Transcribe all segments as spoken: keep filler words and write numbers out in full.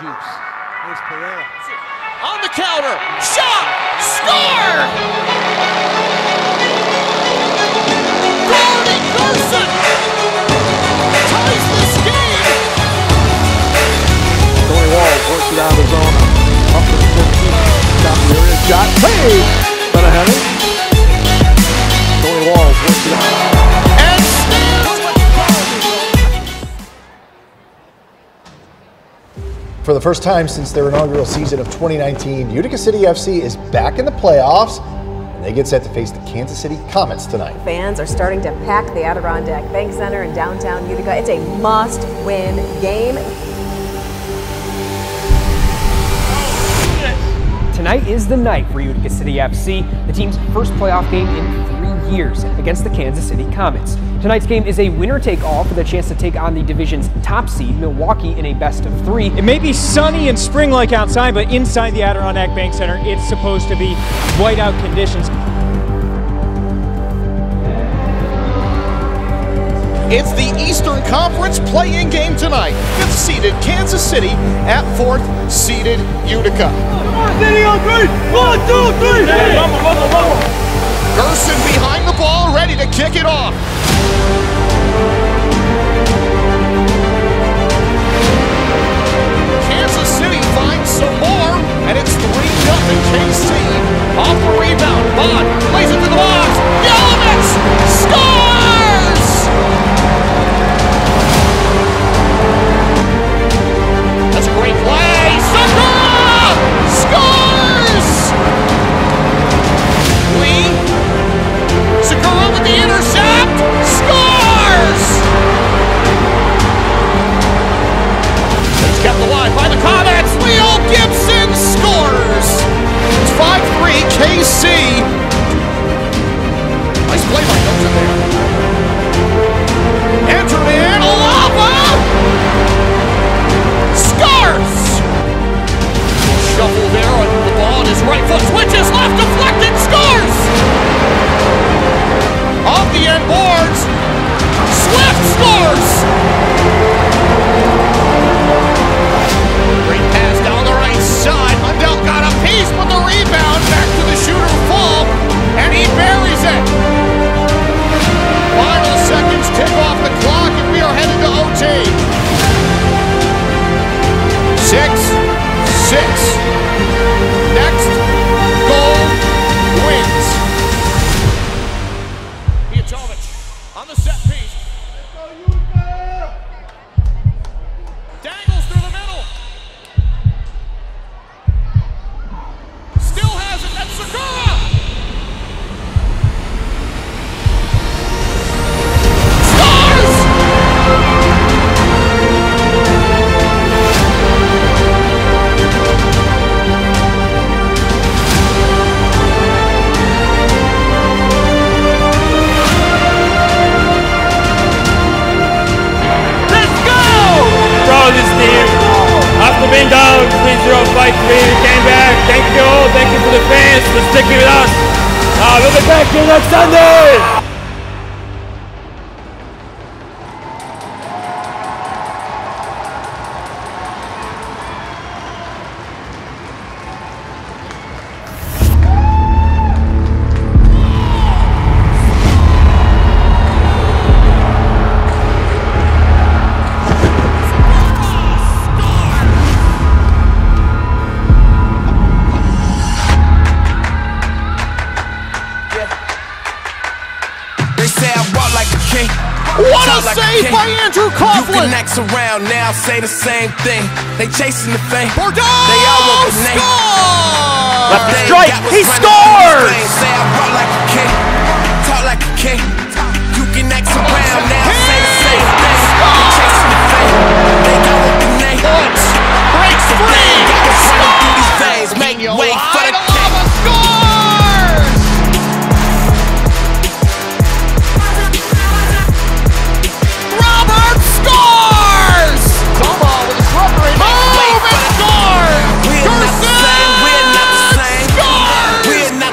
juice. Here's Pereira. On the counter, shot, score! Brody Carson ties this game! Corey Walls works it out of his own. Up to the fourteenth. Down the area, shot, hey! Better have it. Corey Walls works it out. And still! For the first time since their inaugural season of twenty nineteen, Utica City F C is back in the playoffs, and they get set to face the Kansas City Comets tonight. Fans are starting to pack the Adirondack Bank Center in downtown Utica. It's a must-win game. Tonight is the night for Utica City F C, the team's first playoff game in three years against the Kansas City Comets. Tonight's game is a winner-take-all for the chance to take on the division's top seed, Milwaukee, in a best-of-three. It may be sunny and spring-like outside, but inside the Adirondack Bank Center, it's supposed to be whiteout conditions. It's the Eastern Conference play-in game tonight. Fifth-seeded Kansas City at fourth-seeded Utica. Come on, City on three! One, two, three! Hey. Bubble, bubble, bubble. Gerson behind the ball, ready to kick it off. Kansas City finds some more, and it's three nothing K C. Off the rebound, Bond plays it to the box. Yelovich scores! That's a great play. Sakura scores! Lee, Sakura with the intercept, scores! Got the line by the Comets, Leo Gibson scores! It's five three K C. Nice play by Gibson there. Entered in, Olava! Scores! Shuffle there on the ball, and his right foot switches left, deflected, scores! Off the end boards, Swift scores! Great pass down the right side. Mundell got a piece with the rebound. Back to the shooter, Fall, and he buries it. Final seconds tick off the clock, and we are headed to O T. Six, six. Next goal wins. Diachovich on the set piece. Dangles through the middle. Still has it, that's Sakura! Scores! Let's go! Proud this team. After being down three zero, five three, we came back. Thank you all. Thank you for the fans for sticking with us. Uh, we'll be back here next Sunday. Around now, say the same thing. They chasing the fame. Bordeaux they all want the name. Scores! Left to strike. He scores! Say I rock like a king, talk like a king. You can act around now, say the same thing. They chasing the fame. They all want the name. Breaks free. Running through these days, make way for the king. Scores! Robert scores! Move and scores! We're not the same, we're not the same. We're not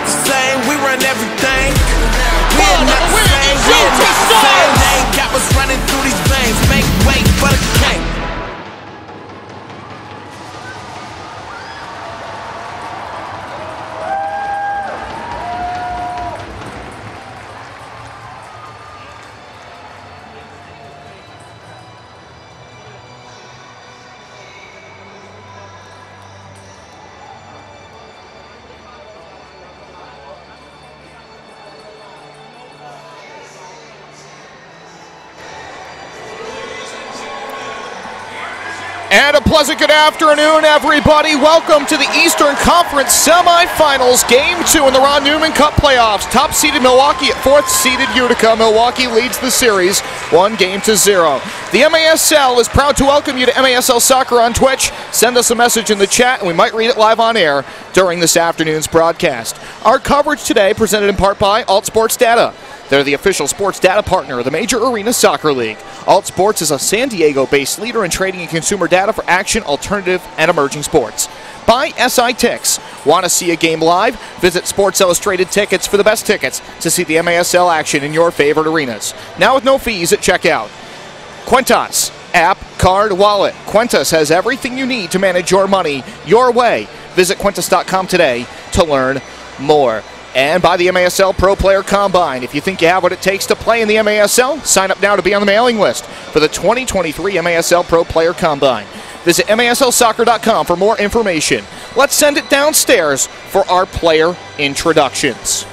And a pleasant good afternoon, everybody. Welcome to the Eastern Conference Semifinals, Game two in the Ron Newman Cup playoffs. Top-seeded Milwaukee at fourth-seeded Utica. Milwaukee leads the series one game to zero. The M A S L is proud to welcome you to M A S L Soccer on Twitch. Send us a message in the chat, and we might read it live on air during this afternoon's broadcast. Our coverage today presented in part by Alt Sports Data. They're the official sports data partner of the Major Arena Soccer League. Alt Sports is a San Diego-based leader in trading and consumer data for action, alternative, and emerging sports. Buy S I Tickets. Want to see a game live? Visit Sports Illustrated Tickets for the best tickets to see the M A S L action in your favorite arenas. Now with no fees at checkout. Quintas, app, card, wallet. Quintas has everything you need to manage your money your way. Visit Quintas dot com today to learn more. And by the M A S L Pro Player Combine. If you think you have what it takes to play in the M A S L, sign up now to be on the mailing list for the twenty twenty-three M A S L Pro Player Combine. Visit M A S L soccer dot com for more information. Let's send it downstairs for our player introductions.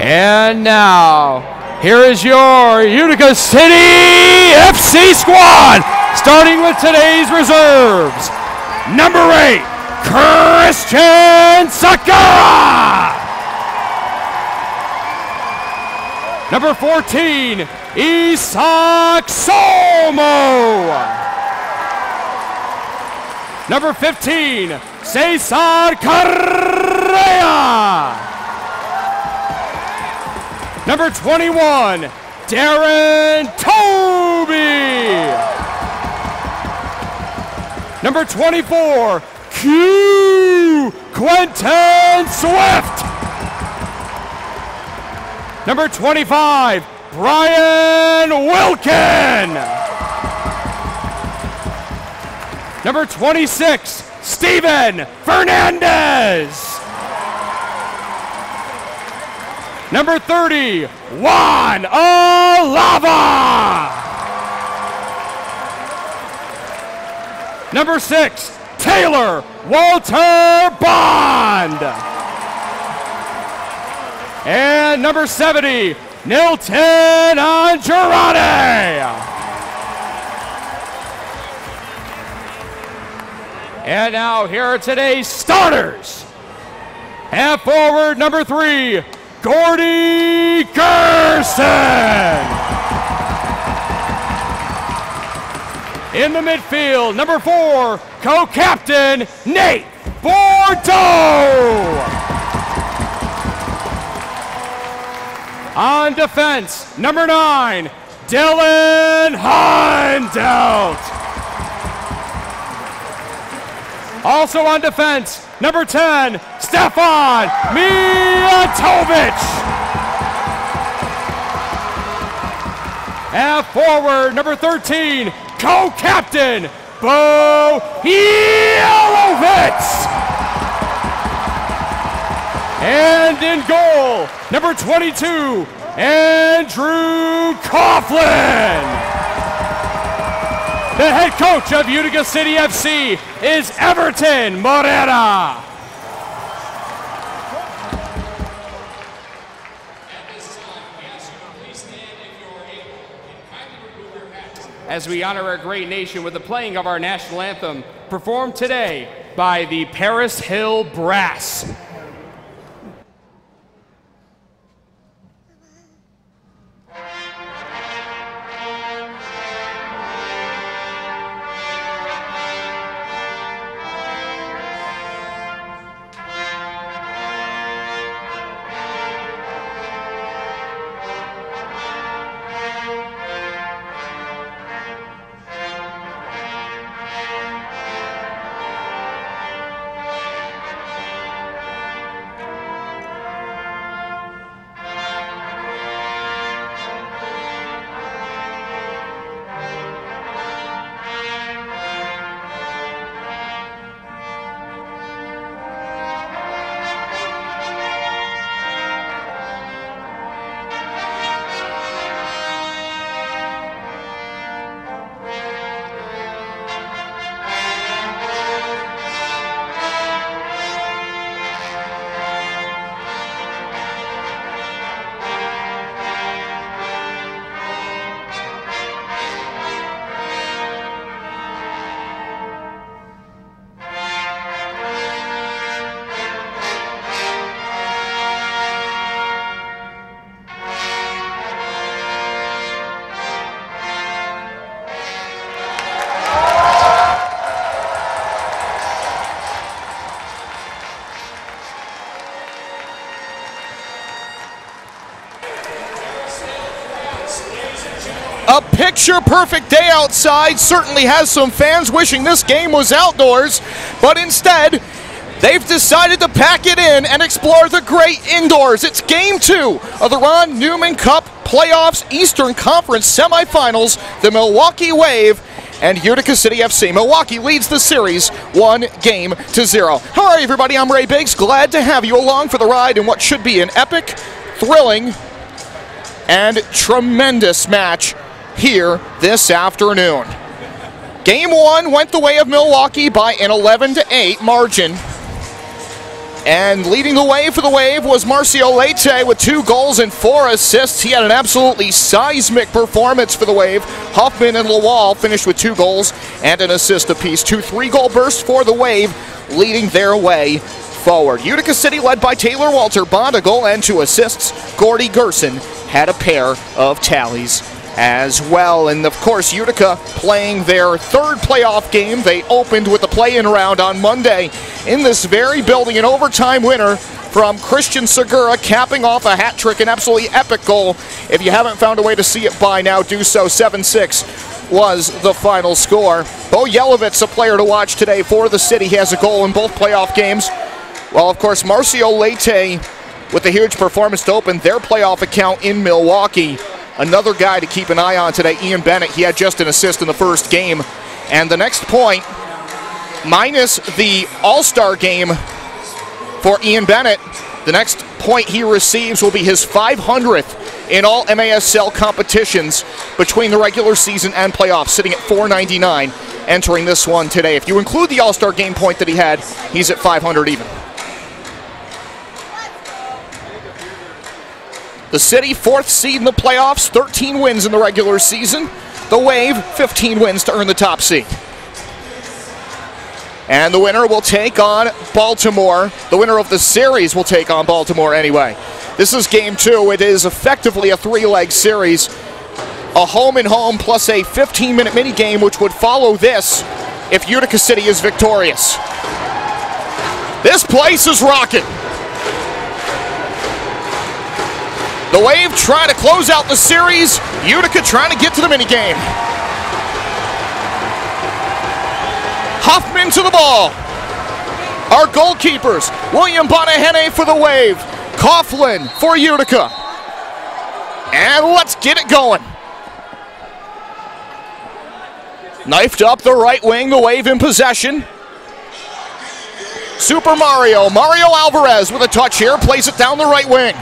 And now, here is your Utica City F C squad, starting with today's reserves. Number eight, Christian Sakara. Number fourteen, Isak Somo. Number fifteen, Cesar Correa. Number twenty-one, Darren Toby. Number twenty-four, Q Quentin Swift. Number twenty-five, Brian Wilkin. Number twenty-six, Steven Fernandez. Number thirty, Juan Olava. Number six, Taylor Walter Bond. And number seventy, Nilton Andrade. And now here are today's starters. Half forward, number three, Gordy Gerson. In the midfield, number four, co-captain Nate Bordeaux. On defense, number nine, Dylan Heindelt. Also on defense, number ten, Stefan Mijatovic. Half forward, number thirteen, co-captain Bo Jelovec. And in goal, number twenty-two, Andrew Coughlin. The head coach of Utica City F C is Everton Morera. As we honor our great nation with the playing of our national anthem, performed today by the Paris Hill Brass. picture-perfect day outside certainly has some fans wishing this game was outdoors, but instead, they've decided to pack it in and explore the great indoors. It's game two of the Ron Newman Cup Playoffs Eastern Conference Semifinals, the Milwaukee Wave and Utica City F C. Milwaukee leads the series one game to zero. Hi everybody, I'm Ray Biggs. Glad to have you along for the ride in what should be an epic, thrilling, and tremendous match here this afternoon. Game one went the way of Milwaukee by an eleven to eight margin. And leading the way for the Wave was Marcio Leite with two goals and four assists. He had an absolutely seismic performance for the Wave. Huffman and Lawal finished with two goals and an assist apiece. Two three-goal bursts for the Wave, leading their way forward. Utica City led by Taylor Walter, Bond a goal and two assists. Gordy Gerson had a pair of tallies as well. And of course, Utica playing their third playoff game. They opened with the play-in round on Monday in this very building, an overtime winner from Christian Segura, capping off a hat trick, an absolutely epic goal. If you haven't found a way to see it by now, do so. seven six was the final score. Bo Yelovitz, a player to watch today for the city. He has a goal in both playoff games. Well, of course, Marcio Leite with a huge performance to open their playoff account in Milwaukee. Another guy to keep an eye on today, Ian Bennett. He had just an assist in the first game. And the next point, minus the All-Star game for Ian Bennett, the next point he receives will be his five hundredth in all M A S L competitions between the regular season and playoffs, sitting at four ninety-nine entering this one today. If you include the All-Star game point that he had, he's at five hundred even. The city, fourth seed in the playoffs, thirteen wins in the regular season. The Wave, fifteen wins to earn the top seed. And the winner will take on Baltimore. The winner of the series will take on Baltimore anyway. This is game two. It is effectively a three-leg series. A home and home plus a fifteen-minute minigame, which would follow this if Utica City is victorious. This place is rocking. The Wave trying to close out the series. Utica trying to get to the minigame. Huffman to the ball. Our goalkeepers, William Bonahene for the Wave, Coughlin for Utica. And let's get it going. Knifed up the right wing, the Wave in possession. Super Mario, Mario Alvarez with a touch here, plays it down the right wing.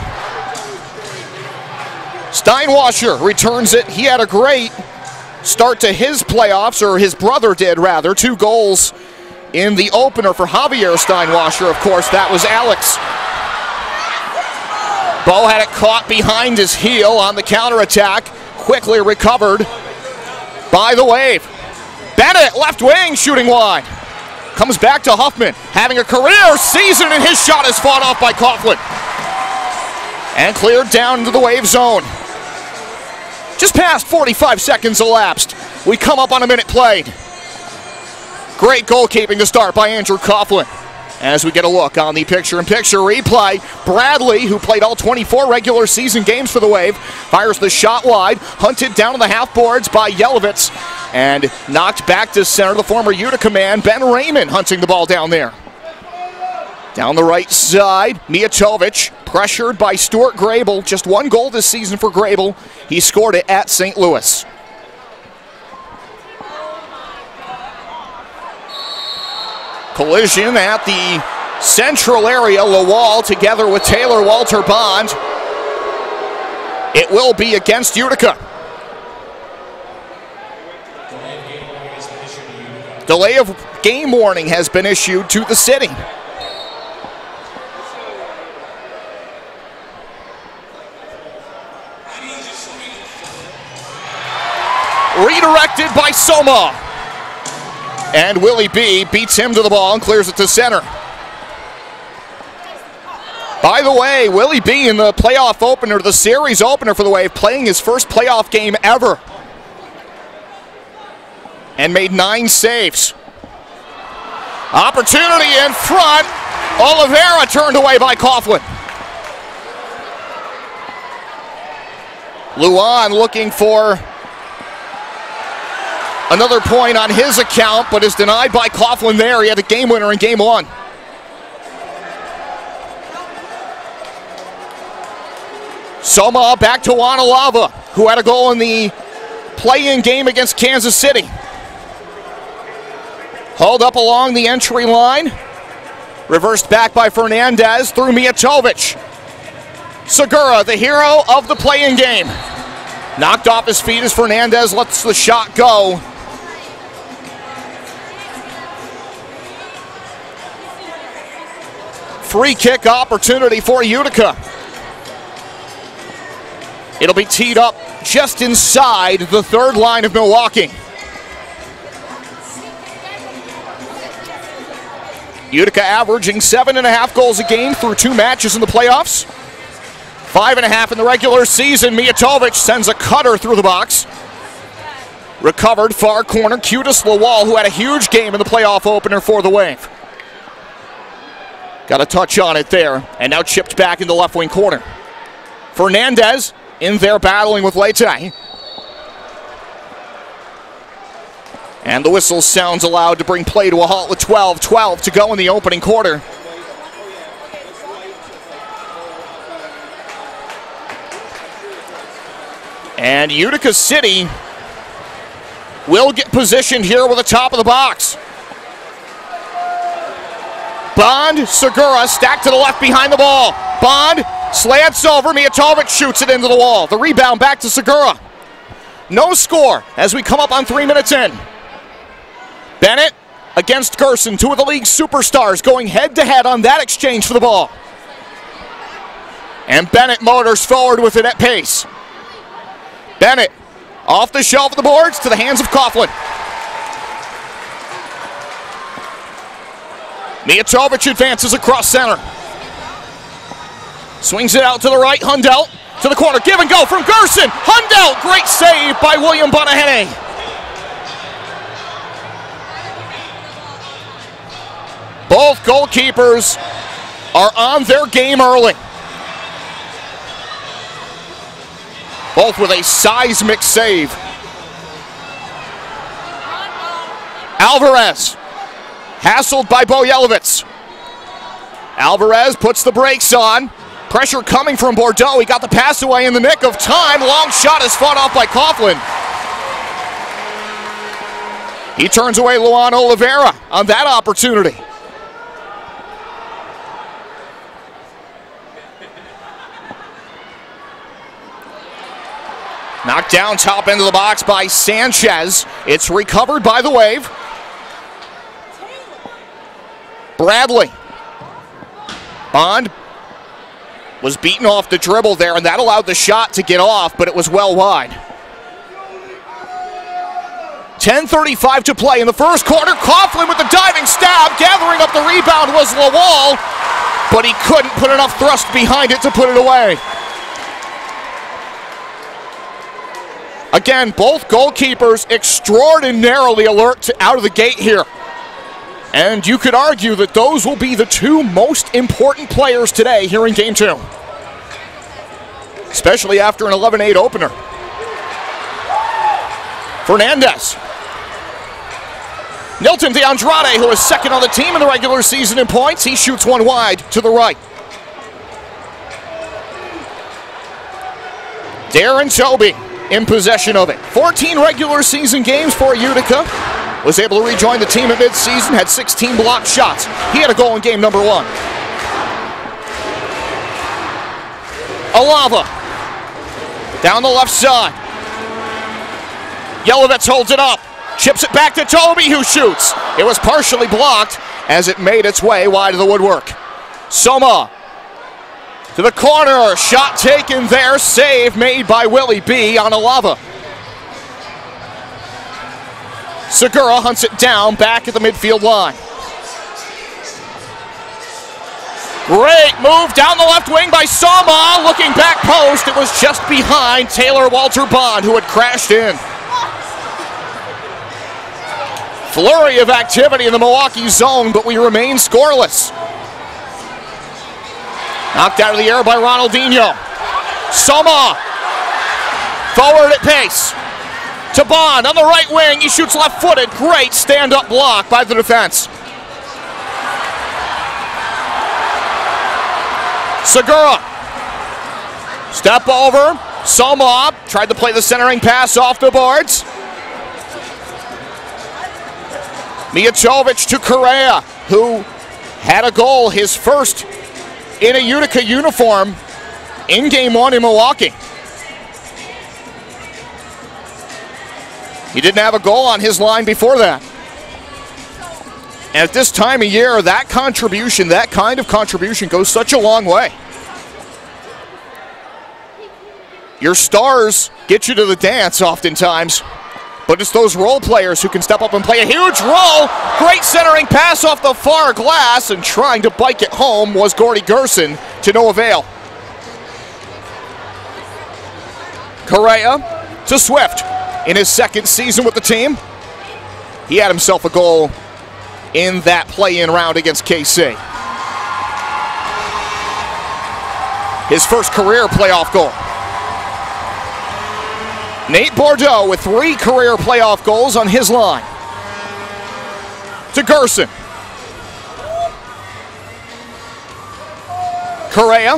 Steinwasser returns it. He had a great start to his playoffs, or his brother did rather. Two goals in the opener for Javier Steinwasser, of course. That was Alex. Bo had it caught behind his heel on the counterattack. Quickly recovered by the Wave. Bennett, left wing, shooting wide. Comes back to Huffman, having a career season, and his shot is fought off by Coughlin. And cleared down into the Wave zone. Just past forty-five seconds elapsed. We come up on a minute played. Great goalkeeping to start by Andrew Coughlin. As we get a look on the picture-in-picture replay, Bradley, who played all twenty-four regular season games for the Wave, fires the shot wide, hunted down on the half boards by Yelovitz, and knocked back to center. The former Utica man, Ben Raymond, hunting the ball down there. Down the right side, Mijatovic, pressured by Stuart Grable. Just one goal this season for Grable. He scored it at Saint Louis. Collision at the central area. Lawal together with Taylor Walter Bond. It will be against Utica. Delay of game warning has been issued to the city. Redirected by Soma. And Willie B beats him to the ball and clears it to center. By the way, Willie B in the playoff opener, the series opener for the Wave, playing his first playoff game ever. And made nine saves. Opportunity in front. Oliveira turned away by Coughlin. Luan looking for Another point on his account, but is denied by Coughlin there. He had a game winner in game one. Soma back to Wanalava, who had a goal in the play-in game against Kansas City. Hauled up along the entry line. Reversed back by Fernandez through Mijatovic. Segura, the hero of the play-in game. Knocked off his feet as Fernandez lets the shot go. Free kick opportunity for Utica. It'll be teed up just inside the third line of Milwaukee. Utica averaging seven and a half goals a game through two matches in the playoffs. Five and a half in the regular season. Mijatovic sends a cutter through the box. Recovered far corner. Quintas Lawal, who had a huge game in the playoff opener for the Wave. Got a touch on it there, and now chipped back in the left wing corner. Fernandez in there battling with Leite. And the whistle sounds allowed to bring play to a halt with twelve twelve to go in the opening quarter. And Utica City will get positioned here with the top of the box. Bond, Segura, stacked to the left behind the ball. Bond slants over, Mijatovic shoots it into the wall. The rebound back to Segura. No score as we come up on three minutes in. Bennett against Gerson, two of the league's superstars going head-to-head on that exchange for the ball. And Bennett motors forward with it at pace. Bennett off the shelf of the boards to the hands of Coughlin. Mijatovic advances across center. Swings it out to the right, Hundelt to the corner. Give and go from Gerson. Hundelt, great save by William Bonahene. Both goalkeepers are on their game early. Both with a seismic save. Alvarez hassled by Bojelovic. Alvarez puts the brakes on. Pressure coming from Bordeaux. He got the pass away in the nick of time. Long shot is fought off by Coughlin. He turns away Luan Oliveira on that opportunity. Knocked down top end of the box by Sanchez. It's recovered by the Wave. Bradley. Bond was beaten off the dribble there, and that allowed the shot to get off, but it was well wide. ten thirty-five to play in the first quarter. Coughlin with the diving stab. Gathering up the rebound was Lawal, but he couldn't put enough thrust behind it to put it away. Again, both goalkeepers extraordinarily alert to out of the gate here. And you could argue that those will be the two most important players today here in game two. Especially after an eleven eight opener. Fernandez. Nilton de Andrade, who is second on the team in the regular season in points. He shoots one wide to the right. Darren Tobey in possession of it. fourteen regular season games for Utica. Was able to rejoin the team at midseason, had sixteen blocked shots. He had a goal in game number one. Alava down the left side. Jelovec holds it up, chips it back to Tobey, who shoots. It was partially blocked as it made its way wide of the woodwork. Soma to the corner, shot taken there, save made by Willie B on Alava. Segura hunts it down back at the midfield line. Great move down the left wing by Soma, looking back post. It was just behind Taylor Walter Bond, who had crashed in. Flurry of activity in the Milwaukee zone, but we remain scoreless. Knocked out of the air by Ronaldinho. Soma, forward at pace. to Bond on the right wing. He shoots left-footed. Great stand-up block by the defense. Segura. Step over. Salma tried to play the centering pass off the boards. Mijacovic to Correa, who had a goal, his first in a Utica uniform in game one in Milwaukee. He didn't have a goal on his line before that. And at this time of year, that contribution, that kind of contribution goes such a long way. Your stars get you to the dance oftentimes, but it's those role players who can step up and play a huge role. Great centering pass off the far glass, and trying to bike it home was Gordy Gerson, to no avail. Correa to Swift. In his second season with the team, he had himself a goal in that play-in round against K C. His first career playoff goal. Nate Bordeaux with three career playoff goals on his line. To Gerson. Correa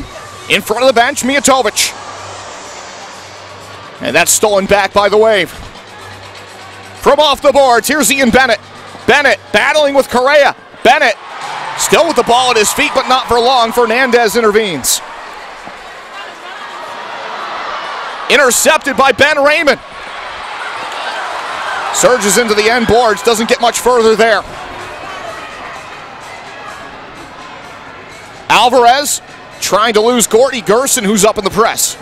in front of the bench, Mijatovic. And that's stolen back by the Wave. From off the boards, here's Ian Bennett. Bennett battling with Correa. Bennett still with the ball at his feet, but not for long. Fernandez intervenes. Intercepted by Ben Raymond. Surges into the end boards, doesn't get much further there. Alvarez trying to lose Gordy Gerson, who's up in the press.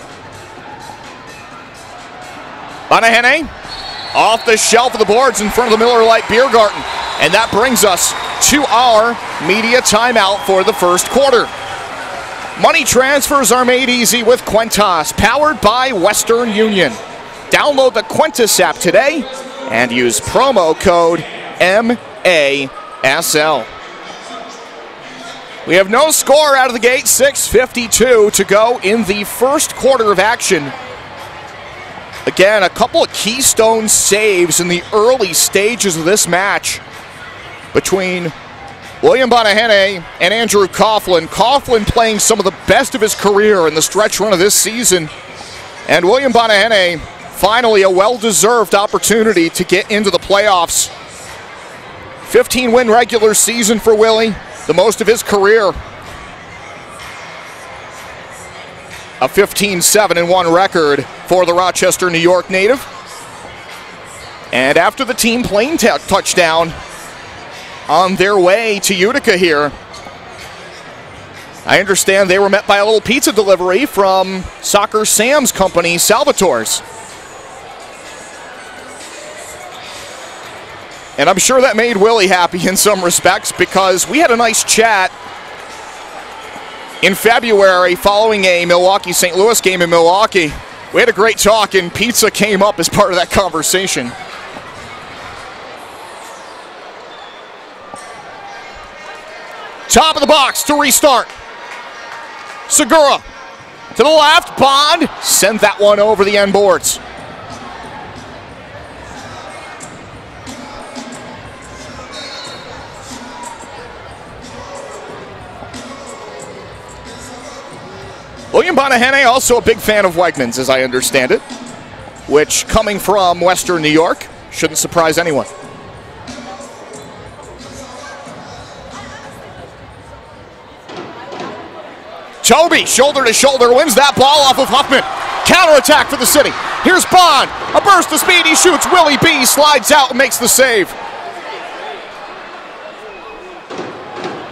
Banahene off the shelf of the boards in front of the Miller Lite Beer Garden. And that brings us to our media timeout for the first quarter. Money transfers are made easy with Quintas, powered by Western Union. Download the Quintas app today and use promo code M A S L. We have no score out of the gate, six fifty-two to go in the first quarter of action. Again, a couple of keystone saves in the early stages of this match between William Banahene and Andrew Coughlin. Coughlin playing some of the best of his career in the stretch run of this season. And William Banahene, finally a well-deserved opportunity to get into the playoffs. fifteen win regular season for Willie, the most of his career. A fifteen seven and one record for the Rochester, New York native. And after the team plane touchdown on their way to Utica here, I understand they were met by a little pizza delivery from Soccer Sam's company, Salvatore's. And I'm sure that made Willie happy in some respects, because we had a nice chat in February following a Milwaukee-Saint Louis game in Milwaukee. We had a great talk, and pizza came up as part of that conversation. Top of the box to restart. Segura to the left. Bond sends that one over the end boards. William Banahene, also a big fan of Wegmans, as I understand it, which, coming from Western New York, shouldn't surprise anyone. Toby, shoulder to shoulder, wins that ball off of Huffman. Counterattack for the city. Here's Bond, a burst of speed, he shoots, Willie B slides out and makes the save.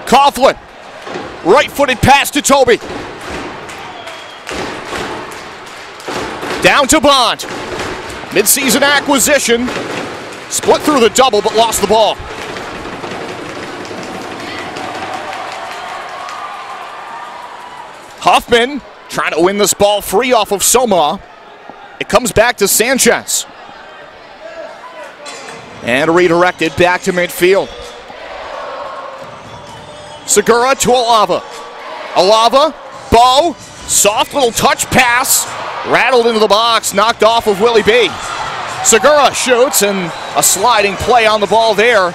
Coughlin, right-footed pass to Toby. Down to Bond. Midseason acquisition. Split through the double, but lost the ball. Huffman trying to win this ball free off of Soma. It comes back to Sanchez. And redirected back to midfield. Segura to Alava. Alava, Bow, soft little touch pass. Rattled into the box, knocked off of Willie B. Segura shoots, and a sliding play on the ball there.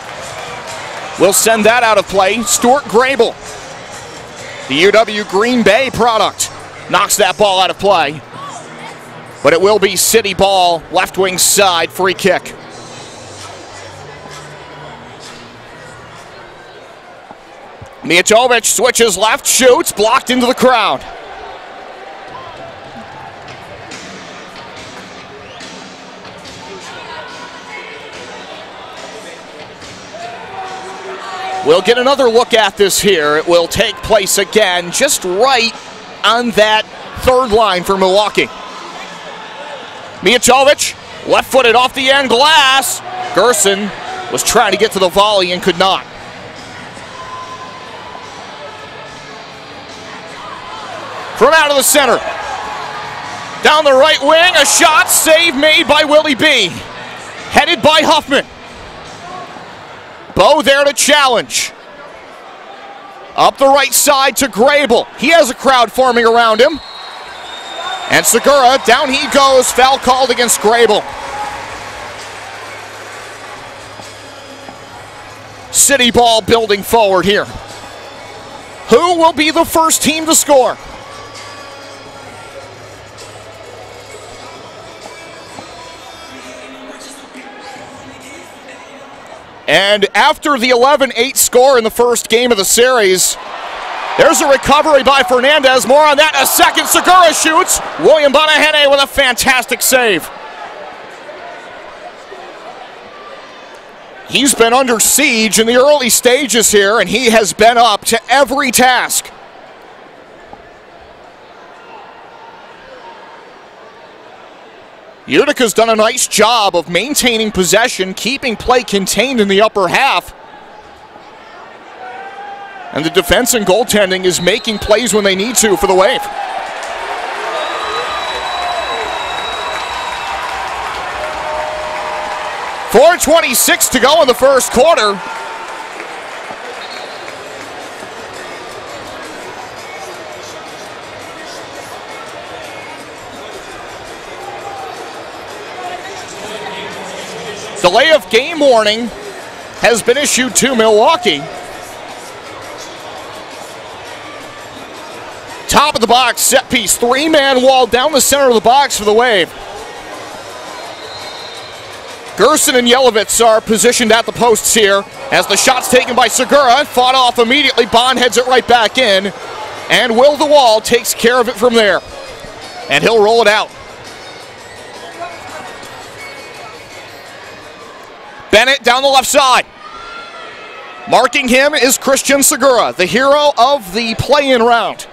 We'll send that out of play. Stuart Grable, the U W Green Bay product, knocks that ball out of play. But it will be City ball, left wing side, free kick. Mijatovic switches left, shoots, blocked into the crowd. We'll get another look at this here. It will take place again just right on that third line for Milwaukee. Mijatovic, left-footed off the end glass. Gerson was trying to get to the volley and could not. From out of the center. Down the right wing, a shot, save made by Willie B. Headed by Huffman. Bo there to challenge. Up the right side to Grable. He has a crowd forming around him. And Segura, down he goes, foul called against Grable. City ball building forward here. Who will be the first team to score? And after the eleven eight score in the first game of the series, there's a recovery by Fernandez. More on that in a second. Segura shoots. William Bonahene with a fantastic save. He's been under siege in the early stages here, and he has been up to every task. Utica's done a nice job of maintaining possession, keeping play contained in the upper half. And the defense and goaltending is making plays when they need to for the Wave. four twenty-six to go in the first quarter. Delay of game warning has been issued to Milwaukee. Top of the box, set piece, three-man wall down the center of the box for the Wave. Gerson and Yelovitz are positioned at the posts here as the shot's taken by Segura, fought off immediately, Bond heads it right back in, and Will DeWall takes care of it from there, and he'll roll it out. Bennett down the left side. Marking him is Christian Segura, the hero of the play-in round.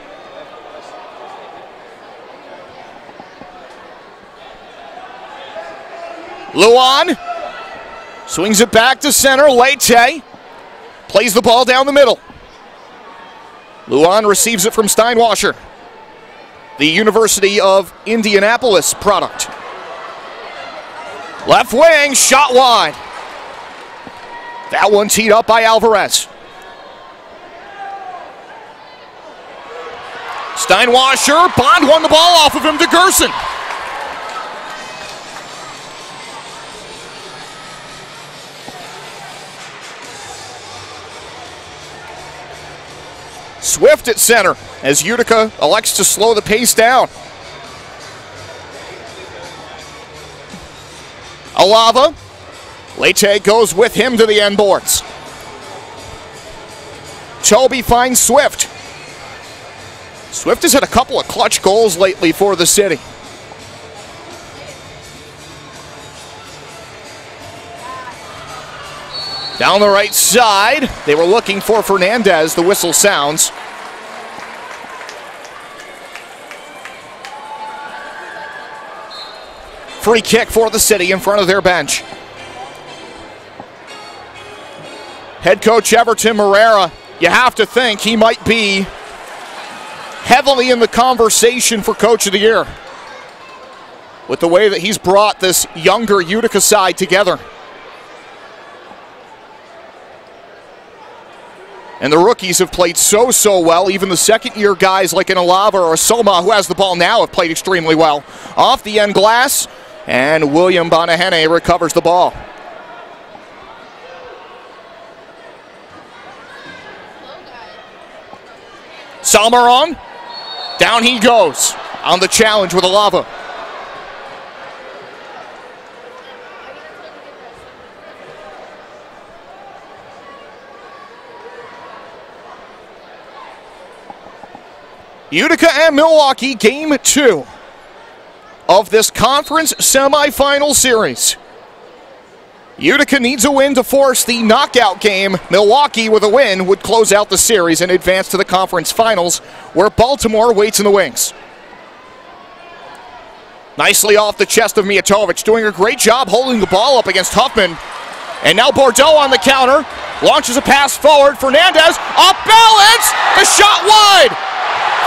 Luan swings it back to center. Leite plays the ball down the middle. Luan receives it from Steinwasser, the University of Indianapolis product. Left wing, shot wide. That one teed up by Alvarez. Steinwasser, Bond won the ball off of him to Gerson. Swift at center as Utica elects to slow the pace down. Alava. Leite goes with him to the end boards. Toby finds Swift. Swift has had a couple of clutch goals lately for the City. Down the right side, they were looking for Fernandez. The whistle sounds. Free kick for the City in front of their bench. Head coach Everton Moreira, you have to think he might be heavily in the conversation for Coach of the Year with the way that he's brought this younger Utica side together. And the rookies have played so, so well. Even the second-year guys like an Alava or a Soma, who has the ball now, have played extremely well. Off the end glass, And William Bonahene recovers the ball. Salmeron, down he goes on the challenge with Alava. Utica and Milwaukee, game two of this conference semifinal series. Utica needs a win to force the knockout game. Milwaukee with a win would close out the series and advance to the conference finals, where Baltimore waits in the wings. Nicely off the chest of Mijatovic, doing a great job holding the ball up against Huffman. And now Bordeaux on the counter, launches a pass forward. Fernandez, off balance, the shot wide.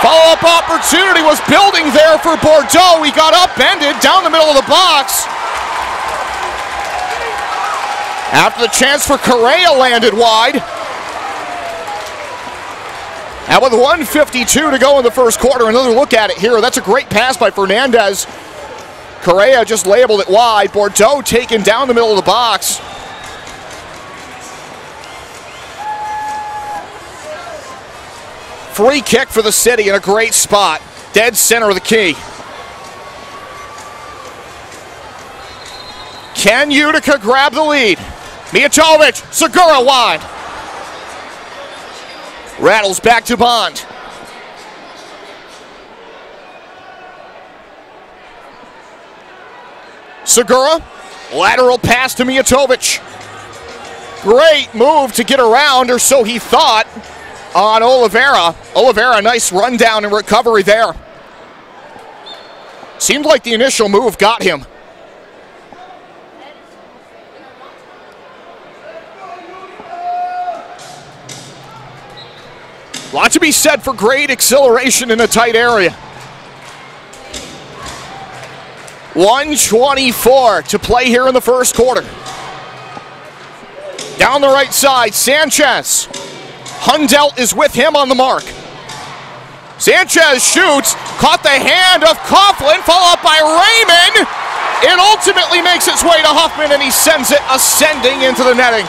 Follow-up opportunity was building there for Bordeaux. He got upended down the middle of the box. After the chance for Correa landed wide. And with one fifty-two to go in the first quarter, another look at it here. That's a great pass by Fernandez. Correa just labeled it wide. Bordeaux taken down the middle of the box. Free kick for the city in a great spot. Dead center of the key. Can Utica grab the lead? Mijatovic, Segura wide. Rattles back to Bond. Segura, lateral pass to Mijatovic. Great move to get around, or so he thought, on Oliveira. Oliveira, nice rundown and recovery there. Seemed like the initial move got him. A lot to be said for great acceleration in a tight area. one twenty-four to play here in the first quarter. Down the right side, Sanchez. Hundelt is with him on the mark. Sanchez shoots, caught the hand of Coughlin, followed up by Raymond. It ultimately makes its way to Huffman, and he sends it ascending into the netting.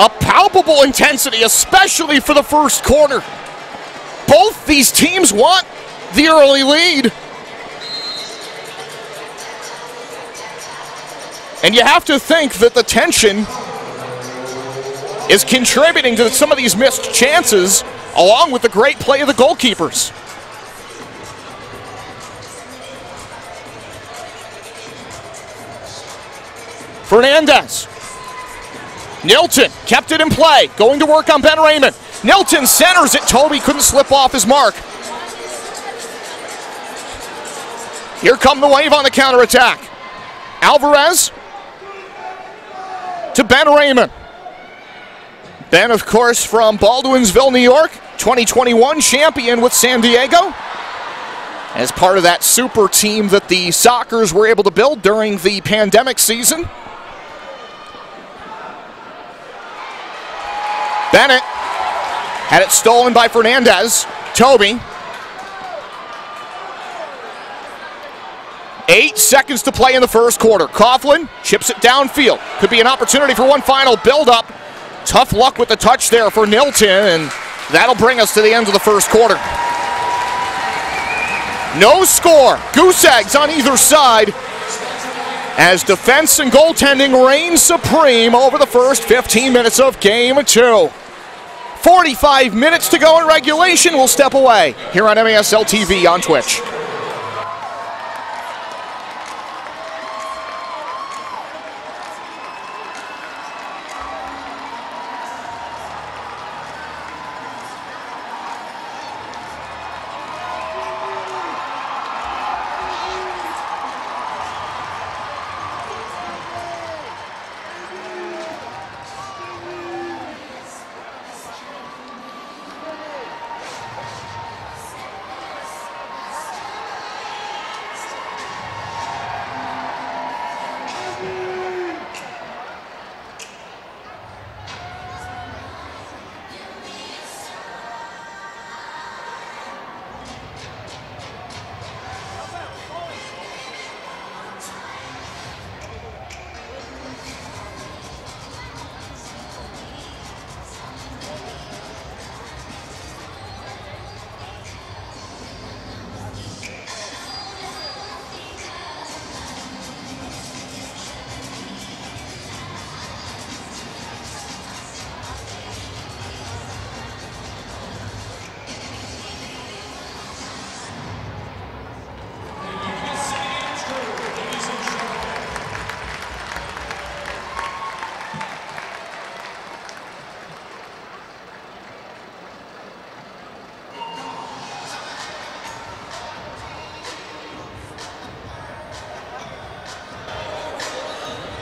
A palpable intensity, especially for the first quarter. Both these teams want the early lead. And you have to think that the tension is contributing to some of these missed chances, along with the great play of the goalkeepers. Fernandez. Nilton kept it in play, going to work on Ben Raymond. Nilton centers it. Toby couldn't slip off his mark. Here come the Wave on the counterattack. Alvarez to Ben Raymond. Ben, of course, from Baldwinsville, New York, twenty twenty-one champion with San Diego, as part of that super team that the Sockers were able to build during the pandemic season. Bennett had it stolen by Fernandez. Toby. Eight seconds to play in the first quarter. Coughlin chips it downfield. Could be an opportunity for one final build-up. Tough luck with the touch there for Nilton, and that'll bring us to the end of the first quarter. No score. Goose eggs on either side, as defense and goaltending reign supreme over the first fifteen minutes of game two. forty-five minutes to go in regulation. We'll step away here on M A S L T V on Twitch.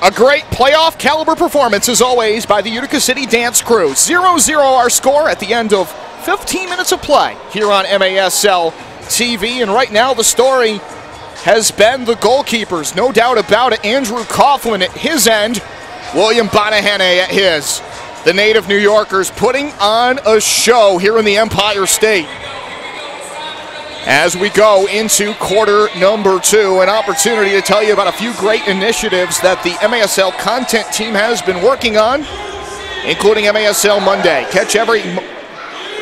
A great playoff caliber performance as always by the Utica City Dance Crew. zero zero our score at the end of fifteen minutes of play here on M A S L T V. And right now the story has been the goalkeepers, no doubt about it. Andrew Coughlin at his end, William Bonahene at his. The native New Yorkers putting on a show here in the Empire State. As we go into quarter number two, an opportunity to tell you about a few great initiatives that the M A S L content team has been working on, including M A S L Monday. Catch every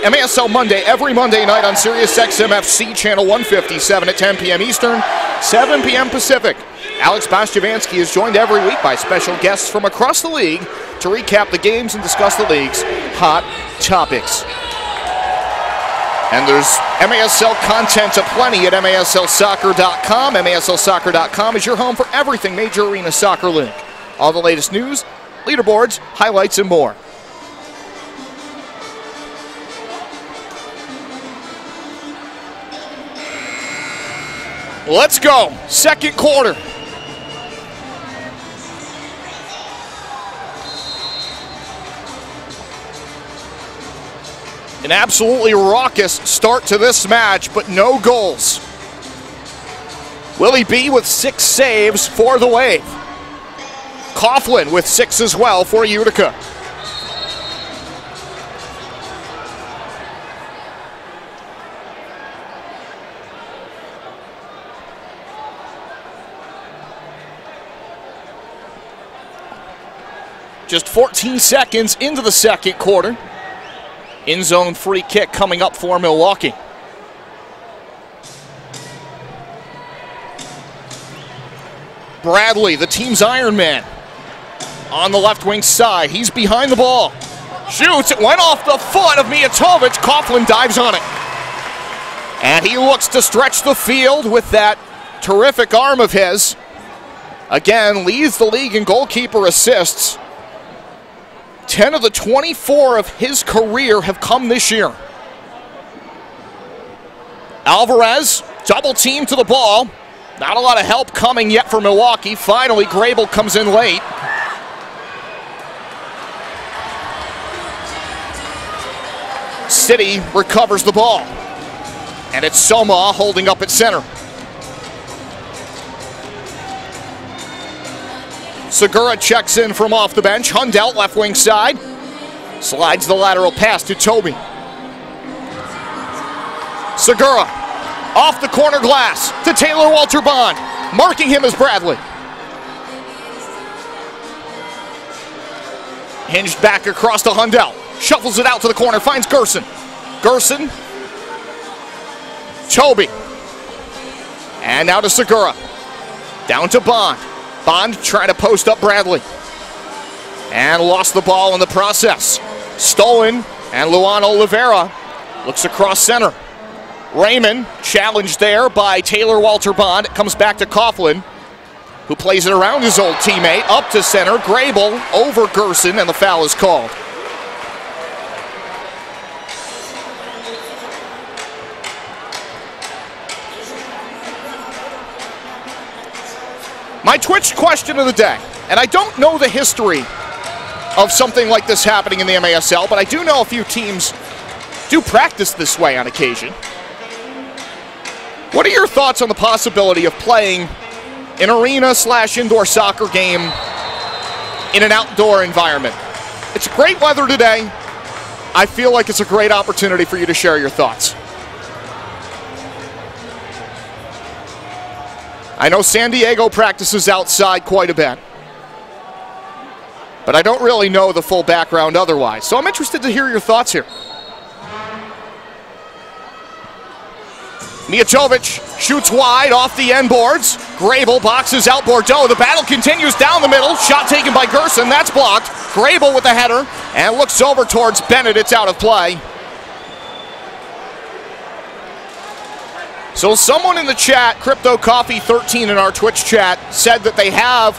M A S L Monday every Monday night on Sirius X M F C channel one fifty-seven at ten p m Eastern, seven p m Pacific. Alex Bostjavansky is joined every week by special guests from across the league to recap the games and discuss the league's hot topics. And there's M A S L content aplenty at M A S L soccer dot com. M A S L soccer dot com is your home for everything Major Arena Soccer League. All the latest news, leaderboards, highlights, and more. Let's go. Second quarter. An absolutely raucous start to this match, but no goals. Willie B with six saves for the Wave. Coughlin with six as well for Utica. Just fourteen seconds into the second quarter. In-zone free kick coming up for Milwaukee. Bradley, the team's Iron Man, on the left wing side. He's behind the ball. Shoots, it went off the foot of Mijatovic. Coughlin dives on it. And he looks to stretch the field with that terrific arm of his. Again, leads the league in goalkeeper assists. ten of the twenty-four of his career have come this year. Alvarez, double team to the ball. Not a lot of help coming yet for Milwaukee. Finally, Grable comes in late. City recovers the ball. And it's Soma holding up at center. Segura checks in from off the bench. Hundelt, left wing side. Slides the lateral pass to Toby. Segura, off the corner glass to Taylor Walter Bond. Marking him as Bradley. Hinged back across to Hundelt. Shuffles it out to the corner, finds Gerson. Gerson, Toby. And now to Segura. Down to Bond. Bond trying to post up Bradley. And lost the ball in the process. Stolen, and Luan Oliveira looks across center. Raymond challenged there by Taylor Walter Bond. It comes back to Coughlin, who plays it around his old teammate. Up to center, Grable over Gerson, and the foul is called. My Twitch question of the day, and I don't know the history of something like this happening in the M A S L, but I do know a few teams do practice this way on occasion. What are your thoughts on the possibility of playing an arena slash indoor soccer game in an outdoor environment? It's great weather today. I feel like it's a great opportunity for you to share your thoughts. I know San Diego practices outside quite a bit, but I don't really know the full background otherwise. So I'm interested to hear your thoughts here. Mijatovic shoots wide off the end boards. Grable boxes out Bordeaux. The battle continues down the middle. Shot taken by Gerson. That's blocked. Grable with the header and looks over towards Bennett. It's out of play. So someone in the chat, Crypto Coffee thirteen in our Twitch chat, said that they have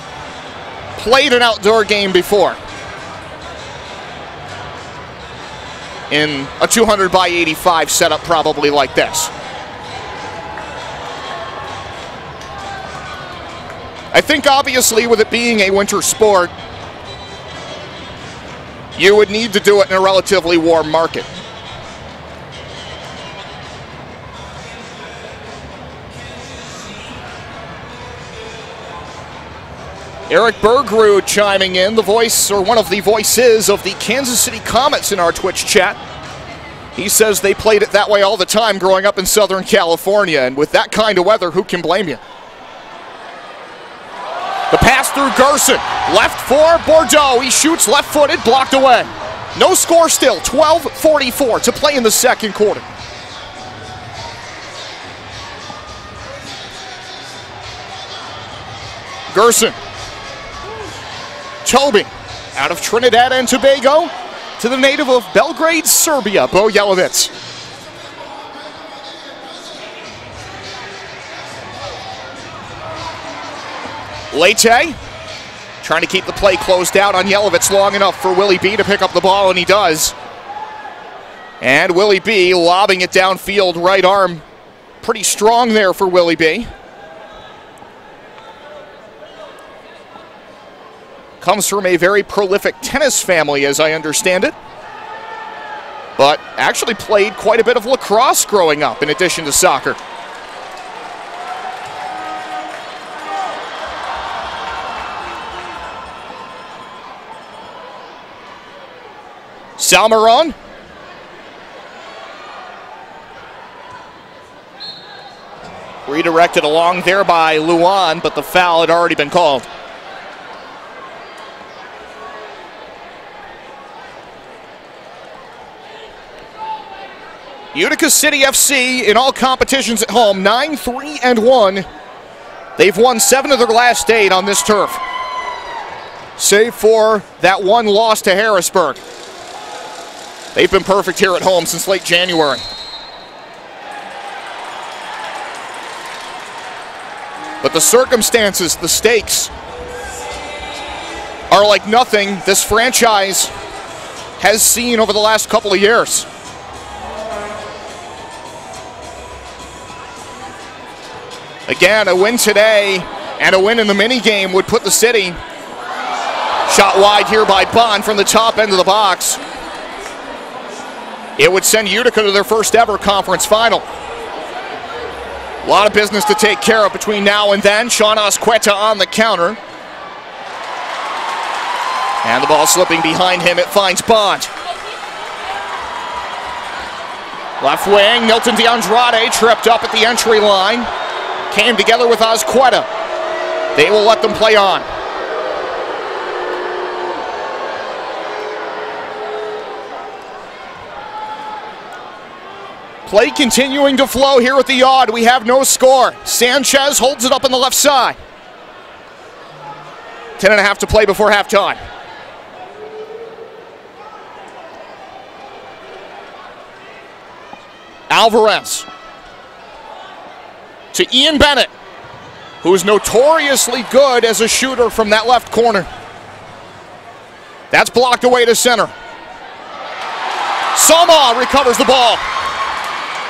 played an outdoor game before in a two hundred by eighty-five setup, probably like this. I think obviously with it being a winter sport, you would need to do it in a relatively warm market. Eric Bergerud chiming in, the voice, or one of the voices of the Kansas City Comets in our Twitch chat. He says they played it that way all the time growing up in Southern California, and with that kind of weather, who can blame you? The pass through Gerson, left for Bordeaux. He shoots left-footed, blocked away. No score still, twelve forty-four to play in the second quarter. Gerson. Tobin, out of Trinidad and Tobago, to the native of Belgrade, Serbia, Bo Jelovec. Leite, trying to keep the play closed out on Jelovec long enough for Willie B to pick up the ball, and he does. And Willie B lobbing it downfield, right arm pretty strong there for Willie B. Comes from a very prolific tennis family, as I understand it, but actually played quite a bit of lacrosse growing up in addition to soccer. Salmeron. Redirected along there by Luan, but the foul had already been called. Utica City F C in all competitions at home, nine three and one. They've won seven of their last eight on this turf, save for that one loss to Harrisburg. They've been perfect here at home since late January. But the circumstances, the stakes, are like nothing this franchise has seen over the last couple of years. Again, a win today and a win in the minigame would put the city. Shot wide here by Bond from the top end of the box. It would send Utica to their first ever conference final. A lot of business to take care of between now and then. Sean Osqueta on the counter. And the ball slipping behind him, it finds Bond. Left wing, Nilton de Andrade tripped up at the entry line. Came together with Osqueta. They will let them play on. Play continuing to flow here at the yard. We have no score. Sanchez holds it up on the left side. Ten and a half to play before halftime. Alvarez. To Ian Bennett, who is notoriously good as a shooter from that left corner. That's blocked away to center. Soma recovers the ball.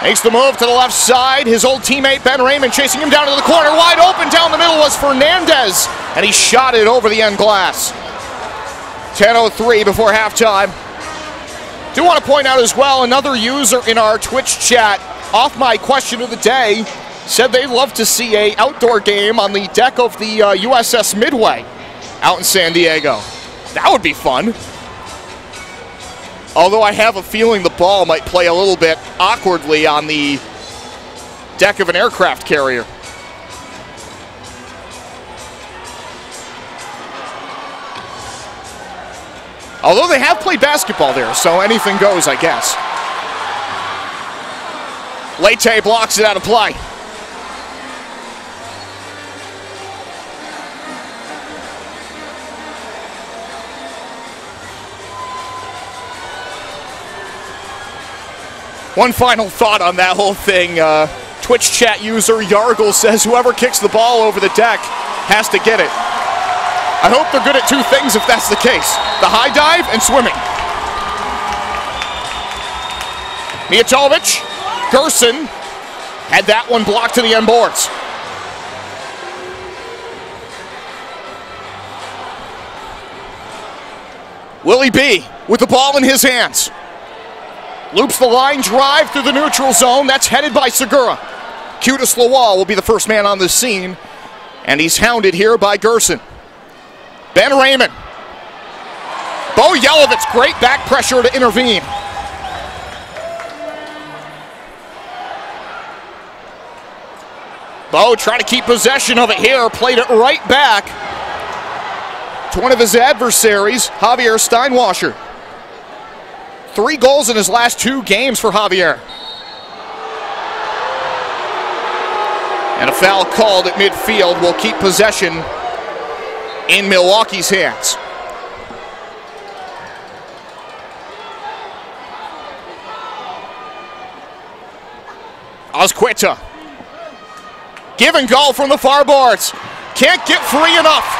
Makes the move to the left side. His old teammate Ben Raymond chasing him down to the corner. Wide open down the middle was Fernandez, and he shot it over the end glass. ten oh three before halftime. Do want to point out as well, another user in our Twitch chat, off my question of the day, said they'd love to see a outdoor game on the deck of the uh, U S S Midway out in San Diego. That would be fun. Although I have a feeling the ball might play a little bit awkwardly on the deck of an aircraft carrier. Although they have played basketball there, so anything goes, I guess. Leite blocks it out of play. One final thought on that whole thing. Uh, Twitch chat user Yargle says whoever kicks the ball over the deck has to get it. I hope they're good at two things if that's the case. The high dive and swimming. Mijatovic, Gerson had that one blocked to the end boards. Willie B with the ball in his hands. Loops the line drive through the neutral zone. That's headed by Segura. Cutis Lawal will be the first man on the scene, and he's hounded here by Gerson. Ben Raymond. Bo Yelovitz, great back pressure to intervene. Bo trying to keep possession of it here, played it right back to one of his adversaries, Javier Steinwasser. Three goals in his last two games for Javier. And a foul called at midfield will keep possession in Milwaukee's hands. Azqueta. Give and go from the far boards. Can't get free enough.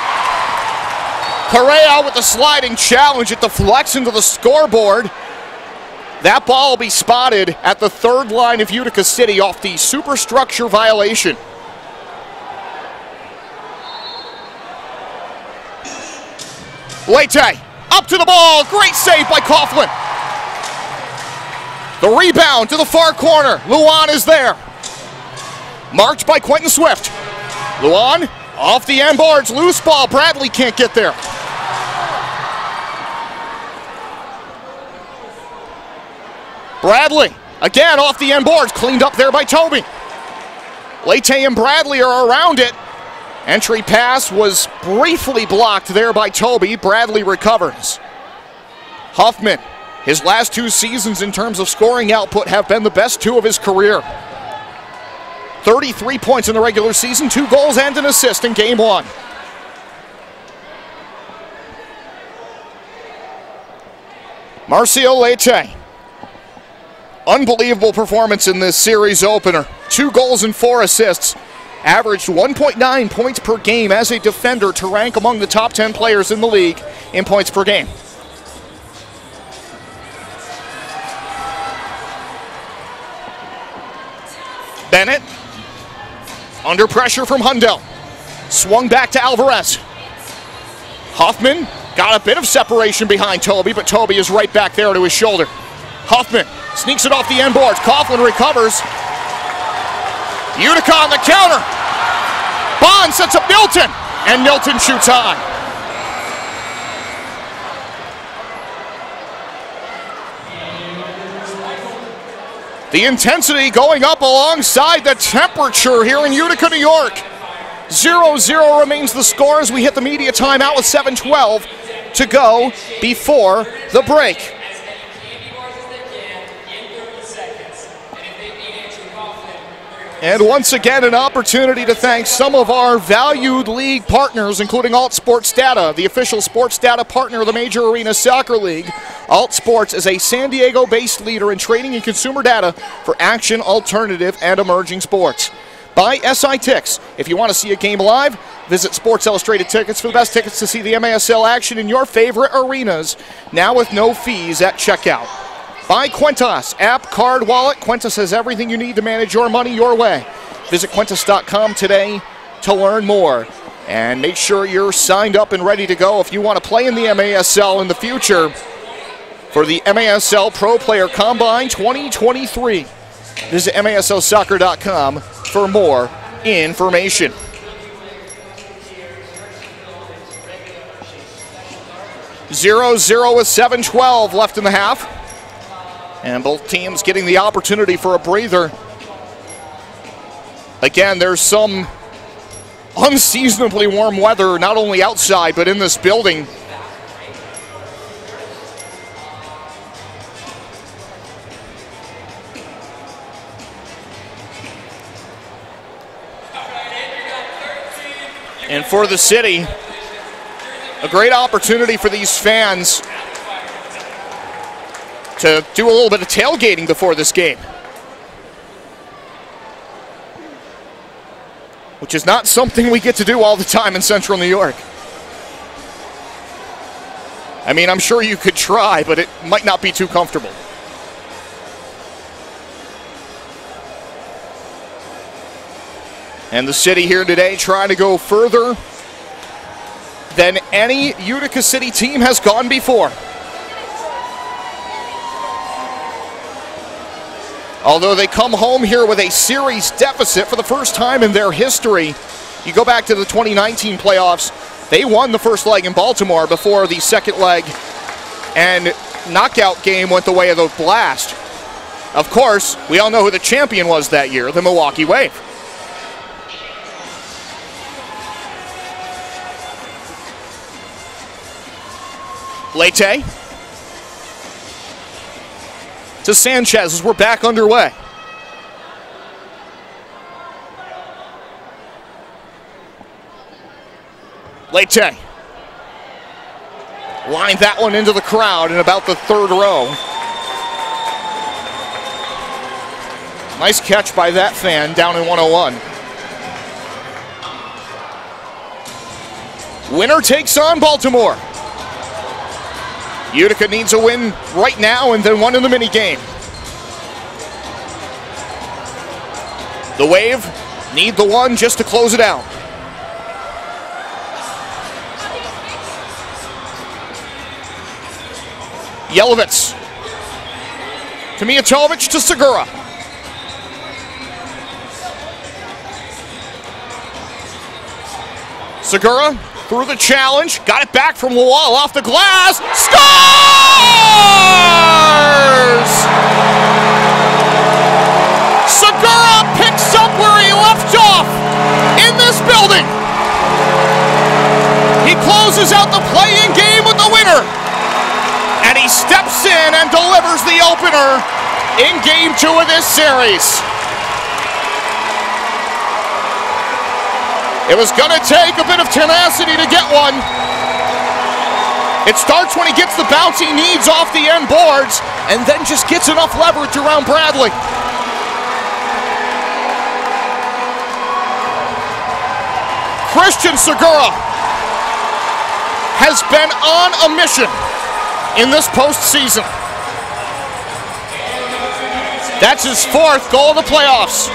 Correa with the sliding challenge. It deflects into the scoreboard. That ball will be spotted at the third line of Utica City off the superstructure violation. Leite up to the ball. Great save by Coughlin. The rebound to the far corner. Luan is there. Marked by Quentin Swift. Luan off the end boards. Loose ball. Bradley can't get there. Bradley again off the end boards. Cleaned up there by Toby. Leite and Bradley are around it. Entry pass was briefly blocked there by Toby. Bradley recovers. Huffman. His last two seasons in terms of scoring output have been the best two of his career. thirty-three points in the regular season, two goals and an assist in game one. Marcio Leite. Unbelievable performance in this series opener. Two goals and four assists. Averaged one point nine points per game as a defender to rank among the top ten players in the league in points per game. Bennett, under pressure from Hundell, swung back to Alvarez. Huffman got a bit of separation behind Toby, but Toby is right back there to his shoulder. Huffman sneaks it off the end boards. Coughlin recovers. Utica on the counter. Bond sets up Milton, and Milton shoots high. The intensity going up alongside the temperature here in Utica, New York. zero zero remains the score as we hit the media timeout with seven twelve to go before the break. And once again, an opportunity to thank some of our valued league partners, including Alt Sports Data, the official sports data partner of the Major Arena Soccer League. Alt Sports is a San Diego-based leader in trading and consumer data for action, alternative, and emerging sports. By S I Ticks. If you want to see a game live, visit Sports Illustrated Tickets for the best tickets to see the M A S L action in your favorite arenas, now with no fees at checkout. By Quintas, app, card, wallet. Quintas has everything you need to manage your money your way. Visit Quintas dot com today to learn more. And make sure you're signed up and ready to go if you want to play in the M A S L in the future for the M A S L Pro Player Combine twenty twenty-three. Visit M A S L soccer dot com for more information. zero zero with seven twelve left in the half. And both teams getting the opportunity for a breather. Again, there's some unseasonably warm weather, not only outside, but in this building. And for the city, a great opportunity for these fans to do a little bit of tailgating before this game, which is not something we get to do all the time in Central New York. I mean, I'm sure you could try, but it might not be too comfortable. And the city here today trying to go further than any Utica City team has gone before. although they come home here with a series deficit for the first time in their history. You go back to the twenty nineteen playoffs, they won the first leg in Baltimore before the second leg and knockout game went the way of the Blast. Of course, we all know who the champion was that year, the Milwaukee Wave. Leite to Sanchez as we're back underway. Leite lined that one into the crowd in about the third row. Nice catch by that fan down in one oh one. Winner takes on Baltimore. Utica needs a win right now and then one in the minigame. The Wave need the one just to close it out. Yelovitz to Mijatovic to Segura. Segura through the challenge, got it back from Lawal off the glass, scores! Segura picks up where he left off in this building. He closes out the play-in game with the winner, and he steps in and delivers the opener in game two of this series. It was gonna take a bit of tenacity to get one. It starts when he gets the bounce he needs off the end boards and then just gets enough leverage around Bradley. Christian Segura has been on a mission in this postseason. That's his fourth goal of the playoffs.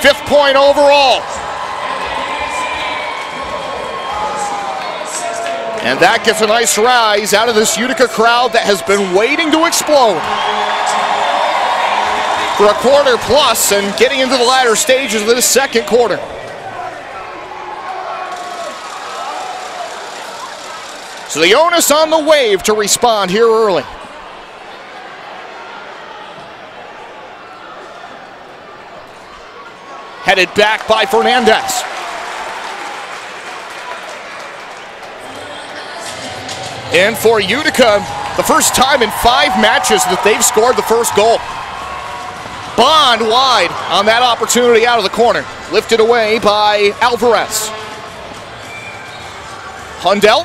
Fifth point overall. And that gets a nice rise out of this Utica crowd that has been waiting to explode for a quarter plus and getting into the latter stages of this second quarter. So the onus on the Wave to respond here early. Headed back by Fernandez. And for Utica, the first time in five matches that they've scored the first goal. Bond wide on that opportunity out of the corner. Lifted away by Alvarez. Hundel.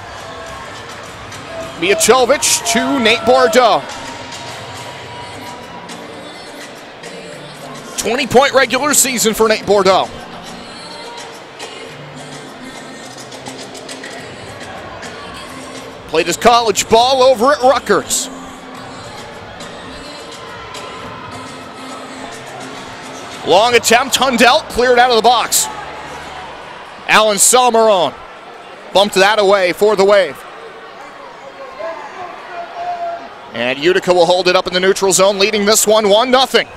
Mijatovic to Nate Bordeaux. twenty point regular season for Nate Bordeaux. Played his college ball over at Rutgers. Long attempt, Hundel cleared out of the box. Alan Salmeron bumped that away for the Wave. And Utica will hold it up in the neutral zone, leading this one one nothing.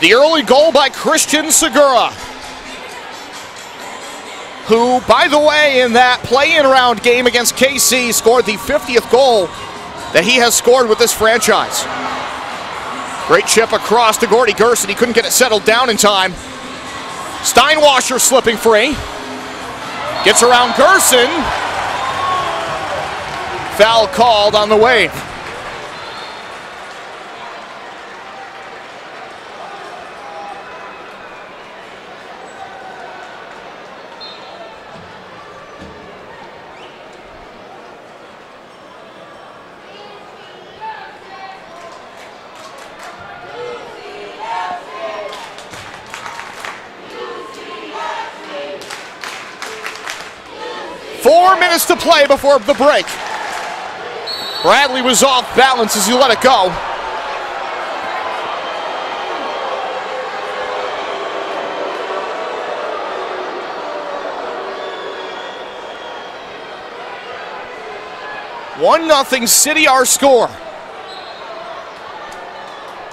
The early goal by Christian Segura, who, by the way, in that play-in round game against K C, scored the fiftieth goal that he has scored with this franchise. Great chip across to Gordy Gerson. He couldn't get it settled down in time. Steinwasser slipping free. Gets around Gerson. Foul called on the Wave. Four minutes to play before the break. Bradley was off balance as he let it go. one nothing City, our score.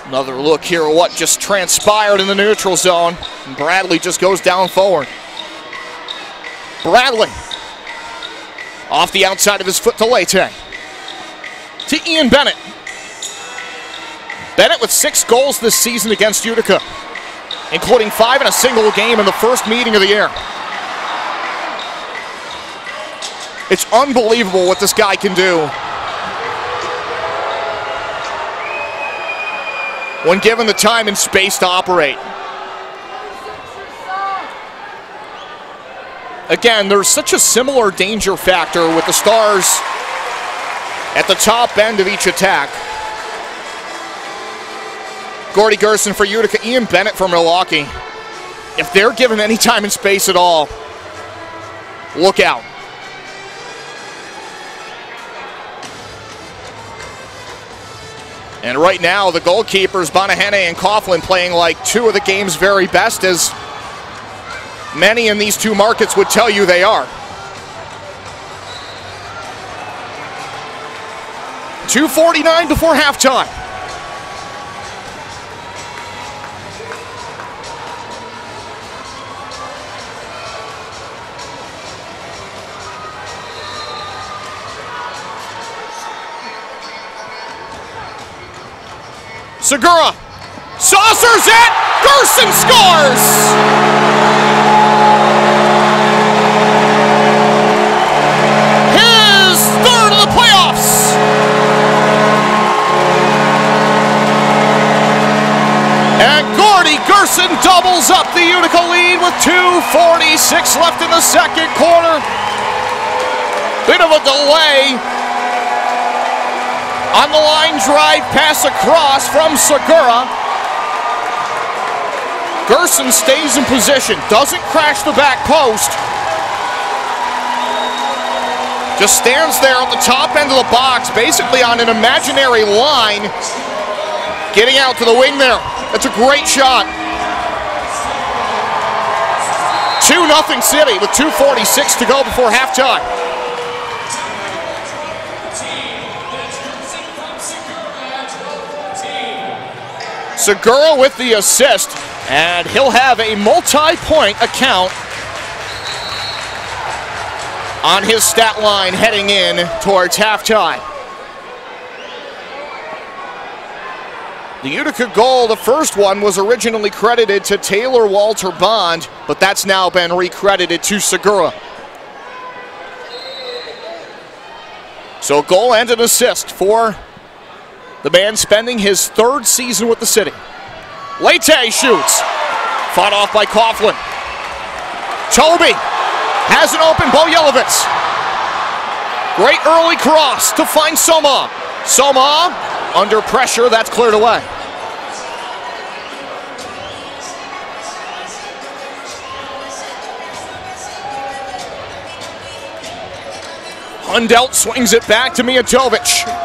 Another look here at what just transpired in the neutral zone. And Bradley just goes down forward. Bradley off the outside of his foot to Leite. To Ian Bennett. Bennett with six goals this season against Utica, including five in a single game in the first meeting of the year. It's unbelievable what this guy can do when given the time and space to operate. Again, there's such a similar danger factor with the Stars at the top end of each attack. Gordy Gerson for Utica, Ian Bennett for Milwaukee. If they're given any time and space at all, look out. And right now, the goalkeepers, Bonahene and Coughlin, playing like two of the game's very best, as many in these two markets would tell you they are. two forty-nine before halftime. Segura saucers it, Gerson scores! His third of the playoffs! And Gordy Gerson doubles up the Utica lead with two forty-six left in the second quarter. Bit of a delay on the line drive, pass across from Segura. Gerson stays in position, doesn't crash the back post. Just stands there on the top end of the box, basically on an imaginary line. Getting out to the wing there. That's a great shot. two nothing City with two forty-six to go before halftime. Segura with the assist, and he'll have a multi-point account on his stat line heading in towards halftime. The Utica goal, the first one, was originally credited to Taylor Walter Bond, but that's now been recredited to Segura. So a goal and an assist for the man spending his third season with the City. Leite shoots. Fought off by Coughlin. Toby has an open Bojelovitz. Great early cross to find Soma. Soma under pressure. That's cleared away. Hundelt swings it back to Mijatovic.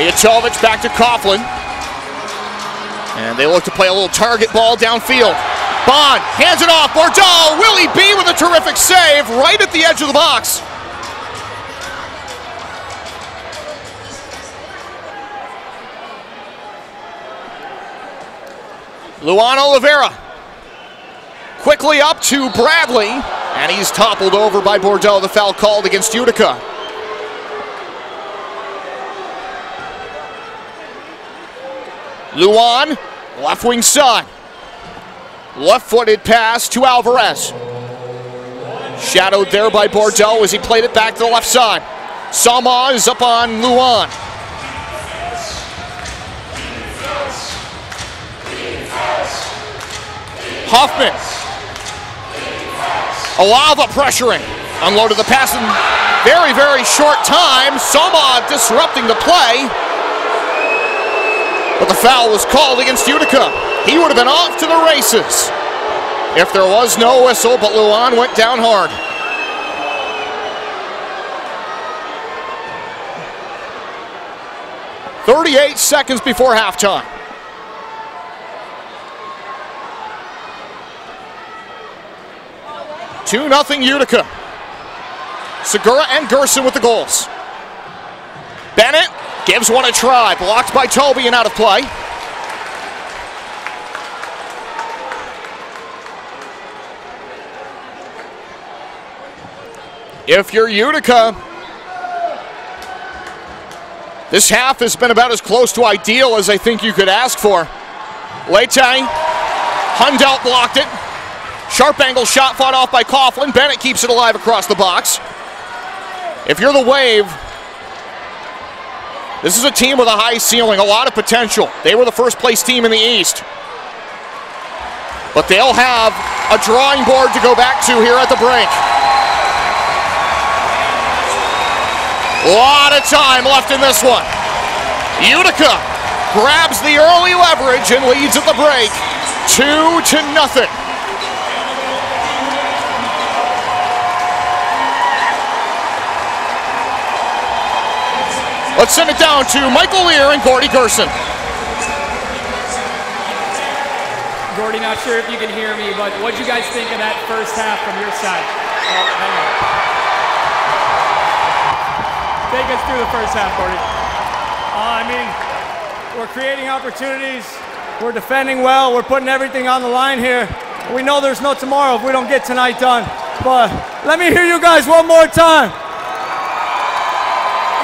Mijatovic back to Coughlin. And they look to play a little target ball downfield. Bond hands it off. Bordeaux, Willie B with a terrific save right at the edge of the box. Luan Oliveira quickly up to Bradley, and he's toppled over by Bordeaux. The foul called against Utica. Luan, left wing side. Left-footed pass to Alvarez. Shadowed there by Bordeaux as he played it back to the left side. Sama is up on Luan. Hoffman. Alava pressuring. Unloaded the pass in very, very short time. Sama disrupting the play. But the foul was called against Utica. he would have been off to the races if there was no whistle, but Luan went down hard. thirty-eight seconds before halftime. two nothing Utica. Segura and Gerson with the goals. Bennett gives one a try, blocked by Toby and out of play. If you're Utica, this half has been about as close to ideal as I think you could ask for. Leite, Hundelt blocked it. Sharp angle shot fought off by Coughlin. Bennett keeps it alive across the box. If you're the Wave, this is a team with a high ceiling, a lot of potential. They were the first place team in the East. But they'll have a drawing board to go back to here at the break. A lot of time left in this one. Utica grabs the early leverage and leads at the break, two to nothing. Let's send it down to Michael Lear and Gordy Gerson. Gordy, not sure if you can hear me, but what'd you guys think of that first half from your side? Oh, hang on. Take us through the first half, Gordy. Uh, I mean, we're creating opportunities, we're defending well, we're putting everything on the line here. We know there's no tomorrow if we don't get tonight done, but let me hear you guys one more time.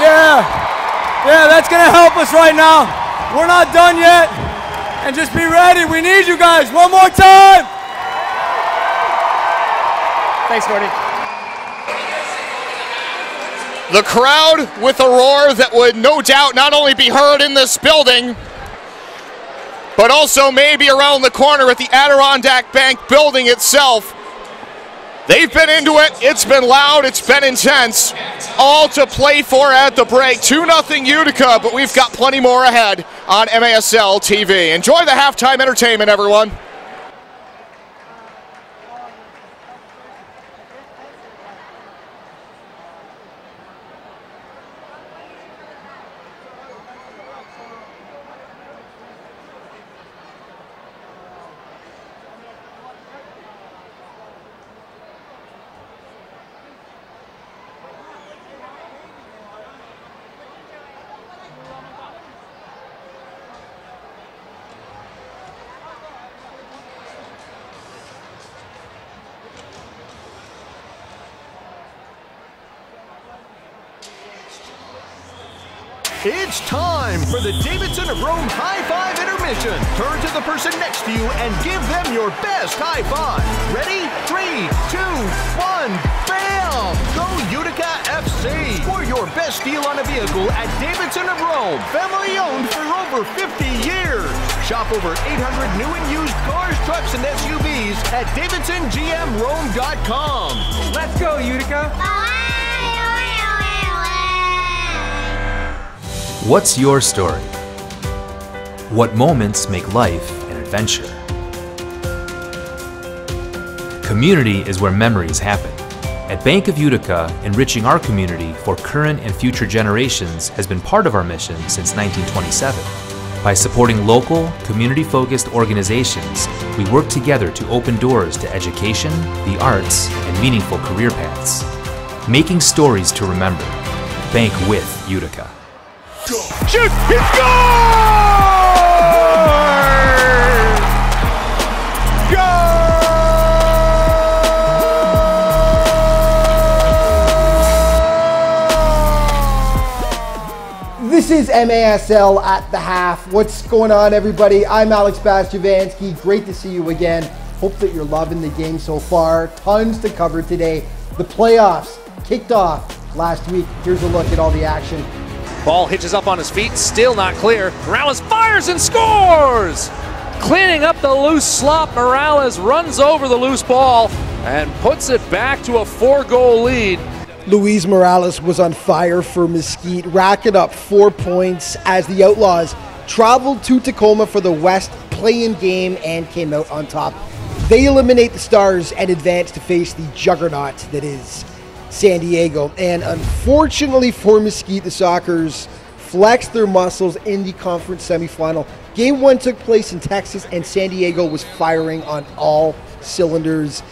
Yeah. Yeah, that's gonna help us right now. We're not done yet. And just be ready, we need you guys. One more time. Thanks, Gordy. The crowd with a roar that would no doubt not only be heard in this building, but also maybe around the corner at the Adirondack Bank building itself. They've been into it, it's been loud, it's been intense. All to play for at the break. two nothing Utica, but we've got plenty more ahead on M A S L T V. Enjoy the halftime entertainment, everyone. It's time for the Davidson of Rome High Five Intermission. Turn to the person next to you and give them your best high five. Ready? Three, two, one, bam! Go Utica F C. Score your best deal on a vehicle at Davidson of Rome. Family owned for over fifty years. Shop over eight hundred new and used cars, trucks, and S U Vs at Davidson G M Rome dot com. Let's go, Utica. What's your story? What moments make life an adventure? Community is where memories happen. At Bank of Utica, enriching our community for current and future generations has been part of our mission since nineteen twenty-seven. By supporting local, community-focused organizations, we work together to open doors to education, the arts, and meaningful career paths. Making stories to remember. Bank with Utica. Shoot! He scores! Goal! This is M A S L at the half. What's going on, everybody? I'm Alex Bastjavansky. Great to see you again. Hope that you're loving the game so far. Tons to cover today. The playoffs kicked off last week. Here's a look at all the action. Ball hitches up on his feet, still not clear. Morales fires and scores! Cleaning up the loose slop, Morales runs over the loose ball and puts it back to a four-goal lead. Luis Morales was on fire for Mesquite, racking up four points as the Outlaws traveled to Tacoma for the West play-in game and came out on top. They eliminate the Stars and advance to face the juggernaut that is San Diego. And unfortunately for Mesquite, the Sockers flexed their muscles in the conference semifinal. Game one took place in Texas, and San Diego was firing on all cylinders.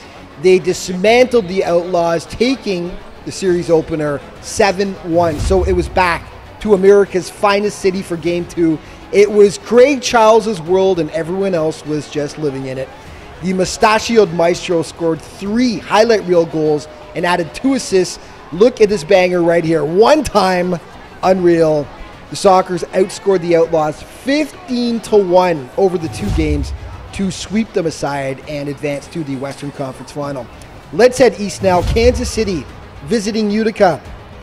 They dismantled the Outlaws, taking the series opener seven one. So it was back to America's finest city for game two. It was Craig Childs' world, and everyone else was just living in it. The mustachioed maestro scored three highlight reel goals and added two assists. Look at this banger right here. One time, unreal. The Sockers outscored the Outlaws fifteen to one over the two games to sweep them aside and advance to the Western Conference Final. Let's head east now. Kansas City visiting Utica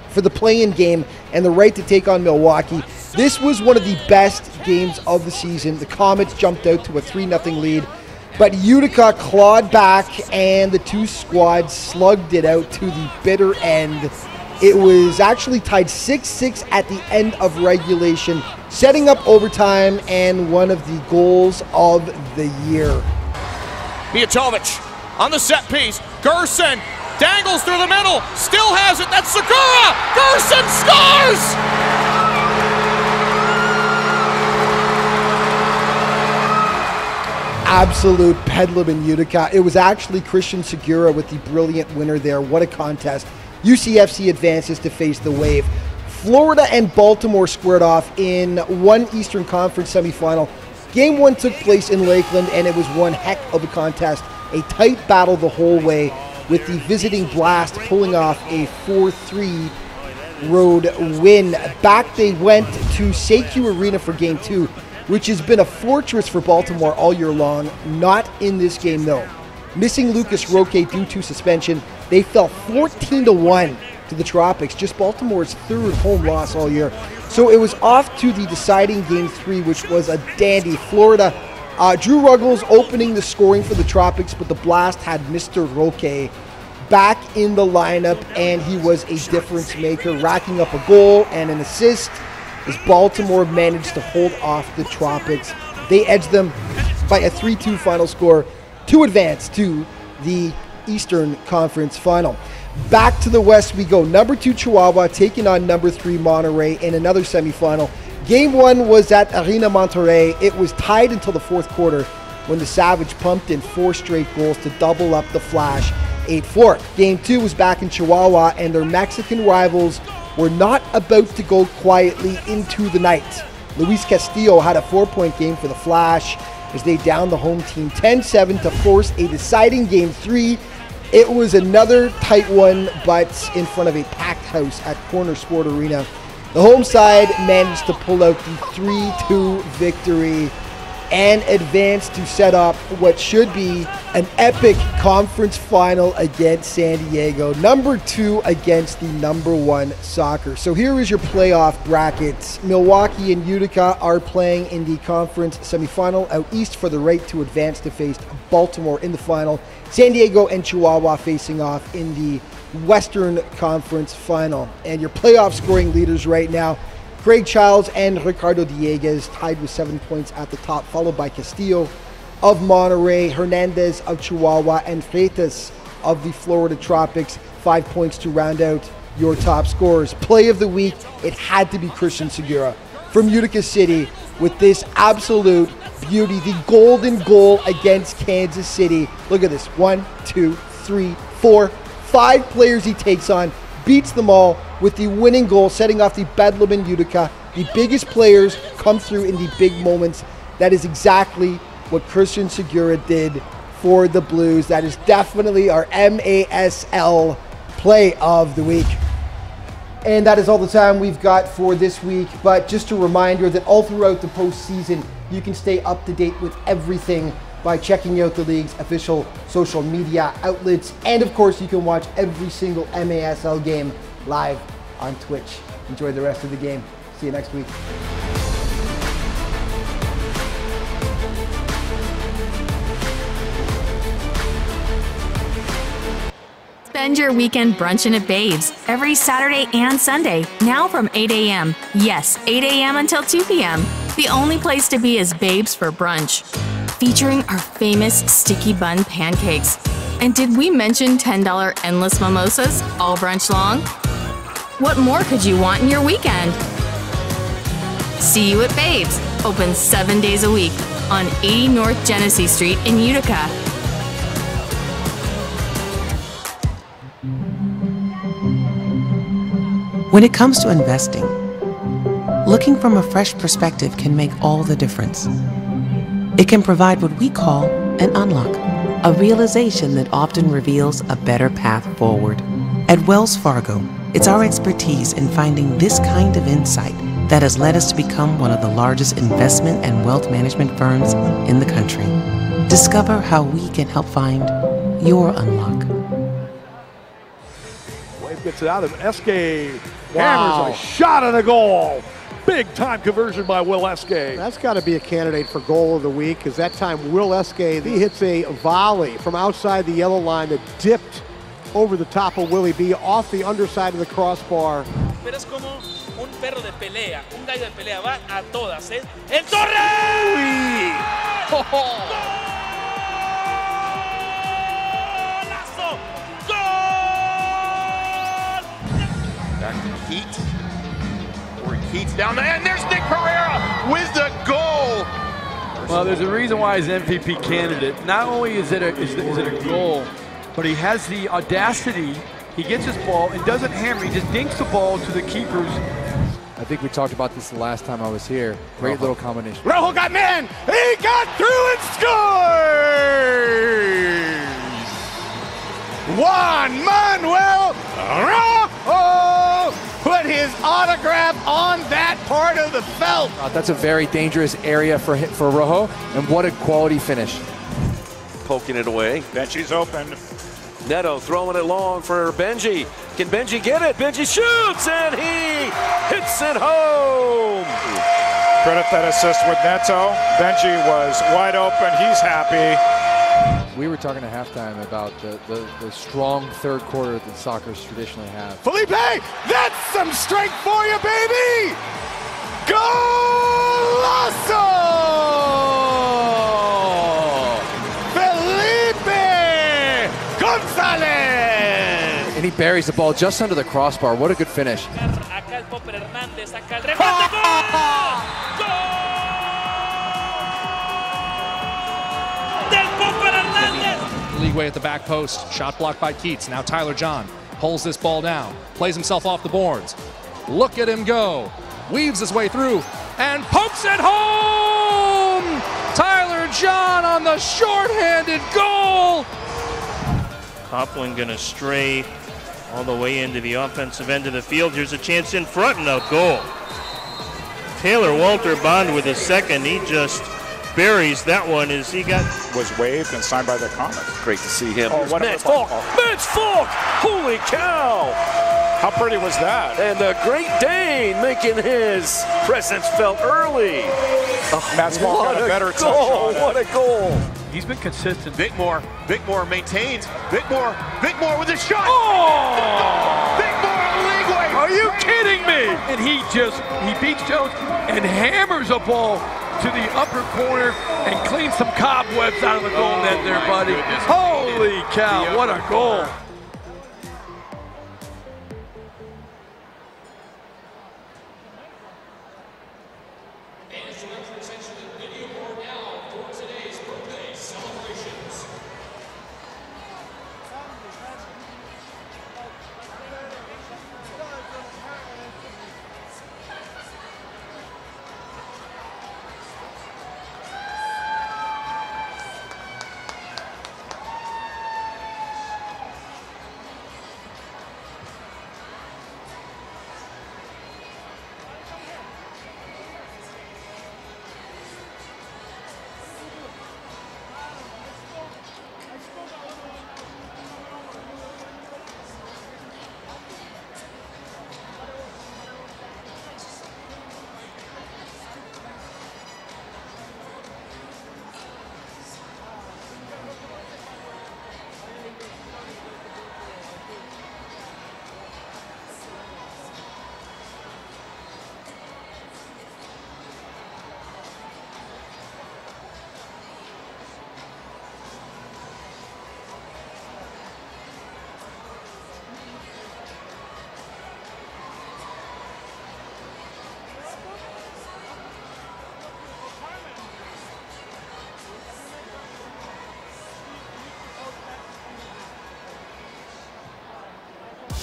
for the play-in game and the right to take on Milwaukee. This was one of the best games of the season. The Comets jumped out to a three nothing lead, but Utica clawed back and the two squads slugged it out to the bitter end. It was actually tied six six at the end of regulation, setting up overtime and one of the goals of the year. Mijatovic on the set piece. Gerson dangles through the middle, still has it. That's Segura. Gerson scores! Absolute bedlam in Utica. It was actually Christian Segura with the brilliant winner there. What a contest. U C F C advances to face the Wave. Florida and Baltimore squared off in one Eastern Conference semifinal. Game one took place in Lakeland, and it was one heck of a contest. A tight battle the whole way, with the visiting Blast pulling off a four three road win. Back they went to Sekou Arena for game two, which has been a fortress for Baltimore all year long. Not in this game, though. Missing Lucas Roque due to suspension, they fell fourteen to one to the Tropics, just Baltimore's third home loss all year. So it was off to the deciding game three, which was a dandy. Florida, uh, Drew Ruggles opening the scoring for the Tropics, but the Blast had Mister Roque back in the lineup, and he was a difference maker, racking up a goal and an assist, as Baltimore managed to hold off the Tropics. They edged them by a three two final score to advance to the Eastern Conference Final. Back to the West we go. Number two Chihuahua taking on number three Monterrey in another semifinal. Game one was at Arena Monterrey. It was tied until the fourth quarter when the Savage pumped in four straight goals to double up the Flash eight four. Game two was back in Chihuahua, and their Mexican rivals were not about to go quietly into the night. Luis Castillo had a four-point game for the Flash as they downed the home team ten seven to force a deciding game three. It was another tight one, but in front of a packed house at Corner Sport Arena. The home side managed to pull out the three two victory and advance to set up what should be an epic conference final against San Diego. Number two against the number one Soccer. So here is your playoff brackets. Milwaukee and Utica are playing in the conference semifinal out east for the right to advance to face Baltimore in the final. San Diego and Chihuahua facing off in the Western Conference Final. And your playoff scoring leaders right now, Craig Childs and Ricardo Diegues tied with seven points at the top, followed by Castillo of Monterrey, Hernandez of Chihuahua, and Freitas of the Florida Tropics. Five points to round out your top scorers. Play of the week, it had to be Christian Segura from Utica City with this absolute beauty, the golden goal against Kansas City. Look at this, one, two, three, four, five players he takes on, beats them all with the winning goal, setting off the bedlam in Utica. The biggest players come through in the big moments. That is exactly what Christian Segura did for the Blues. That is definitely our M A S L play of the week. And that is all the time we've got for this week. But just a reminder that all throughout the postseason, you can stay up to date with everything by checking out the league's official social media outlets. And of course, you can watch every single M A S L game live on Twitch. Enjoy the rest of the game. See you next week. Spend your weekend brunchin' at Babes every Saturday and Sunday, now from eight a m Yes, eight a m until two p m The only place to be is Babes for brunch. featuring our famous sticky bun pancakes. And did we mention ten dollar endless mimosas all brunch long? What more could you want in your weekend? See you at Babes, open seven days a week on eighty North Genesee Street in Utica. When it comes to investing, looking from a fresh perspective can make all the difference. It can provide what we call an unlock, a realization that often reveals a better path forward. At Wells Fargo, it's our expertise in finding this kind of insight that has led us to become one of the largest investment and wealth management firms in the country. Discover how we can help find your unlock. Wave gets it out of Eske. Wow. Hammers a shot at a goal. Big time conversion by Will Eske. That's got to be a candidate for goal of the week, because that time Will Eske, he hits a volley from outside the yellow line that dipped over the top of Willie B, off the underside of the crossbar. Pero es como un perro de pelea, un gallo de pelea, va a todas, eh. ¡El Torre! ¡Oh! ¡Oh! Heat, where Heat's down there, and there's Nick Pereira with the goal. Well, there's a reason why he's an M V P candidate. Not only is it a, is, is it a goal, but he has the audacity. He gets his ball and doesn't hammer. He just dinks the ball to the keepers. I think we talked about this the last time I was here. Great Rojo. Little combination. Rojo got man. He got through and scores. Juan Manuel Rojo put his autograph on that part of the felt. Uh, that's a very dangerous area for for Rojo, and what a quality finish. Poking it away. Benji's open. Neto throwing it long for Benji. Can Benji get it? Benji shoots, and he hits it home. Credit that assist with Neto. Benji was wide open. He's happy. We were talking at halftime about the, the, the strong third quarter that the Sockers traditionally have. Felipe, that's some strength for you, baby! Golazo! Felipe Gonzalez! And he buries the ball just under the crossbar. What a good finish. Leeway at the back post, shot blocked by Keats. Now Tyler John pulls this ball down, plays himself off the boards. Look at him go, weaves his way through, and pokes it home! Tyler John on the shorthanded goal! Copeland gonna stray all the way into the offensive end of the field. Here's a chance in front and a goal. Taylor Walter Bond with his second. He just buries that one as he got... was waived and signed by the Comets. Great to see him. Oh, Matt Falk! Matt Falk! Holy cow! How pretty was that? And the Great Dane making his presence felt early. Oh, Matt Falk got a better touch on it. What a goal! He's been consistent. Bickmore. Bickmore maintains. Bickmore. Bickmore with a shot! Oh! Bickmore league-way! Are you kidding me? And he just, he beats Jones and hammers a ball to the upper corner and clean some cobwebs out of the goal oh net there, buddy. Goodness. Holy cow, the what a goal. Corner.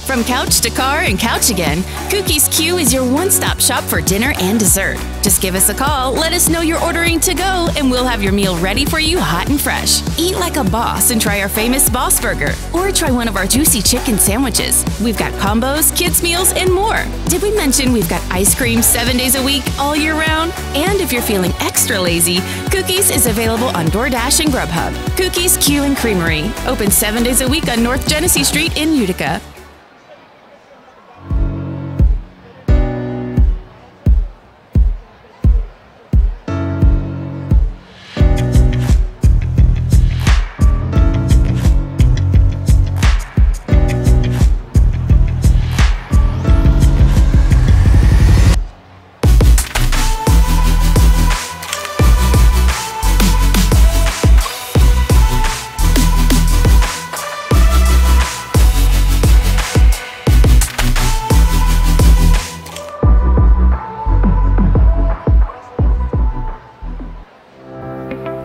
From couch to car and couch again, Cookies Q is your one-stop shop for dinner and dessert. Just give us a call, let us know you're ordering to go, and we'll have your meal ready for you hot and fresh. Eat like a boss and try our famous Boss Burger, or try one of our juicy chicken sandwiches. We've got combos, kids' meals, and more. Did we mention we've got ice cream seven days a week, all year round? And if you're feeling extra lazy, Cookies is available on DoorDash and Grubhub. Cookies Q and Creamery, open seven days a week on North Genesee Street in Utica.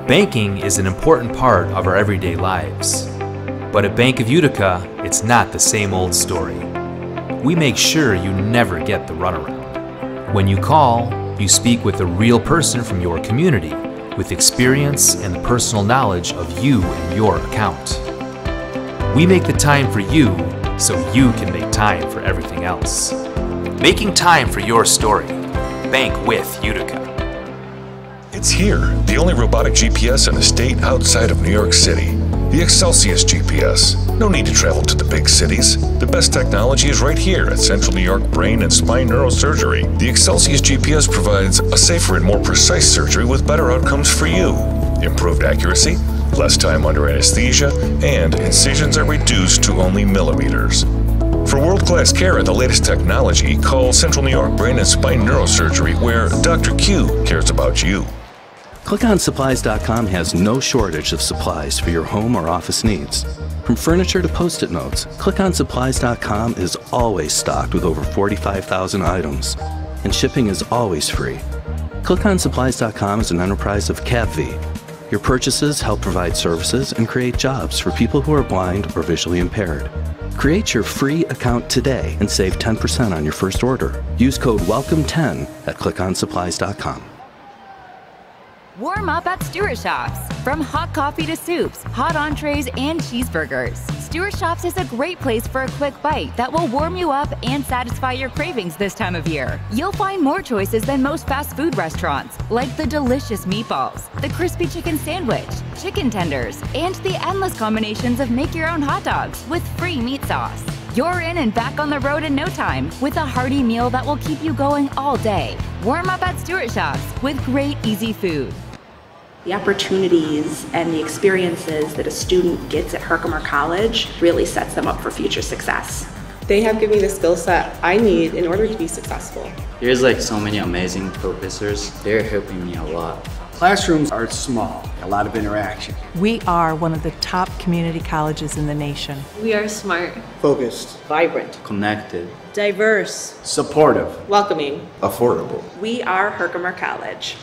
Banking is an important part of our everyday lives, but at Bank of Utica, it's not the same old story. We make sure you never get the runaround. When you call, you speak with a real person from your community with experience and the personal knowledge of you and your account. We make the time for you so you can make time for everything else. Making time for your story. Bank with Utica. It's here, the only robotic G P S in the state outside of New York City. The Excelsius G P S. No need to travel to the big cities. The best technology is right here at Central New York Brain and Spine Neurosurgery. The Excelsius G P S provides a safer and more precise surgery with better outcomes for you. Improved accuracy, less time under anesthesia, and incisions are reduced to only millimeters. For world-class care and the latest technology, call Central New York Brain and Spine Neurosurgery, where Doctor Q cares about you. click on supplies dot com has no shortage of supplies for your home or office needs. From furniture to post-it notes, click on supplies dot com is always stocked with over forty-five thousand items, and shipping is always free. click on supplies dot com is an enterprise of C A B V. Your purchases help provide services and create jobs for people who are blind or visually impaired. Create your free account today and save ten percent on your first order. Use code welcome ten at click on supplies dot com. Warm up at Stewart's Shops. From hot coffee to soups, hot entrees, and cheeseburgers, Stewart's Shops is a great place for a quick bite that will warm you up and satisfy your cravings this time of year. You'll find more choices than most fast food restaurants, like the delicious meatballs, the crispy chicken sandwich, chicken tenders, and the endless combinations of make-your-own hot dogs with free meat sauce. You're in and back on the road in no time with a hearty meal that will keep you going all day. Warm up at Stewart's Shops with great, easy food. The opportunities and the experiences that a student gets at Herkimer College really sets them up for future success. They have given me the skill set I need in order to be successful. There's like so many amazing professors. They're helping me a lot. Classrooms are small, a lot of interaction. We are one of the top community colleges in the nation. We are smart, focused, vibrant, connected, diverse, supportive, welcoming, affordable. We are Herkimer College.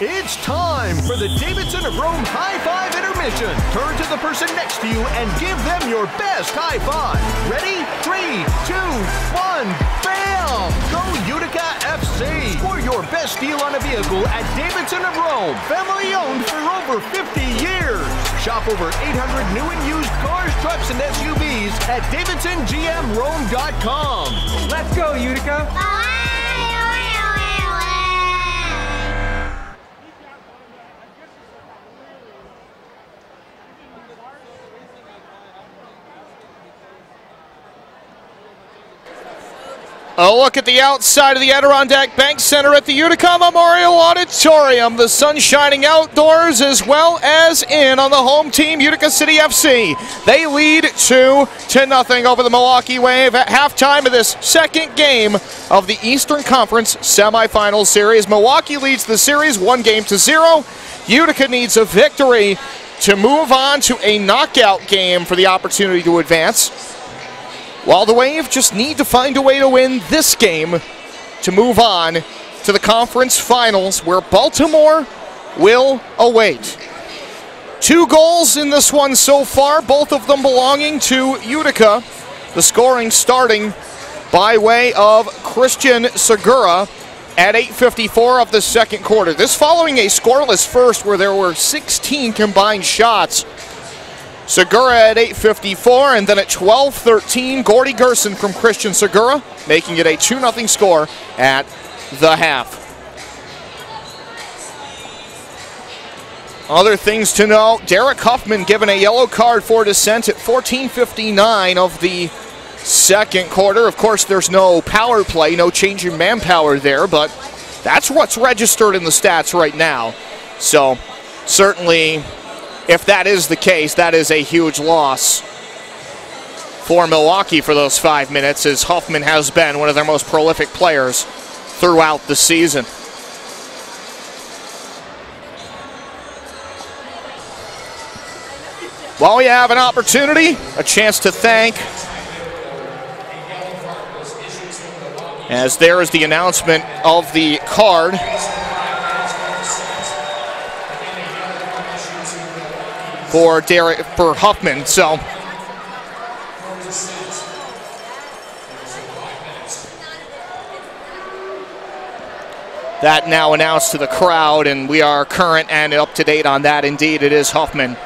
It's time for the Davidson of Rome High Five Intermission. Turn to the person next to you and give them your best high five. Ready? Three, two, one, bam! Go Utica F C. Score your best deal on a vehicle at Davidson of Rome. Family owned for over fifty years. Shop over eight hundred new and used cars, trucks, and S U Vs at Davidson G M Rome dot com. Let's go, Utica. Bye. A look at the outside of the Adirondack Bank Center at the Utica Memorial Auditorium. The sun shining outdoors as well as in on the home team, Utica City F C. They lead two to nothing over the Milwaukee Wave at halftime of this second game of the Eastern Conference semifinal series. Milwaukee leads the series one game to zero. Utica needs a victory to move on to a knockout game for the opportunity to advance, while the Wave just need to find a way to win this game to move on to the conference finals, where Baltimore will await. Two goals in this one so far, both of them belonging to Utica. The scoring starting by way of Christian Segura at eight fifty-four of the second quarter. This following a scoreless first where there were sixteen combined shots. Segura at eight fifty-four, and then at twelve thirteen, Gordy Gerson from Christian Segura, making it a two nothing score at the half. Other things to know, Derek Huffman given a yellow card for dissent at fourteen fifty-nine of the second quarter. Of course, there's no power play, no change in manpower there, but that's what's registered in the stats right now. So certainly, if that is the case, that is a huge loss for Milwaukee for those five minutes, as Huffman has been one of their most prolific players throughout the season. Well, we have an opportunity, a chance to thank, as there is the announcement of the card. For Derek, for Huffman, so. That now announced to the crowd, and we are current and up to date on that. Indeed, it is Huffman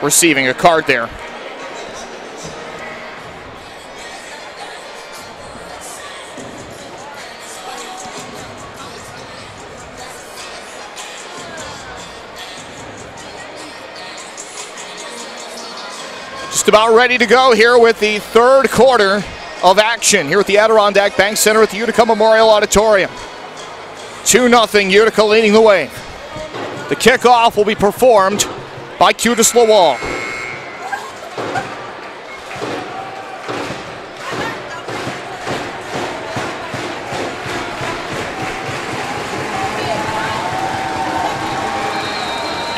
receiving a card there. Just about ready to go here with the third quarter of action here at the Adirondack Bank Center at the Utica Memorial Auditorium. two nothing, Utica leading the way. The kickoff will be performed by Quintas Lawal.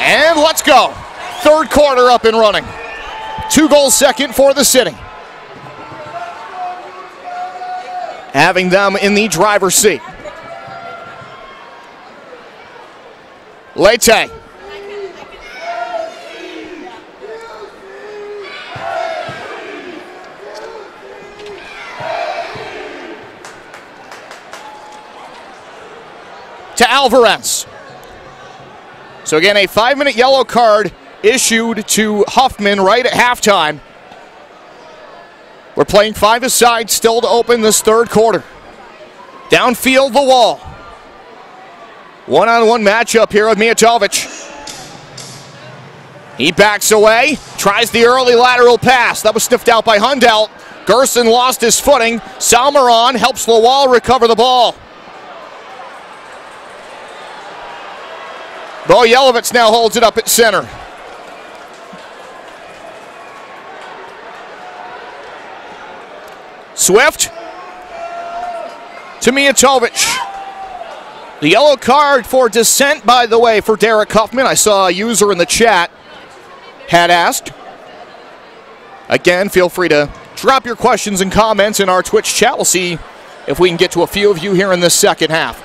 And let's go. Third quarter up and running. Two goals second for the city. Having them in the driver's seat. Leite. To Alvarez. So again, a five-minute yellow card issued to Huffman right at halftime. We're playing five-a-side still to open this third quarter. Downfield, the wall. One-on-one matchup here with Mijatovic. He backs away, tries the early lateral pass. That was sniffed out by Hundelt. Gerson lost his footing. Salmeron helps Lawal recover the ball. Bojelovitz now holds it up at center. Swift to Mijatovic. The yellow card for dissent, by the way, for Derek Huffman. I saw a user in the chat had asked. Again, feel free to drop your questions and comments in our Twitch chat. We'll see if we can get to a few of you here in this second half.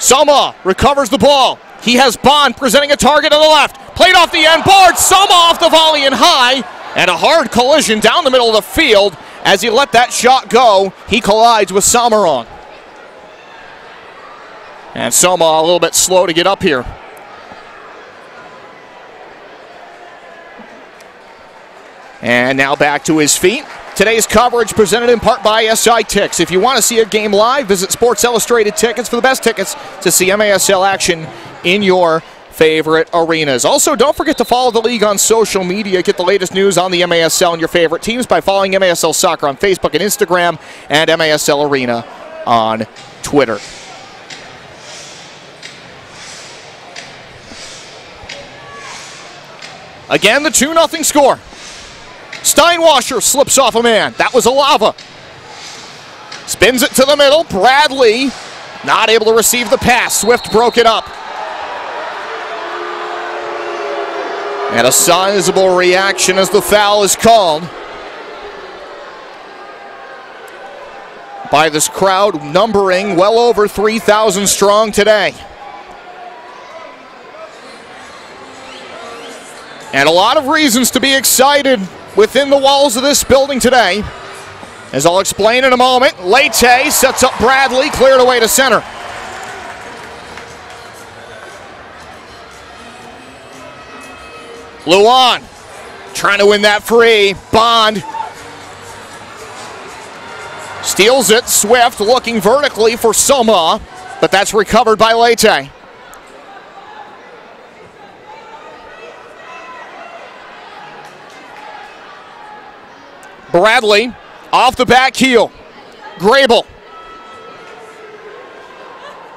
Soma recovers the ball. He has Bond presenting a target on the left. Played off the end board. Soma off the volley and high. And a hard collision down the middle of the field. As he let that shot go, he collides with Salmeron. And Soma a little bit slow to get up here. And now back to his feet. Today's coverage presented in part by S I Ticks. If you want to see a game live, visit Sports Illustrated Tickets for the best tickets to see M A S L action in your favorite arenas. Also, don't forget to follow the league on social media. Get the latest news on the M A S L and your favorite teams by following M A S L Soccer on Facebook and Instagram, and M A S L Arena on Twitter. Again, the two nothing score. Steinwasser slips off a man. That was Alava. Spins it to the middle. Bradley not able to receive the pass. Swift broke it up. And a sizable reaction as the foul is called by this crowd, numbering well over three thousand strong today. And a lot of reasons to be excited within the walls of this building today. As I'll explain in a moment, Leite sets up Bradley, cleared away to center. Luan trying to win that free. Bond steals it. Swift looking vertically for Soma, but that's recovered by Leite. Bradley off the back heel. Grable.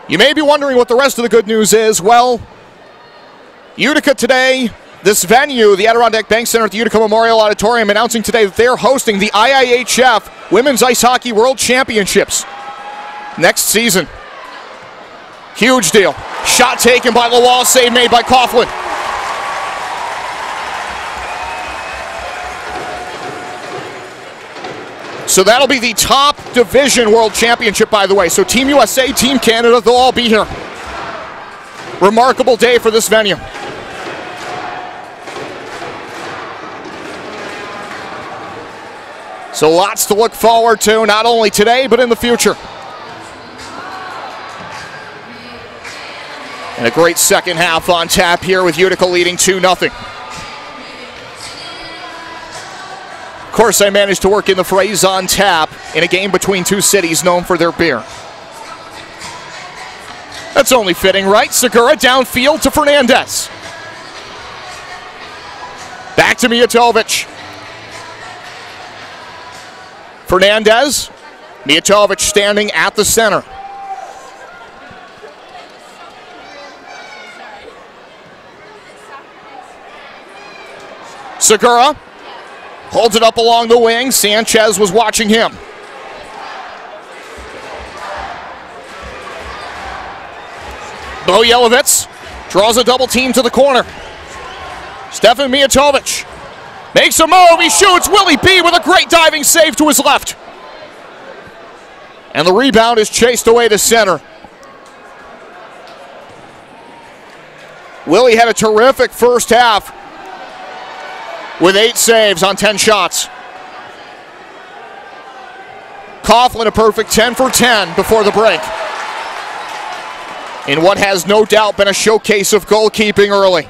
You may be wondering what the rest of the good news is. Well, Utica today, this venue, the Adirondack Bank Center at the Utica Memorial Auditorium, announcing today that they're hosting the I I H F Women's Ice Hockey World Championships next season. Huge deal. Shot taken by Lawal, save made by Coughlin. So that'll be the top division world championship, by the way. So Team U S A, Team Canada, they'll all be here. Remarkable day for this venue. So lots to look forward to, not only today, but in the future. And a great second half on tap here with Utica leading two nothing. Of course, I managed to work in the phrase on tap in a game between two cities known for their beer. That's only fitting, right? Segura downfield to Fernandez. Back to Mijatovic. Fernandez, Mijatovic standing at the center. Segura holds it up along the wing. Sanchez was watching him. Bojelovec draws a double team to the corner. Stefan Mijatovic makes a move. He shoots. Willie B with a great diving save to his left. And the rebound is chased away to center. Willie had a terrific first half, with eight saves on ten shots. Coughlin a perfect ten for ten before the break, in what has no doubt been a showcase of goalkeeping early.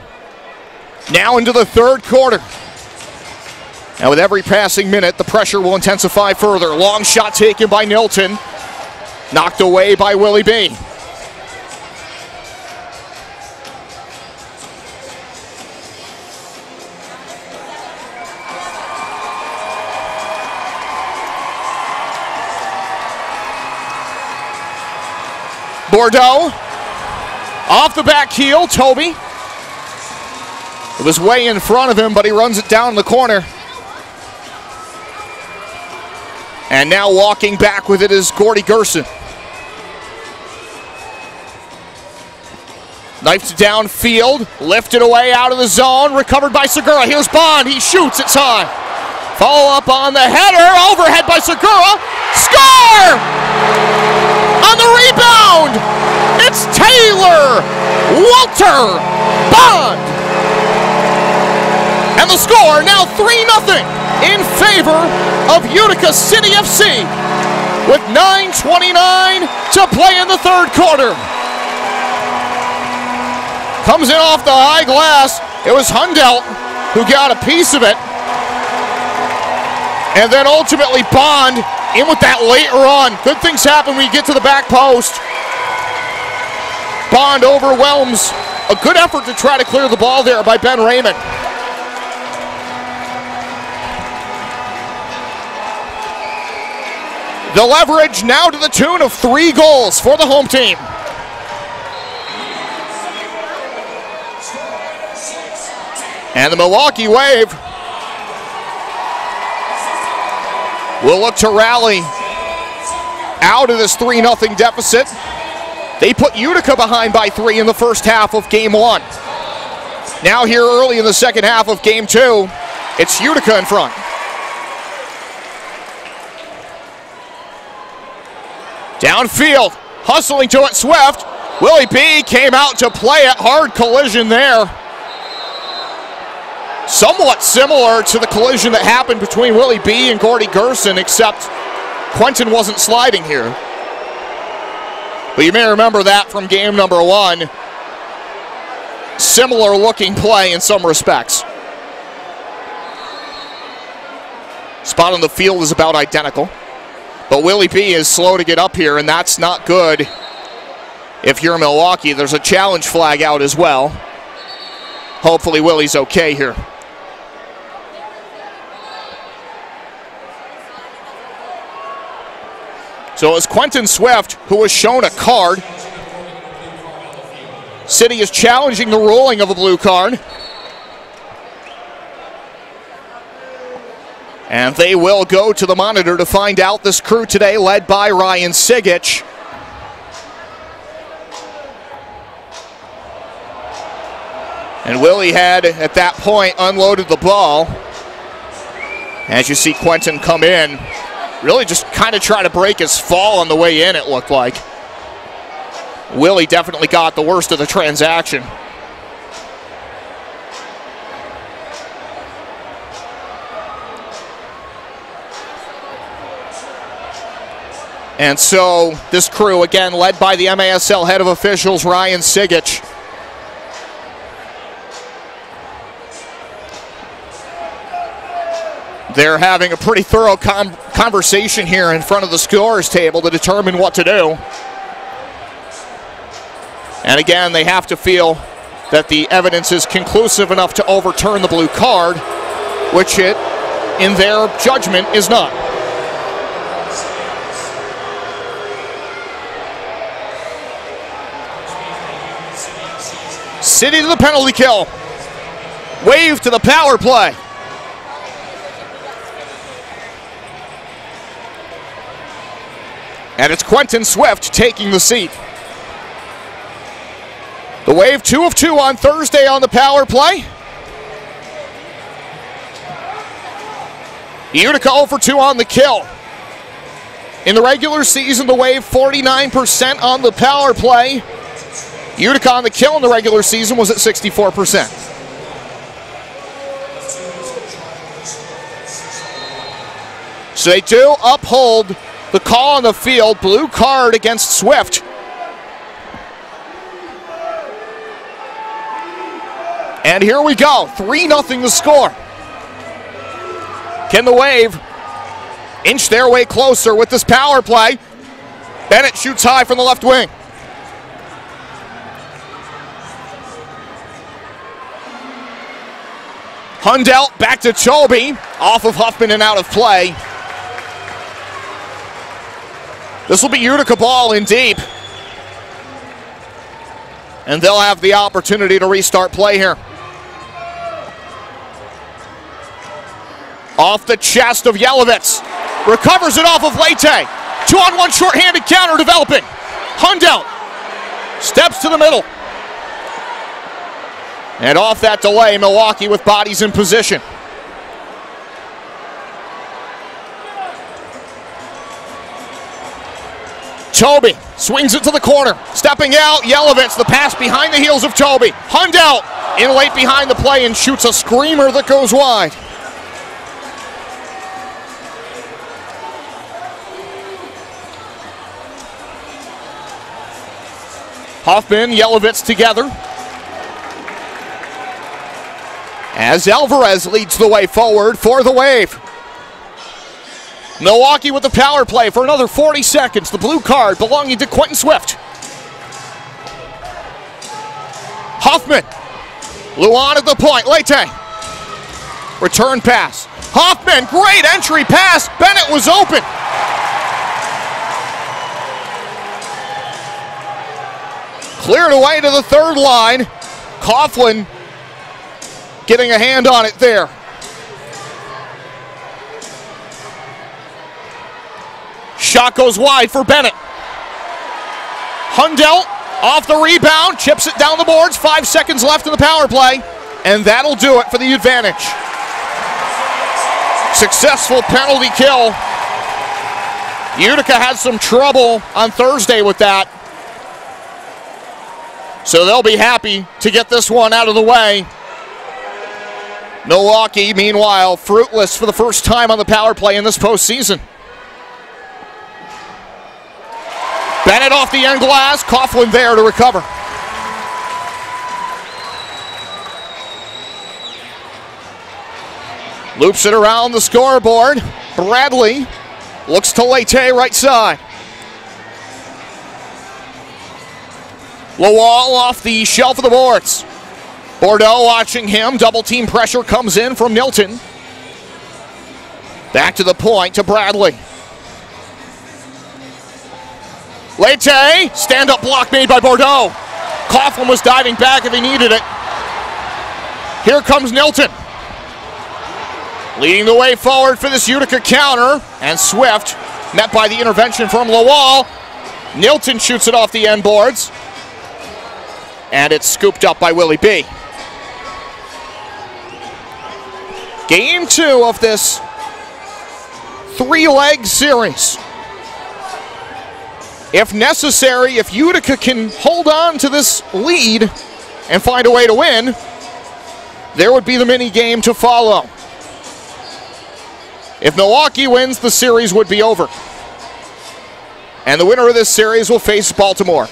Now into the third quarter. And with every passing minute, the pressure will intensify further. Long shot taken by Nilton. Knocked away by Willie B. Bordeaux, off the back heel, Toby. It was way in front of him, but he runs it down the corner. And now walking back with it is Gordy Gerson. Knifed downfield, lifted away out of the zone, recovered by Segura. Here's Bond, he shoots, it's high. Follow up on the header, overhead by Segura, score! On the rebound, it's Taylor Walter Bond. And the score now three nothing in favor of Utica City F C with nine twenty-nine to play in the third quarter. Comes in off the high glass. It was Hundelt who got a piece of it. And then ultimately Bond in with that late run. Good things happen when you get to the back post. Bond overwhelms a good effort to try to clear the ball there by Ben Raymond. The leverage now to the tune of three goals for the home team. And the Milwaukee Wave will look to rally out of this three nothing deficit. They put Utica behind by three in the first half of game one. Now here early in the second half of game two, it's Utica in front. Downfield, hustling to it, Swift. Willie B came out to play it, hard collision there. somewhat similar to the collision that happened between Willie B and Gordy Gerson, except Quentin wasn't sliding here. But you may remember that from game number one. Similar looking play in some respects. Spot on the field is about identical. But Willie B is slow to get up here, and that's not good if you're Milwaukee. There's a challenge flag out as well. Hopefully Willie's okay here. So it was Quentin Swift who was shown a card. City is challenging the ruling of a blue card. And they will go to the monitor to find out. This crew today led by Ryan Sigich. And Willie had, at that point, unloaded the ball. As you see Quentin come in. Really just kind of try to break his fall on the way in, it looked like. Willie definitely got the worst of the transaction. And so this crew, again, led by the M A S L head of officials, Ryan Sigich. They're having a pretty thorough con conversation here in front of the scorer's table to determine what to do. And again, they have to feel that the evidence is conclusive enough to overturn the blue card, which it, in their judgment, is not. City to the penalty kill. Wave to the power play. And it's Quentin Swift taking the seat. The Wave two of two on Thursday on the power play. Utica zero for two on the kill. In the regular season, the Wave forty-nine percent on the power play. Utica on the kill in the regular season was at sixty-four percent. So they do uphold the call on the field, blue card against Swift. And here we go, three nothing the score. Can the Wave inch their way closer with this power play? Bennett shoots high from the left wing. Hundell back to Chobe, off of Huffman and out of play. This will be Utica ball in deep. And they'll have the opportunity to restart play here. Off the chest of Yelovitz. Recovers it off of Leite. Two on one shorthanded counter developing. Hundell steps to the middle. And off that delay, Milwaukee with bodies in position. Chobe swings it to the corner. Stepping out, Yelovitz, the pass behind the heels of Chobe. Hundell in late behind the play and shoots a screamer that goes wide. Huffman, Yelovitz together. As Alvarez leads the way forward for the Wave. Milwaukee with the power play for another forty seconds. The blue card belonging to Quentin Swift. Huffman. Luan at the point. Leite. Return pass. Huffman, great entry pass. Bennett was open. Cleared away to the third line. Coughlin getting a hand on it there. Shot goes wide for Bennett. Hundell off the rebound, chips it down the boards. Five seconds left in the power play, and that'll do it for the advantage. Successful penalty kill. Utica had some trouble on Thursday with that, so they'll be happy to get this one out of the way. Milwaukee, meanwhile, fruitless for the first time on the power play in this postseason. Bennett off the end glass, Coughlin there to recover. Loops it around the scoreboard. Bradley looks to Leite, right side. Lawal off the shelf of the boards. Bordeaux watching him. Double team pressure comes in from Milton. Back to the point to Bradley. Leite, stand-up block made by Bordeaux. Coughlin was diving back if he needed it. Here comes Milton. Leading the way forward for this Utica counter, and Swift met by the intervention from Lawal. Nilton shoots it off the end boards, and it's scooped up by Willie B. Game two of this three-leg series. If necessary, if Utica can hold on to this lead and find a way to win, there would be the mini game to follow. If Milwaukee wins, the series would be over. And the winner of this series will face Baltimore.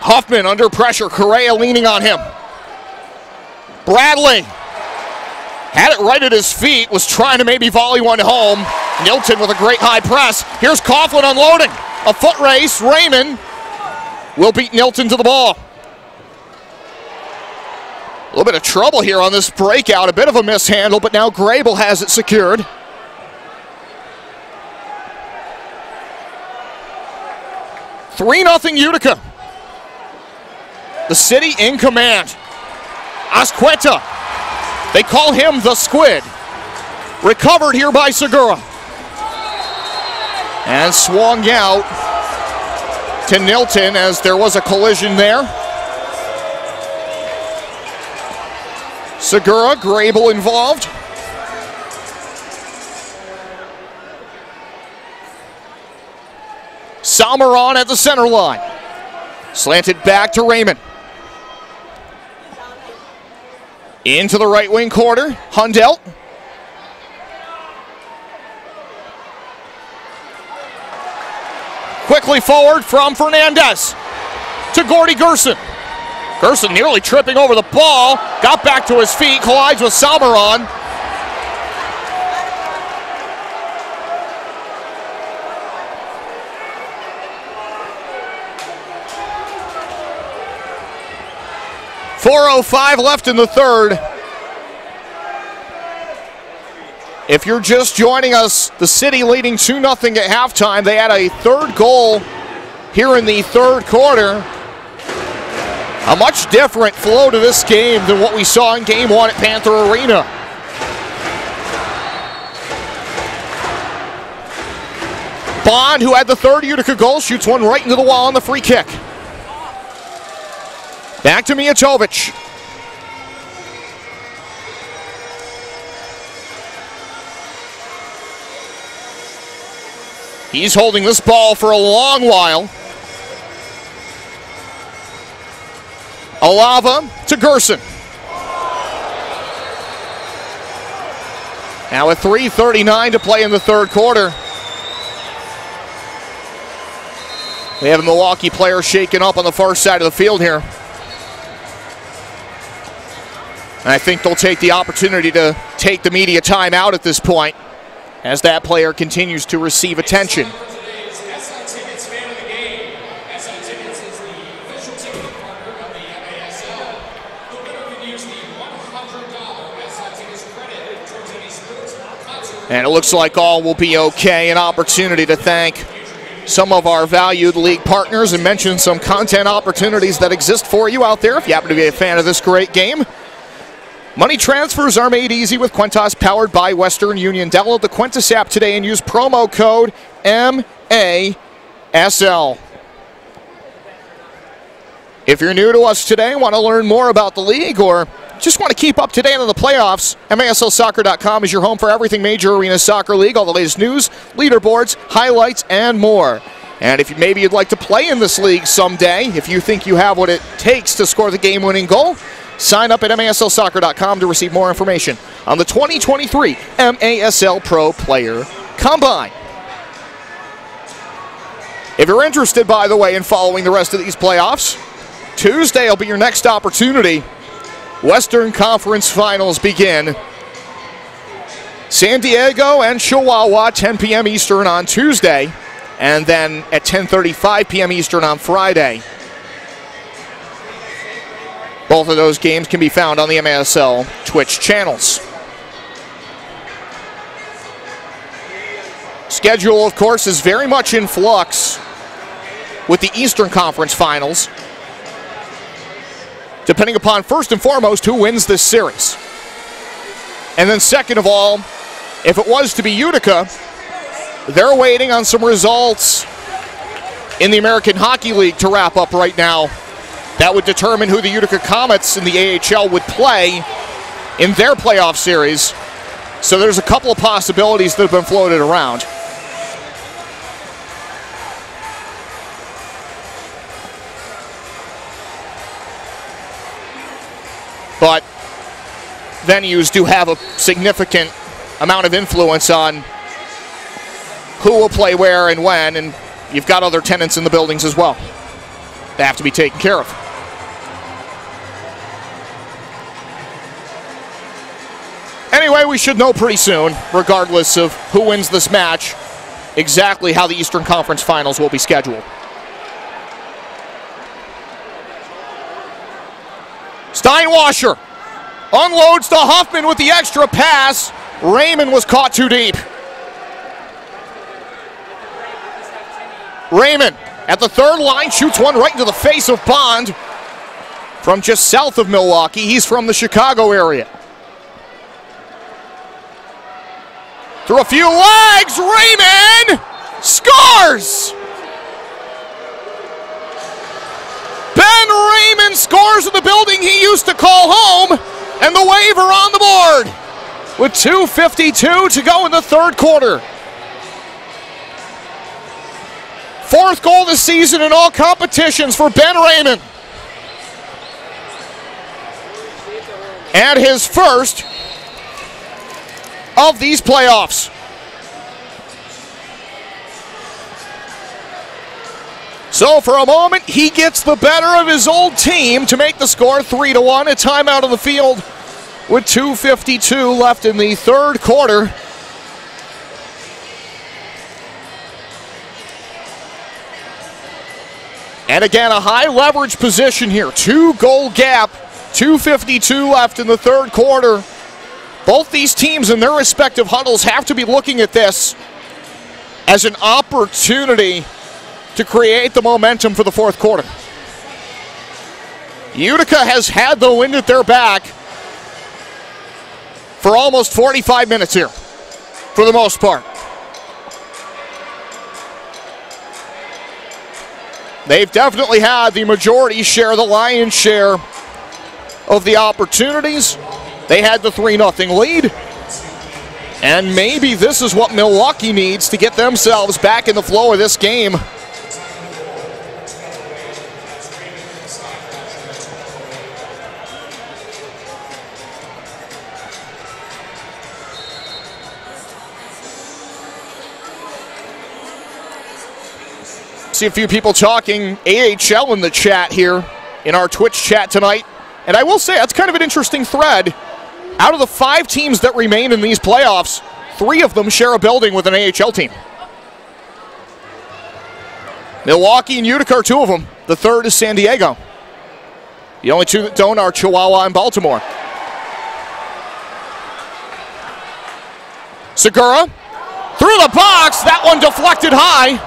Huffman under pressure, Correa leaning on him. Bradley had it right at his feet, was trying to maybe volley one home. Nilton with a great high press. Here's Coughlin unloading. A foot race, Raymond will beat Nilton to the ball. A little bit of trouble here on this breakout, a bit of a mishandle, but now Grable has it secured. three nothing Utica. The city in command. Asqueta, they call him the Squid. Recovered here by Segura. And swung out to Nilton as there was a collision there. Segura, Grable involved. Salmeron at the center line. Slanted back to Raymond. Into the right wing corner, Hundell. Quickly forward from Fernandez to Gordy Gerson. Gerson nearly tripping over the ball, got back to his feet, collides with Salmeron. four oh five left in the third. If you're just joining us, the city leading two nothing at halftime. They had a third goal here in the third quarter. A much different flow to this game than what we saw in game one at Panther Arena. Bond, who had the third Utica goal, shoots one right into the wall on the free kick. Back to Mijatovic. He's holding this ball for a long while. Alava to Gerson. Now at three thirty-nine to play in the third quarter. We have a Milwaukee player shaken up on the far side of the field here. And I think they'll take the opportunity to take the media timeout at this point as that player continues to receive attention. And it looks like all will be okay. An opportunity to thank some of our valued league partners and mention some content opportunities that exist for you out there if you happen to be a fan of this great game. Money transfers are made easy with Quintas, powered by Western Union. Download the Quintas app today and use promo code M A S L. If you're new to us today, want to learn more about the league, or just want to keep up to date on the playoffs, M A S L soccer dot com is your home for everything Major Arena Soccer League, all the latest news, leaderboards, highlights, and more. And if you, maybe you'd like to play in this league someday, if you think you have what it takes to score the game-winning goal, sign up at M A S L soccer dot com to receive more information on the twenty twenty-three M A S L Pro Player Combine. If you're interested, by the way, in following the rest of these playoffs, Tuesday will be your next opportunity. Western Conference Finals begin. San Diego and Chihuahua, ten p m Eastern on Tuesday, and then at ten thirty-five p m Eastern on Friday. Both of those games can be found on the M A S L Twitch channels. Schedule, of course, is very much in flux with the Eastern Conference Finals, depending upon, first and foremost, who wins this series. And then second of all, if it was to be Utica, they're waiting on some results in the American Hockey League to wrap up right now. That would determine who the Utica Comets in the A H L would play in their playoff series. So there's a couple of possibilities that have been floated around. But venues do have a significant amount of influence on who will play where and when, and you've got other tenants in the buildings as well. They have to be taken care of. Anyway, we should know pretty soon, regardless of who wins this match, exactly how the Eastern Conference Finals will be scheduled. Steinwasser unloads to Huffman with the extra pass. Raymond was caught too deep. Raymond at the third line shoots one right into the face of Bond from just south of Milwaukee. He's from the Chicago area. Through a few legs, Raymond scores! Ben Raymond scores in the building he used to call home, and the Wave are on the board with two fifty-two to go in the third quarter. Fourth goal this season in all competitions for Ben Raymond. And his first of these playoffs. So for a moment, he gets the better of his old team to make the score three to one. A timeout on the field with two fifty-two left in the third quarter. And again, a high leverage position here. Two goal gap, two fifty-two left in the third quarter. Both these teams in their respective huddles have to be looking at this as an opportunity to create the momentum for the fourth quarter. Utica has had the wind at their back for almost forty-five minutes here, for the most part. They've definitely had the majority share, the lion's share of the opportunities. They had the three nothing lead. And maybe this is what Milwaukee needs to get themselves back in the flow of this game. See a few people talking A H L in the chat here in our Twitch chat tonight. And I will say, that's kind of an interesting thread. Out of the five teams that remain in these playoffs, three of them share a building with an A H L team. Milwaukee and Utica are two of them. The third is San Diego. The only two that don't are Chihuahua and Baltimore. Segura through the box. That one deflected high.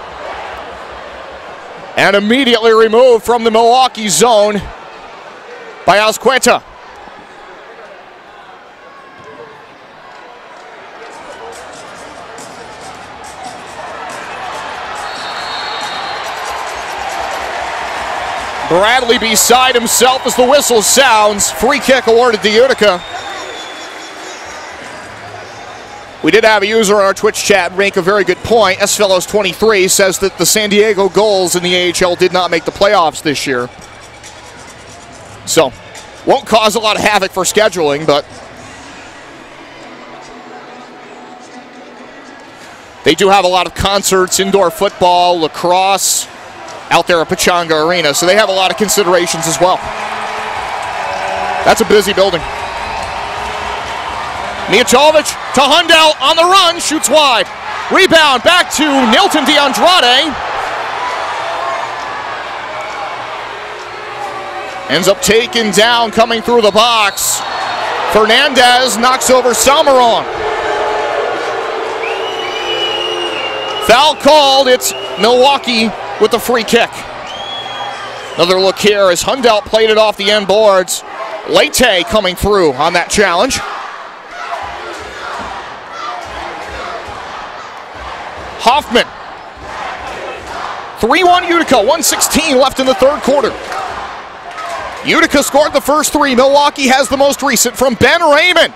And immediately removed from the Milwaukee zone by Azqueta. Bradley beside himself as the whistle sounds. Free kick awarded to Utica. We did have a user on our Twitch chat make a very good point. S Fellows twenty-three says that the San Diego goals in the A H L did not make the playoffs this year. So, won't cause a lot of havoc for scheduling, but they do have a lot of concerts, indoor football, lacrosse, out there at Pechanga Arena, so they have a lot of considerations as well. That's a busy building. Mijajovic to Hundell on the run, shoots wide. Rebound back to Nilton DeAndrade. Ends up taken down, coming through the box. Fernandez knocks over Salmeron. Foul called, it's Milwaukee with the free kick. Another look here as Hundell played it off the end boards. Leite coming through on that challenge. Hoffman. three one Utica, one sixteen left in the third quarter. Utica scored the first three. Milwaukee has the most recent from Ben Raymond.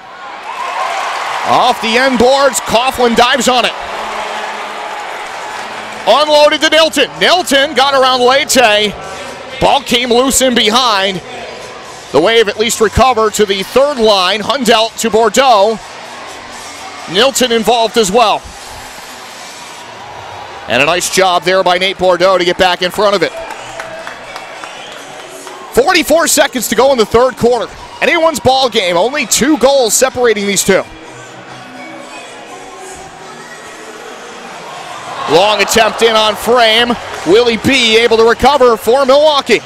Off the end boards, Coughlin dives on it. Unloaded to Nilton. Nilton got around Leite. Ball came loose in behind. The Wave at least recover to the third line. Hundell to Bordeaux. Nilton involved as well. And a nice job there by Nate Bordeaux to get back in front of it. forty-four seconds to go in the third quarter. Anyone's ball game. Only two goals separating these two. Long attempt in on frame. Willie B able to recover for Milwaukee.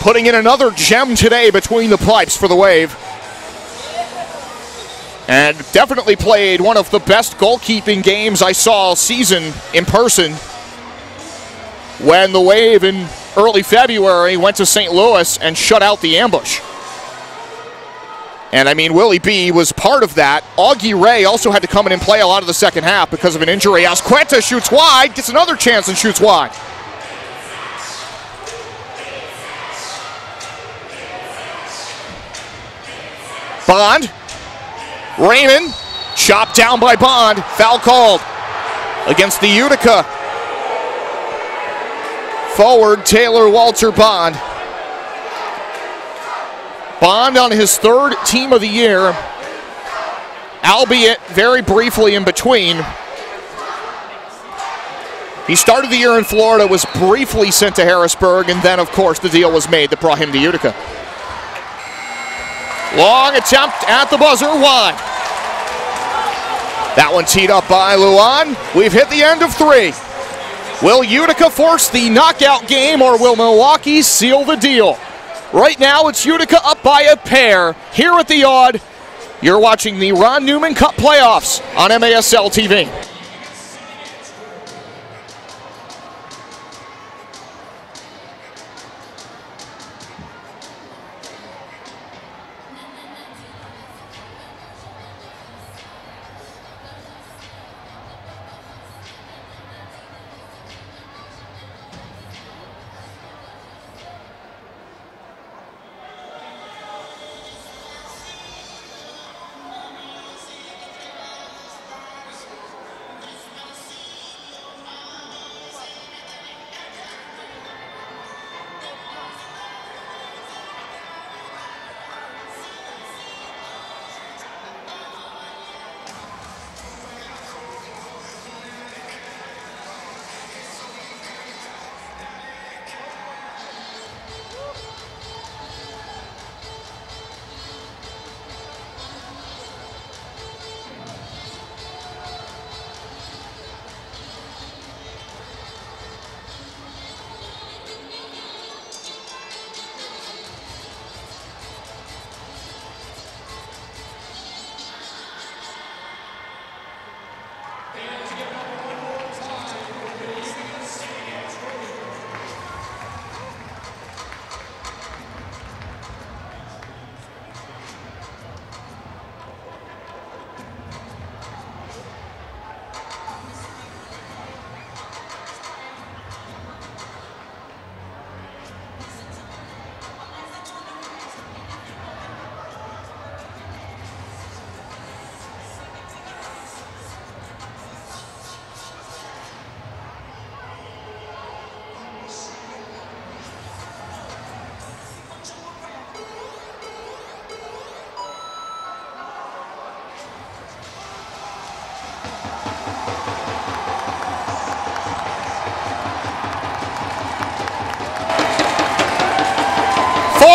Putting in another gem today between the pipes for the Wave. And definitely played one of the best goalkeeping games I saw all season in person when the Wave in early February went to Saint Louis and shut out the ambush. And I mean, Willie B was part of that. Augie Ray also had to come in and play a lot of the second half because of an injury. Asqueta shoots wide, gets another chance and shoots wide. Bond. Raymond, chopped down by Bond, foul called against the Utica forward, Taylor Walter Bond. Bond on his third team of the year, albeit very briefly in between. He started the year in Florida, was briefly sent to Harrisburg, and then, of course, the deal was made that brought him to Utica. Long attempt at the buzzer, wide. That one teed up by Luan. We've hit the end of three. Will Utica force the knockout game, or will Milwaukee seal the deal? Right now, it's Utica up by a pair. Here at the odd, you're watching the Ron Newman Cup playoffs on M A S L T V.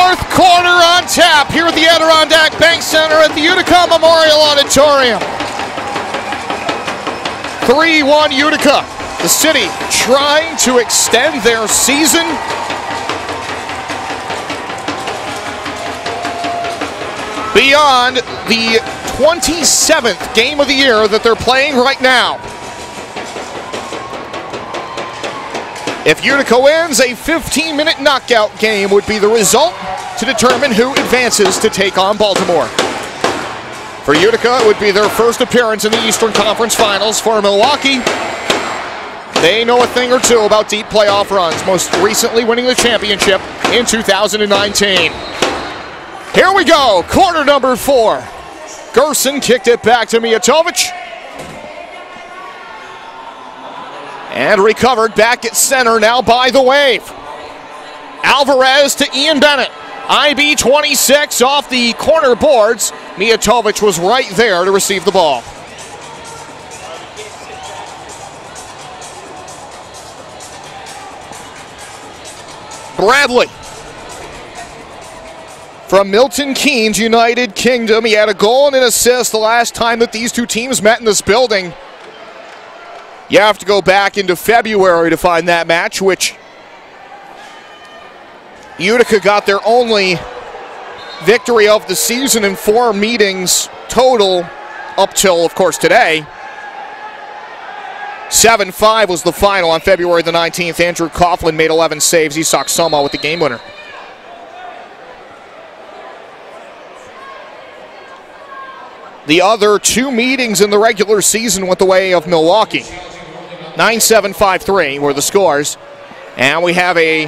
North corner on tap here at the Adirondack Bank Center at the Utica Memorial Auditorium. three one Utica, the city trying to extend their season. Beyond the twenty-seventh game of the year that they're playing right now. If Utica wins, a fifteen minute knockout game would be the result to determine who advances to take on Baltimore. For Utica, it would be their first appearance in the Eastern Conference Finals. For Milwaukee, they know a thing or two about deep playoff runs, most recently winning the championship in two thousand nineteen. Here we go, quarter number four. Gerson kicked it back to Mijatovic. And recovered back at center now by the Wave. Alvarez to Ian Bennett. I B twenty-six off the corner boards. Mijatovic was right there to receive the ball. Bradley. From Milton Keynes, United Kingdom. He had a goal and an assist the last time that these two teams met in this building. You have to go back into February to find that match, which Utica got their only victory of the season in four meetings total up till, of course, today. seven five was the final on February the nineteenth. Andrew Coughlin made eleven saves. Isak Soma with the game winner. The other two meetings in the regular season went the way of Milwaukee. nine seven, five three were the scores. And we have a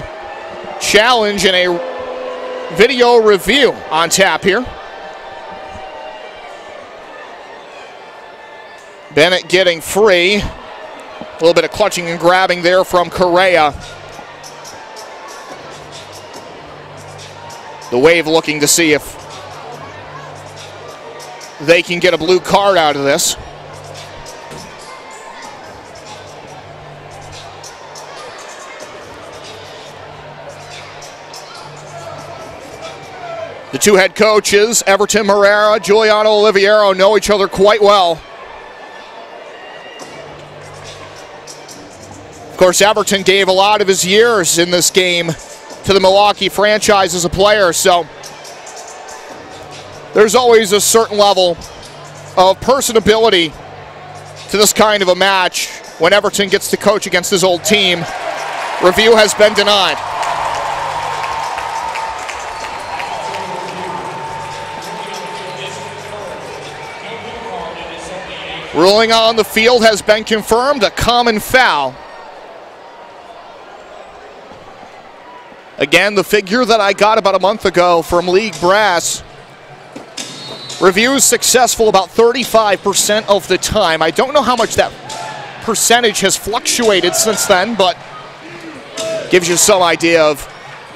challenge and a video review on tap here. Bennett getting free. A little bit of clutching and grabbing there from Correa. The Wave looking to see if they can get a blue card out of this. The two head coaches, Everton Herrera, Giuliano Oliviero, know each other quite well. Of course, Everton gave a lot of his years in this game to the Milwaukee franchise as a player, so there's always a certain level of personability to this kind of a match when Everton gets to coach against his old team. Review has been denied. Ruling on the field has been confirmed, a common foul. Again, the figure that I got about a month ago from League Brass. Reviews successful about thirty-five percent of the time. I don't know how much that percentage has fluctuated since then, but gives you some idea of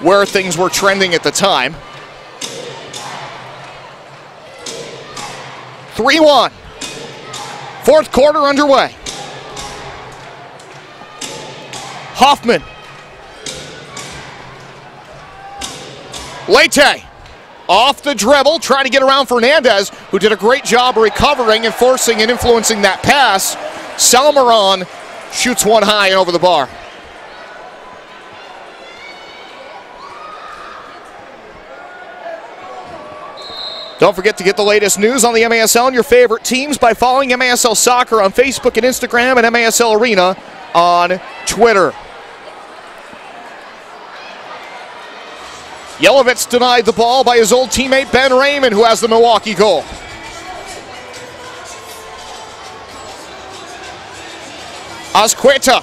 where things were trending at the time. three one. Fourth quarter underway. Hoffman. Leite. Off the dribble, trying to get around Fernandez, who did a great job recovering and forcing and influencing that pass. Salmiron shoots one high and over the bar. Don't forget to get the latest news on the M A S L and your favorite teams by following M A S L Soccer on Facebook and Instagram and M A S L Arena on Twitter. Yelovitz denied the ball by his old teammate Ben Raymond, who has the Milwaukee goal. Azqueta.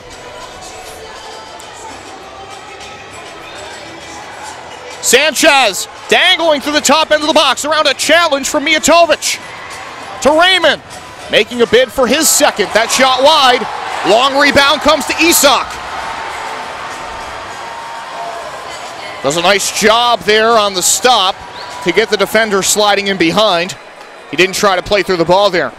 Sanchez dangling through the top end of the box around a challenge from Mijatovic to Raymond, making a bid for his second. That shot wide. Long rebound comes to Isak. Does a nice job there on the stop to get the defender sliding in behind. He didn't try to play through the ball there.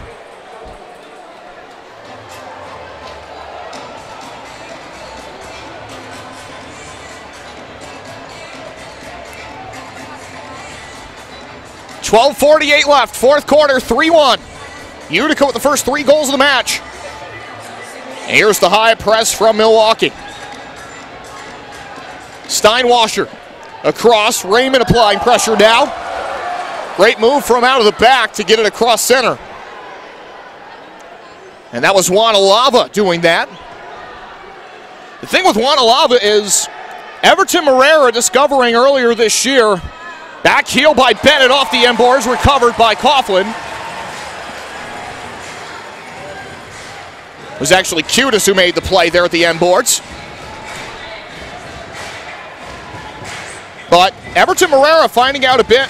twelve forty-eight left, fourth quarter, three one. Utica with the first three goals of the match. And here's the high press from Milwaukee. Steinwasser across, Raymond applying pressure now. Great move from out of the back to get it across center. And that was Juan Alava doing that. The thing with Juan Alava is Everton Moreira discovering earlier this year. Back heel by Bennett off the end boards, recovered by Coughlin. It was actually Quintas who made the play there at the end boards. But Everton Moreira finding out a bit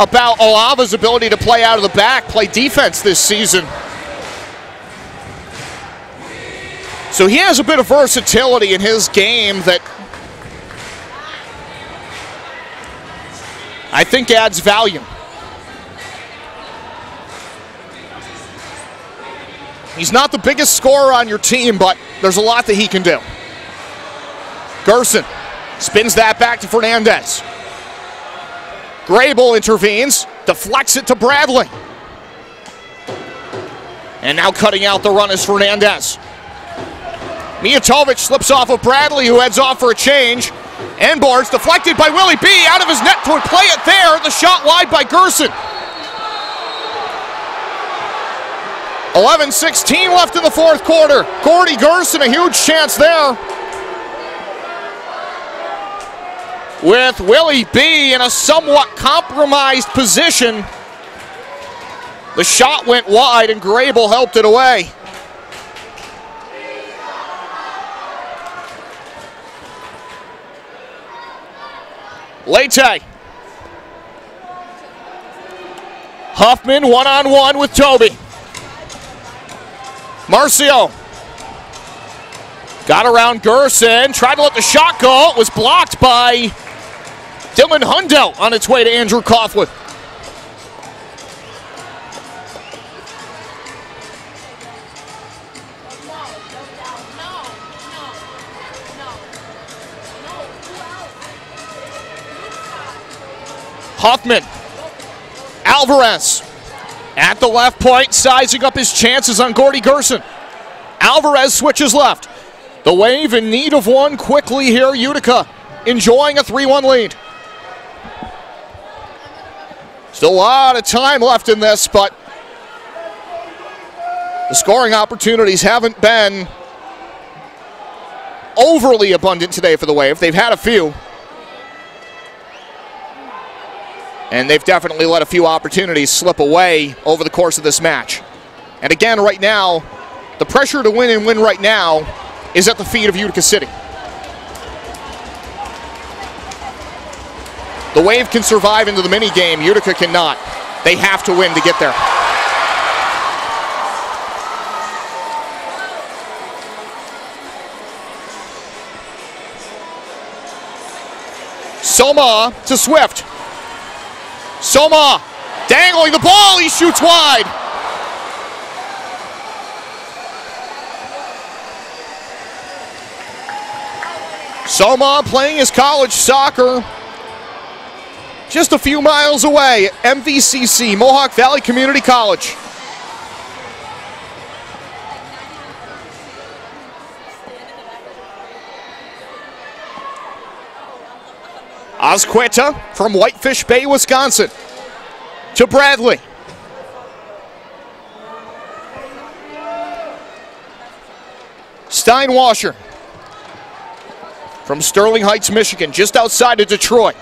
about Olava's ability to play out of the back, play defense this season. So he has a bit of versatility in his game that I think adds value. He's not the biggest scorer on your team, but there's a lot that he can do. Gerson spins that back to Fernandez. Grable intervenes, deflects it to Bradley. And now cutting out the run is Fernandez. Mijatovic slips off of Bradley, who heads off for a change. End boards deflected by Willie B. Out of his net to play it there. The shot wide by Gerson. eleven sixteen left in the fourth quarter. Gordy Gerson, a huge chance there. With Willie B in a somewhat compromised position. The shot went wide and Grable helped it away. Leite. Huffman one-on-one with Toby. Marcio. Got around Gerson, tried to let the shot go. It was blocked by Dylan Hundell on its way to Andrew Coughlin. Huffman, Alvarez at the left point, sizing up his chances on Gordy Gerson. Alvarez switches left. The Wave in need of one quickly here. Utica enjoying a three one lead. Still a lot of time left in this, but the scoring opportunities haven't been overly abundant today for the Wave. They've had a few. And they've definitely let a few opportunities slip away over the course of this match. And again, right now, the pressure to win and win right now is at the feet of Utica City. The Wave can survive into the mini game. Utica cannot. They have to win to get there. Soma to Swift. Soma dangling the ball, he shoots wide. Soma playing his college soccer just a few miles away at M V C C, Mohawk Valley Community College. Osqueta from Whitefish Bay, Wisconsin, to Bradley. Steinwasser from Sterling Heights, Michigan, just outside of Detroit.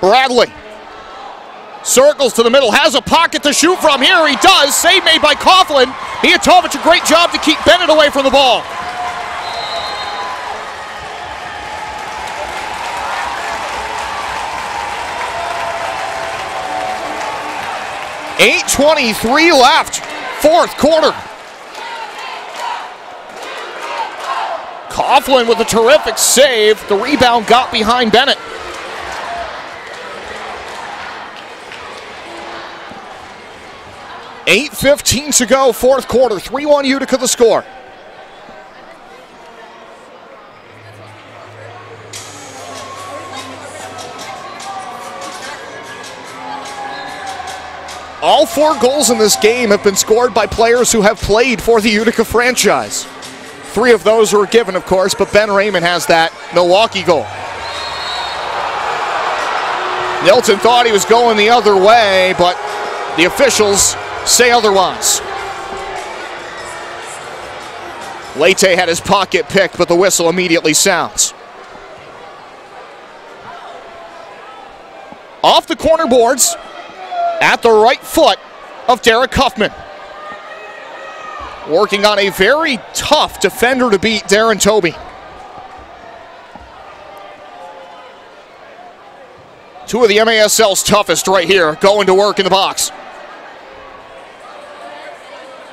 Bradley circles to the middle, has a pocket to shoot from here. He does. Save made by Coughlin. Mijatovic, a great job to keep Bennett away from the ball. eight twenty-three left, fourth quarter. Coughlin with a terrific save. The rebound got behind Bennett. eight fifteen to go, fourth quarter. three one Utica the score. All four goals in this game have been scored by players who have played for the Utica franchise. Three of those were given, of course, but Ben Raymond has that Milwaukee goal. Nilton thought he was going the other way, but the officials say otherwise. Leite had his pocket picked, but the whistle immediately sounds. Off the corner boards at the right foot of Derek Huffman. Working on a very tough defender to beat, Darren Toby. Two of the M A S L's toughest right here, going to work in the box.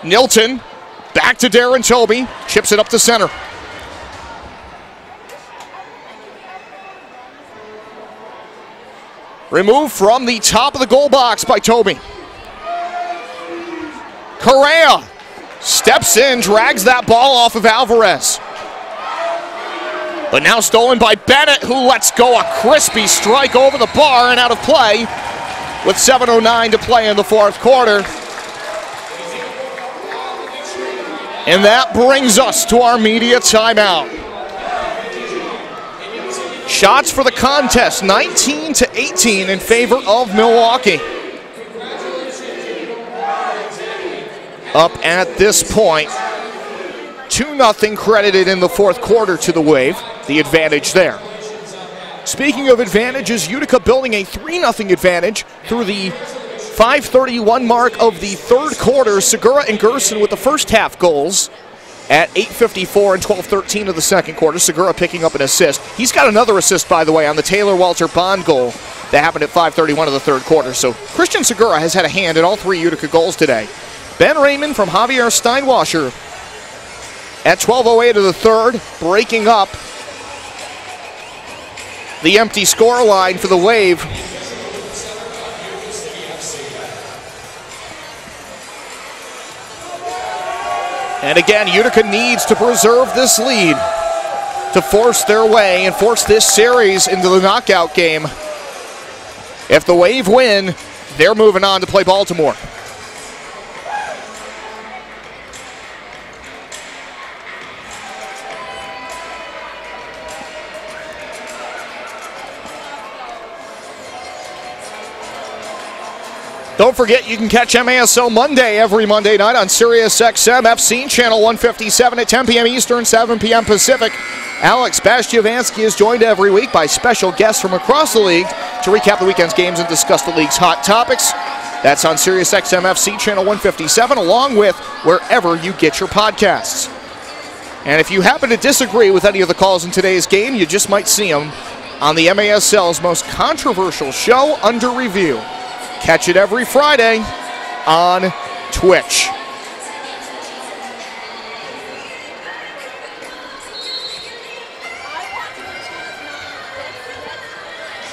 Nilton, back to Darren Toby, chips it up to center. Removed from the top of the goal box by Toby. Correa steps in, drags that ball off of Alvarez. But now stolen by Bennett, who lets go a crispy strike over the bar and out of play with seven oh nine to play in the fourth quarter. And that brings us to our media timeout. Shots for the contest, nineteen to eighteen in favor of Milwaukee. Up at this point, two nothing credited in the fourth quarter to the Wave, the advantage there. Speaking of advantages, Utica building a three nothing advantage through the five thirty-one mark of the third quarter. Segura and Gerson with the first half goals at eight fifty-four and twelve thirteen of the second quarter. Segura picking up an assist. He's got another assist, by the way, on the Taylor Walter Bond goal that happened at five thirty-one of the third quarter. So Christian Segura has had a hand in all three Utica goals today. Ben Raymond from Javier Steinwasser at twelve oh eight of the third, breaking up the empty score line for the Wave. And again, Utica needs to preserve this lead to force their way and force this series into the knockout game. If the Wave win, they're moving on to play Baltimore. Don't forget, you can catch M A S L Monday every Monday night on SiriusXM F C Channel one fifty-seven at ten p m Eastern, seven p m Pacific. Alex Bastiavansky is joined every week by special guests from across the league to recap the weekend's games and discuss the league's hot topics. That's on SiriusXM F C Channel one fifty-seven, along with wherever you get your podcasts. And if you happen to disagree with any of the calls in today's game, you just might see them on the M A S L's most controversial show, Under Review. Catch it every Friday on Twitch.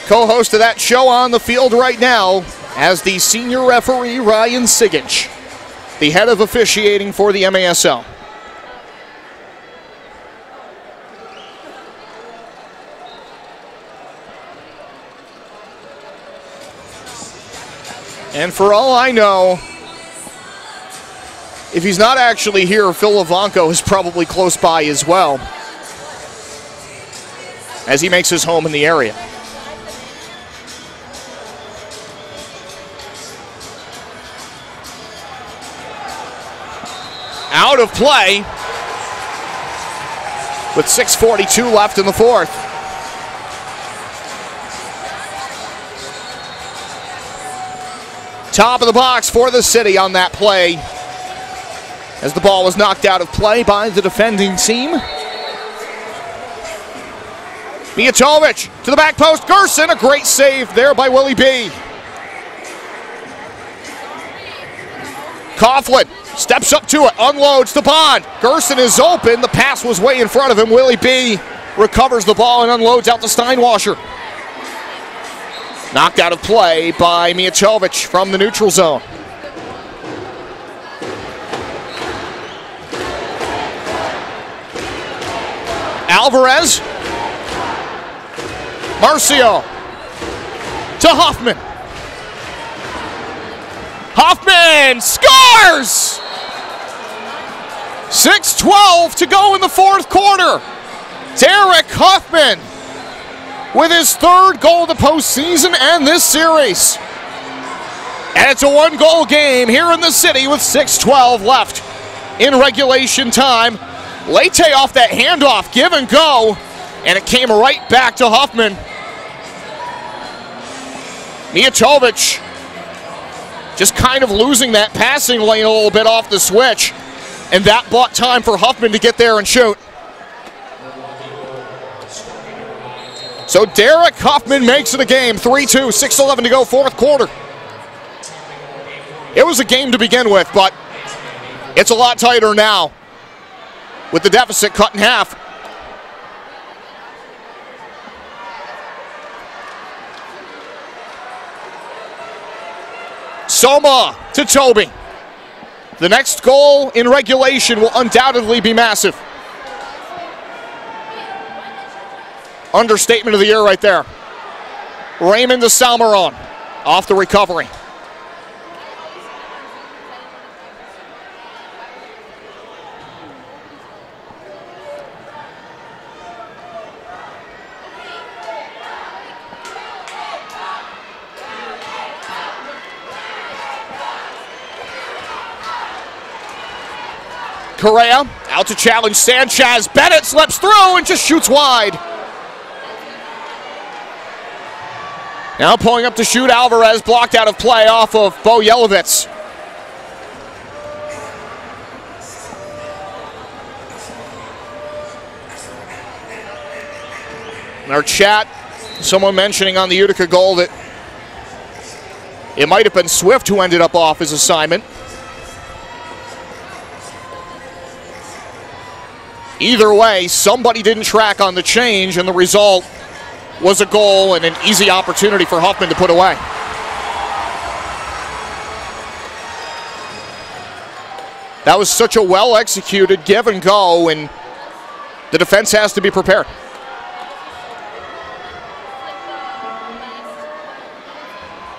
Co-host of that show on the field right now as the senior referee, Ryan Sigich, the head of officiating for the M A S L. And for all I know, if he's not actually here, Phil Livonko is probably close by as well, as he makes his home in the area. Out of play with six forty-two left in the fourth. Top of the box for the city on that play, as the ball was knocked out of play by the defending team. Mijatovic to the back post. Gerson, a great save there by Willie B. Coughlin steps up to it, unloads to Bond. Gerson is open. The pass was way in front of him. Willie B recovers the ball and unloads out to Steinwasser. Knocked out of play by Mijatovic from the neutral zone. Alvarez. Marcio. To Hoffman. Hoffman scores! six twelve to go in the fourth quarter. Derek Hoffman with his third goal of the postseason and this series. And it's a one-goal game here in the city with six twelve left in regulation time. Leite off that handoff, give and go, and it came right back to Hoffman. Mijatovic just kind of losing that passing lane a little bit off the switch, and that bought time for Hoffman to get there and shoot. So Derek Hoffman makes it a game, three two, six eleven to go, fourth quarter. It was a game to begin with, but it's a lot tighter now with the deficit cut in half. Soma to Toby. The next goal in regulation will undoubtedly be massive. Understatement of the year right there. Raymond to Salmeron off the recovery. Correa out to challenge Sanchez. Bennett slips through and just shoots wide. Now pulling up to shoot, Alvarez blocked out of play off of Bo Yelovitz. In our chat, someone mentioning on the Utica goal that it might have been Swift who ended up off his assignment. Either way, somebody didn't track on the change, and the result was a goal and an easy opportunity for Hoffman to put away. That was such a well-executed give and go, and the defense has to be prepared.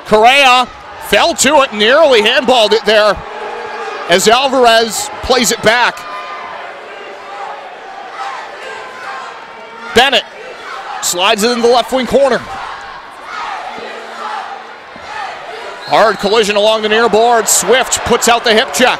Correa fell to it, nearly handballed it there as Alvarez plays it back. Bennett slides it in the left wing corner. Hard collision along the near board. Swift puts out the hip check.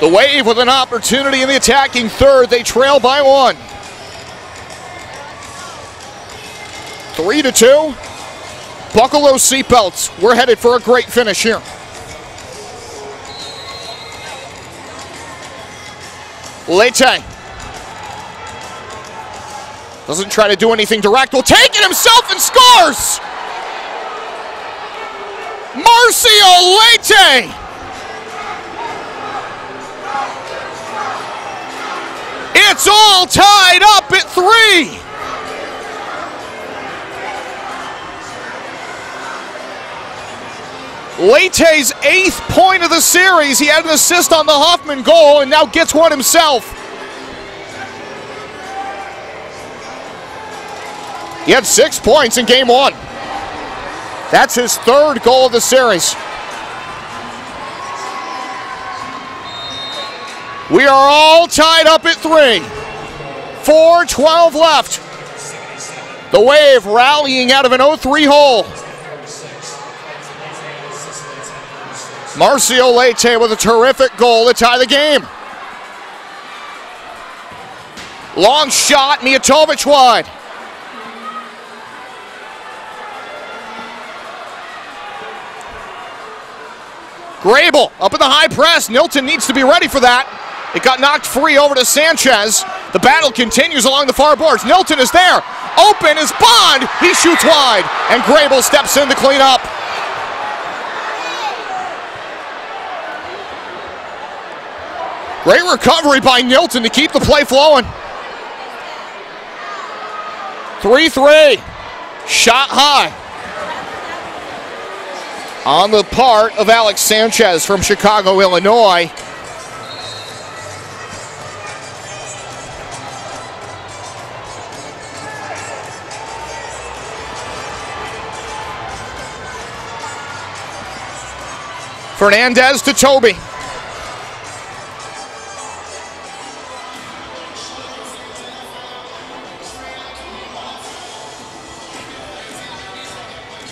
The Wave with an opportunity in the attacking third. They trail by one. Three to two. Buckle those seatbelts. We're headed for a great finish here. Leite doesn't try to do anything direct. Will take it himself and scores. Marcio Leite. It's all tied up at three. Leite's eighth point of the series. He had an assist on the Hoffman goal and now gets one himself. He had six points in game one. That's his third goal of the series. We are all tied up at three. four twelve left. The Wave rallying out of an oh three hole. Marcio Leite with a terrific goal to tie the game. Long shot, Mijatovic wide. Grable up in the high press. Nilton needs to be ready for that. It got knocked free over to Sanchez. The battle continues along the far boards. Nilton is there. Open is Bond. He shoots wide. And Grable steps in to clean up. Great recovery by Nilton to keep the play flowing. three three. Shot high. on the part of Alex Sanchez from Chicago, Illinois. Fernandez to Toby.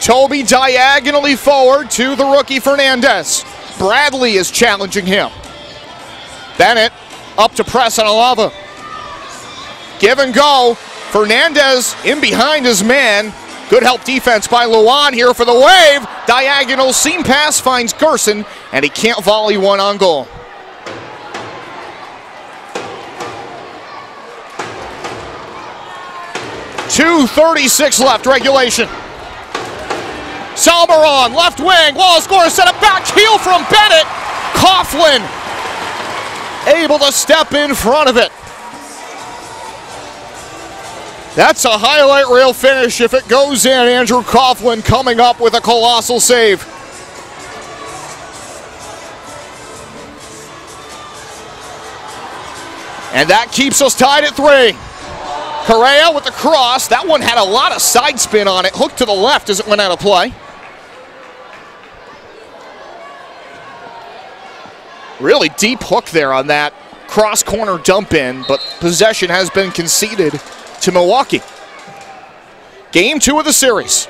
Toby diagonally forward to the rookie Fernandez. Bradley is challenging him. Bennett up to press on Alava. Give and go. Fernandez in behind his man. Good help defense by Luan here for the Wave. Diagonal seam pass finds Gerson, and he can't volley one on goal. two thirty-six left, regulation. Salmeron, left wing, wall scores, set a back heel from Bennett. Coughlin able to step in front of it. That's a highlight reel finish if it goes in. Andrew Coughlin coming up with a colossal save. And that keeps us tied at three. Correa with the cross. That one had a lot of side spin on it. Hooked to the left as it went out of play. Really deep hook there on that cross corner dump in, but possession has been conceded to Milwaukee. Game two of the series.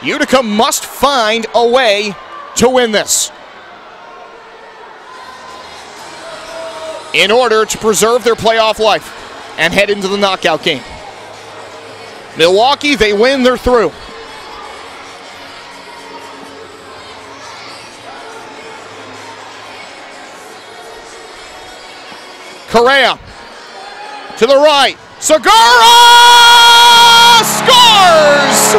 Utica must find a way to win this in order to preserve their playoff life and head into the knockout game. Milwaukee, they win, they're through. Correa to the right. Segura scores!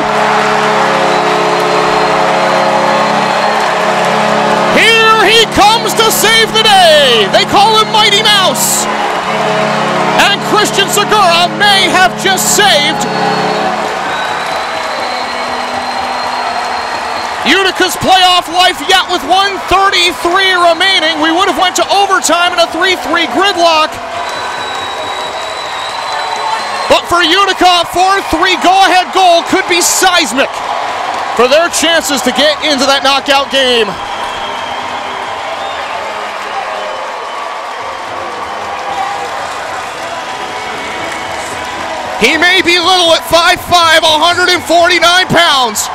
Here he comes to save the day. They call him Mighty Mouse. And Christian Segura may have just saved Utica's playoff life yet with one thirty-three remaining. We would have went to overtime in a three three gridlock. But for Utica, four three go-ahead goal could be seismic for their chances to get into that knockout game. He may be little at five foot five, one hundred forty-nine pounds.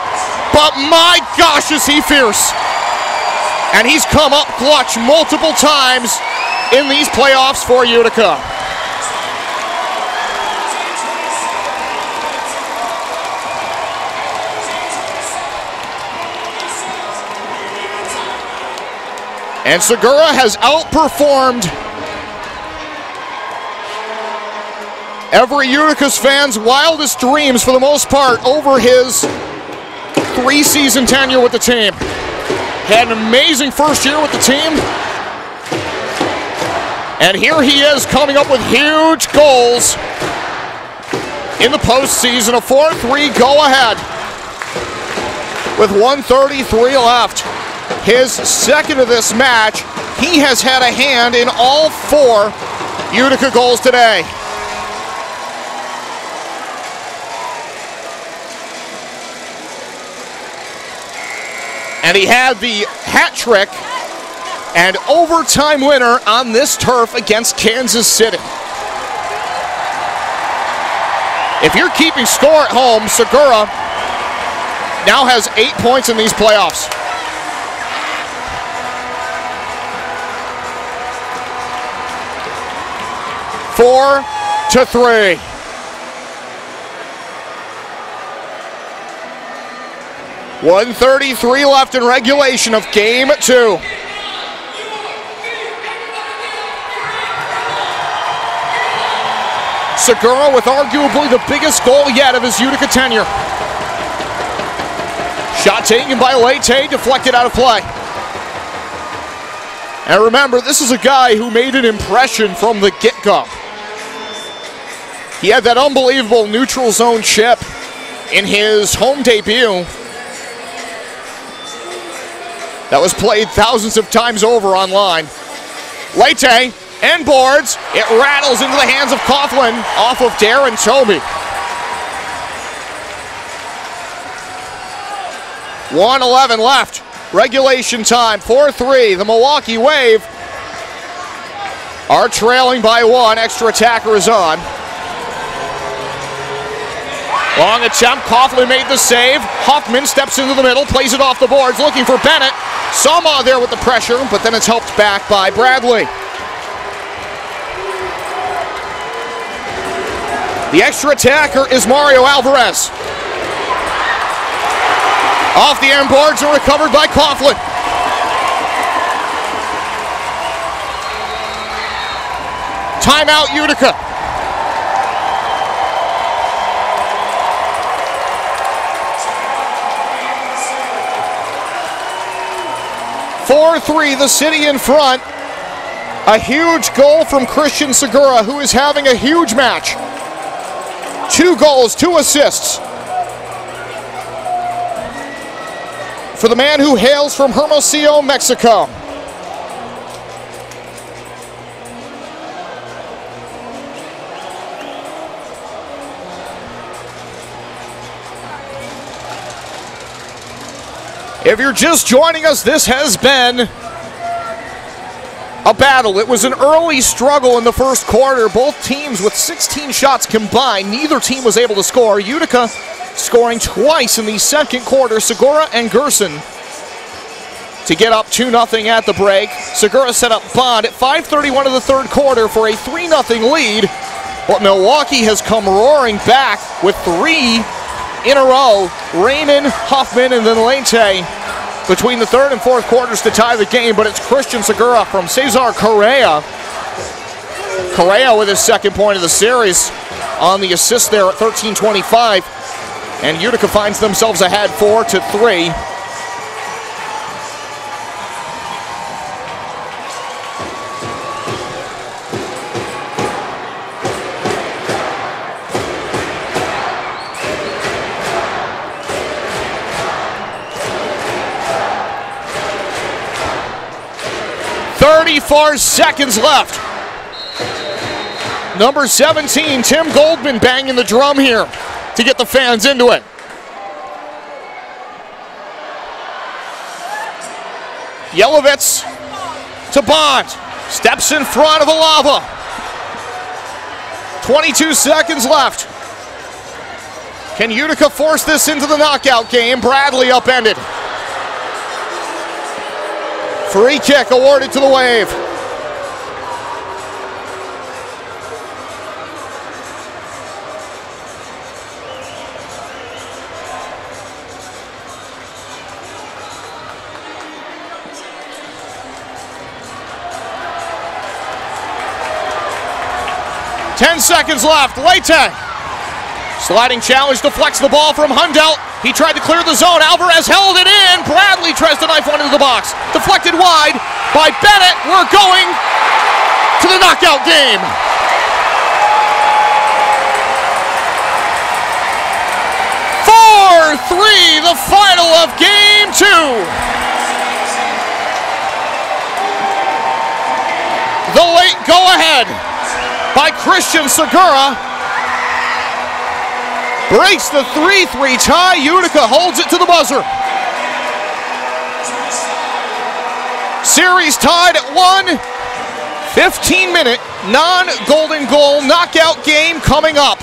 But my gosh, is he fierce. And he's come up clutch multiple times in these playoffs for Utica. And Segura has outperformed every Utica's fan's wildest dreams for the most part over his three-season tenure with the team. Had an amazing first year with the team. And here he is coming up with huge goals in the postseason. A four three go-ahead with one thirty-three left. His second of this match, he has had a hand in all four Utica goals today. And he had the hat trick and overtime winner on this turf against Kansas City. If you're keeping score at home, Segura now has eight points in these playoffs. Four to three. one thirty-three left in regulation of game two. Segura with arguably the biggest goal yet of his Utica tenure. Shot taken by Leite, deflected out of play. And remember, this is a guy who made an impression from the get-go. He had that unbelievable neutral zone chip in his home debut that was played thousands of times over online. Leite, and boards. It rattles into the hands of Coughlin off of Darren Toby. one eleven left. Regulation time, four three. The Milwaukee Wave are trailing by one. Extra attacker is on. Long attempt, Coughlin made the save. Hoffman steps into the middle, plays it off the boards, looking for Bennett. Sama there with the pressure, but then it's helped back by Bradley. The extra attacker is Mario Alvarez. Off the end boards and recovered by Coughlin. Timeout Utica. four three, the city in front. A huge goal from Christian Segura, who is having a huge match. Two goals, two assists. For the man who hails from Hermosillo, Mexico. If you're just joining us, this has been a battle. It was an early struggle in the first quarter. Both teams with sixteen shots combined. Neither team was able to score. Utica scoring twice in the second quarter. Segura and Gerson to get up two nothing at the break. Segura set up Bond at five thirty-one of the third quarter for a three nothing lead. But Milwaukee has come roaring back with three in a row. Raymond, Hoffman, and then Leite between the third and fourth quarters to tie the game, but it's Christian Segura from Cesar Correa. Correa with his second point of the series on the assist there at thirteen twenty-five. And Utica finds themselves ahead four to three. thirty-four seconds left. Number seventeen, Tim Goldman banging the drum here to get the fans into it. Yelovitz to Bond, steps in front of Alava. twenty-two seconds left. Can Utica force this into the knockout game? Bradley upended. Free kick awarded to the Wave. ten seconds left, Leite. Sliding challenge deflects the ball from Hundelt. He tried to clear the zone, Alvarez held it in. Bradley tries to knife one into the box. Deflected wide by Bennett. We're going to the knockout game. four three, the final of game two. The late go-ahead by Christian Segura breaks the three three tie. Utica holds it to the buzzer. Series tied at one. fifteen minute non-golden goal knockout game coming up.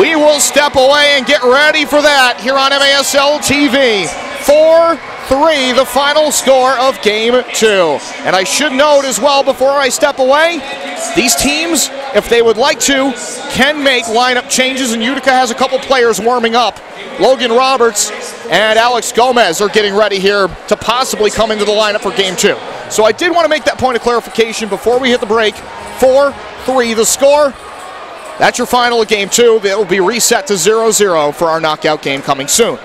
We will step away and get ready for that here on M A S L T V. four three, the final score of game two. And I should note as well before I step away, these teams, if they would like to, can make lineup changes, and Utica has a couple players warming up. Logan Roberts and Alex Gomez are getting ready here to possibly come into the lineup for game two. So I did want to make that point of clarification before we hit the break. four three, the score. That's your final of game two. It will be reset to zero zero for our knockout game coming soon.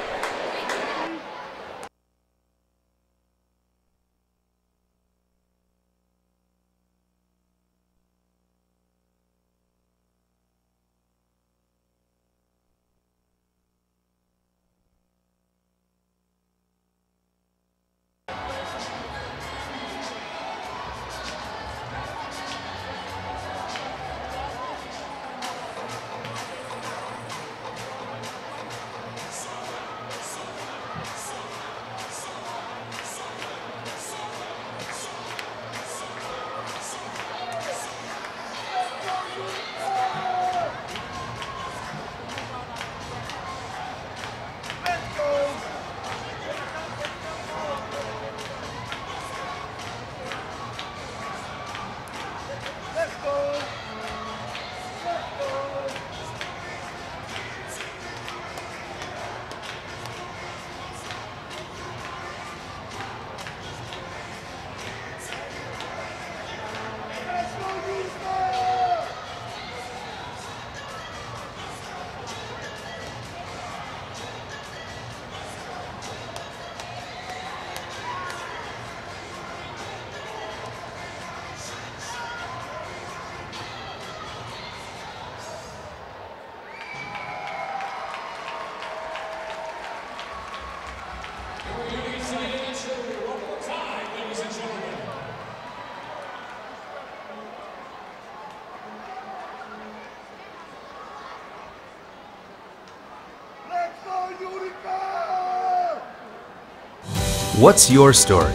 What's your story?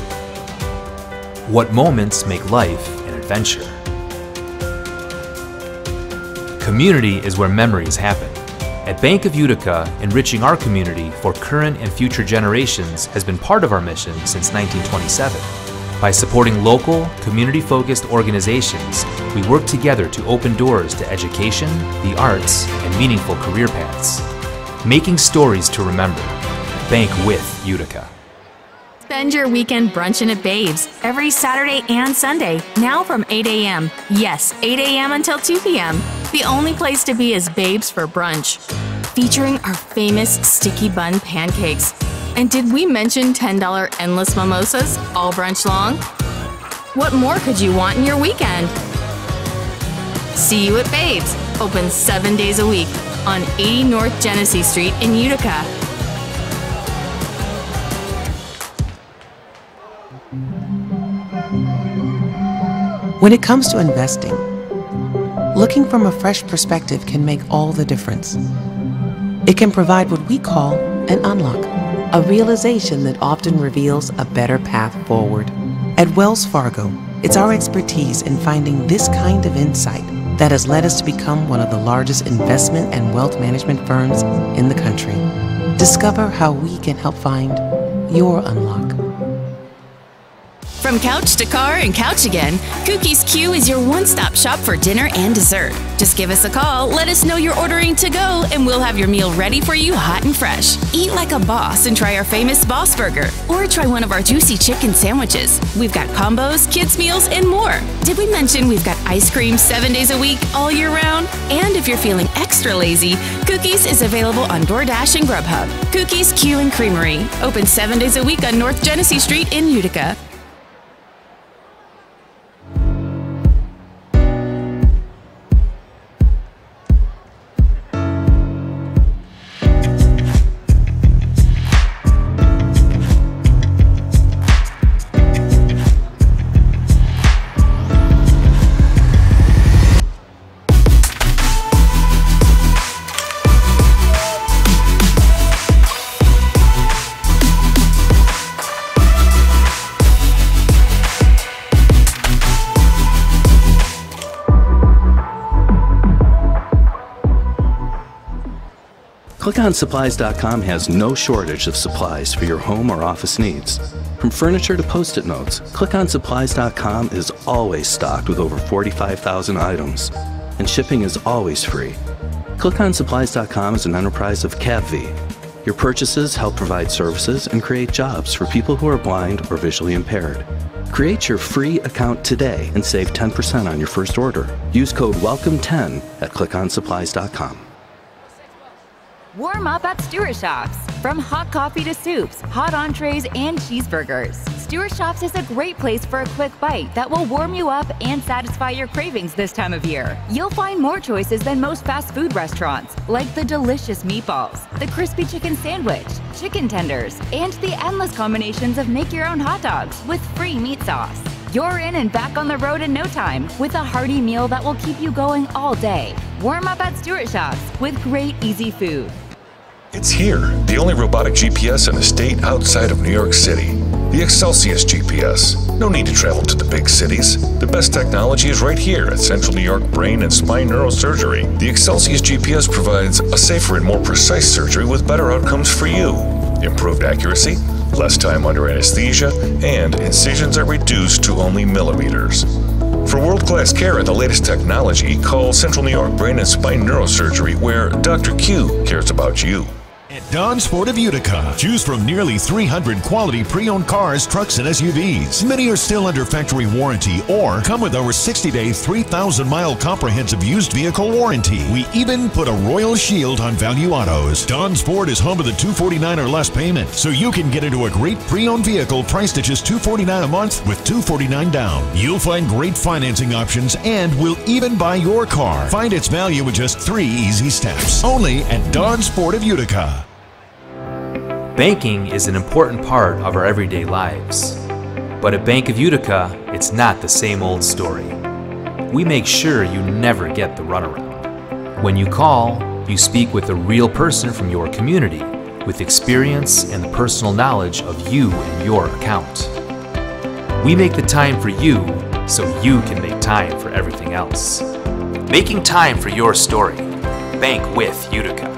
What moments make life an adventure? Community is where memories happen. At Bank of Utica, enriching our community for current and future generations has been part of our mission since nineteen twenty-seven. By supporting local, community-focused organizations, we work together to open doors to education, the arts, and meaningful career paths. Making stories to remember. Bank with Utica. Spend your weekend brunching at Babes every Saturday and Sunday, now from eight A M Yes, eight A M until two P M The only place to be is Babes for brunch, featuring our famous sticky bun pancakes. And did we mention ten dollar endless mimosas all brunch long? What more could you want in your weekend? See you at Babes, open seven days a week on eighty North Genesee Street in Utica. When it comes to investing, looking from a fresh perspective can make all the difference. It can provide what we call an unlock. A realization that often reveals a better path forward. At Wells Fargo, it's our expertise in finding this kind of insight that has led us to become one of the largest investment and wealth management firms in the country. Discover how we can help find your unlock. From couch to car and couch again, Cookies Q is your one-stop shop for dinner and dessert. Just give us a call, let us know you're ordering to go, and we'll have your meal ready for you hot and fresh. Eat like a boss and try our famous Boss Burger, or try one of our juicy chicken sandwiches. We've got combos, kids' meals, and more. Did we mention we've got ice cream seven days a week, all year round? And if you're feeling extra lazy, Cookies is available on DoorDash and Grubhub. Cookies Q and Creamery, open seven days a week on North Genesee Street in Utica. Click on Supplies dot com has no shortage of supplies for your home or office needs. From furniture to post-it notes, Click on Supplies dot com is always stocked with over forty-five thousand items, and shipping is always free. Click on Supplies dot com is an enterprise of C A B V. Your purchases help provide services and create jobs for people who are blind or visually impaired. Create your free account today and save ten percent on your first order. Use code welcome ten at Click on Supplies dot com. Warm up at Stewart's Shops. From hot coffee to soups, hot entrees, and cheeseburgers, Stewart's Shops is a great place for a quick bite that will warm you up and satisfy your cravings this time of year. You'll find more choices than most fast food restaurants, like the delicious meatballs, the crispy chicken sandwich, chicken tenders, and the endless combinations of make-your-own hot dogs with free meat sauce. You're in and back on the road in no time with a hearty meal that will keep you going all day. Warm up at Stewart's Shops with great, easy food. It's here, the only robotic G P S in a state outside of New York City. The Excelsius G P S. No need to travel to the big cities. The best technology is right here at Central New York Brain and Spine Neurosurgery. The Excelsius G P S provides a safer and more precise surgery with better outcomes for you. Improved accuracy, less time under anesthesia, and incisions are reduced to only millimeters. For world-class care and the latest technology, call Central New York Brain and Spine Neurosurgery, where Doctor Q cares about you. At Don's Ford of Utica, choose from nearly three hundred quality pre-owned cars, trucks, and S U Vs. Many are still under factory warranty or come with our sixty-day, three thousand mile comprehensive used vehicle warranty. We even put a royal shield on value autos. Don's Ford is home of the two forty-nine or less payment, so you can get into a great pre-owned vehicle priced at just two forty-nine a month with two forty-nine down. You'll find great financing options and we'll even buy your car. Find its value in just three easy steps. Only at Don's Ford of Utica. Banking is an important part of our everyday lives, but at Bank of Utica, it's not the same old story. We make sure you never get the runaround. When you call, you speak with a real person from your community with experience and the personal knowledge of you and your account. We make the time for you so you can make time for everything else. Making time for your story. Bank with Utica.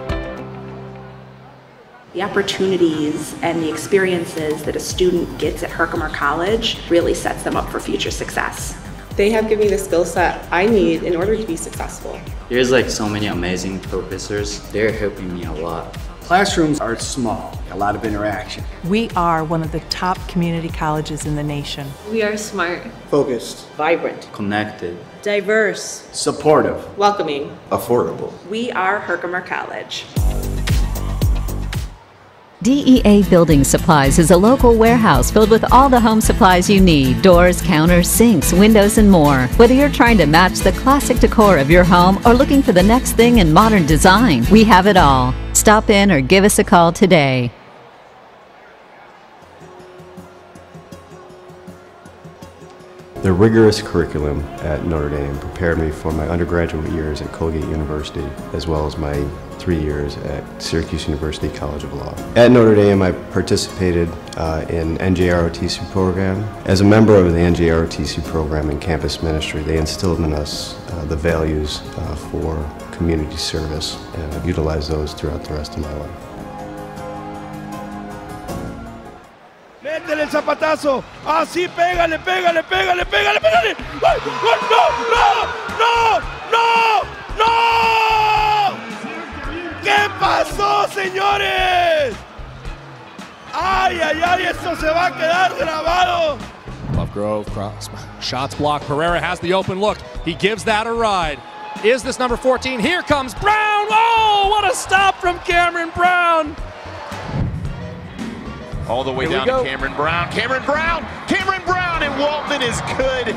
The opportunities and the experiences that a student gets at Herkimer College really sets them up for future success. They have given me the skill set I need in order to be successful. There's like so many amazing professors. They're helping me a lot. Classrooms are small, a lot of interaction. We are one of the top community colleges in the nation. We are smart, focused, vibrant, connected, diverse, supportive, welcoming, affordable. We are Herkimer College. D E A Building Supplies is a local warehouse filled with all the home supplies you need: doors, counters, sinks, windows, and more. Whether you're trying to match the classic decor of your home or looking for the next thing in modern design, we have it all. Stop in or give us a call today. The rigorous curriculum at Notre Dame prepared me for my undergraduate years at Colgate University, as well as my three years at Syracuse University College of Law. At Notre Dame, I participated uh, in N J R O T C program. As a member of the N J R O T C program in campus ministry, they instilled in us uh, the values uh, for community service, and I've utilized those throughout the rest of my life. El zapatazo, así pégale, pégale, pégale, pégale, pégale. ¡Ay! ¡Ay! ¡No! ¡No! ¡No! ¡No! ¡No! ¿Qué pasó, señores? ¡Ay, ay, ay! Esto se va a quedar grabado. Love Grove, cross, shots blocked. Pereira has the open look. He gives that a ride. Is this number fourteen? Here comes Brown. Oh, what a stop from Cameron Brown. All the way down to Cameron Brown, Cameron Brown, Cameron Brown, and Waltman is good.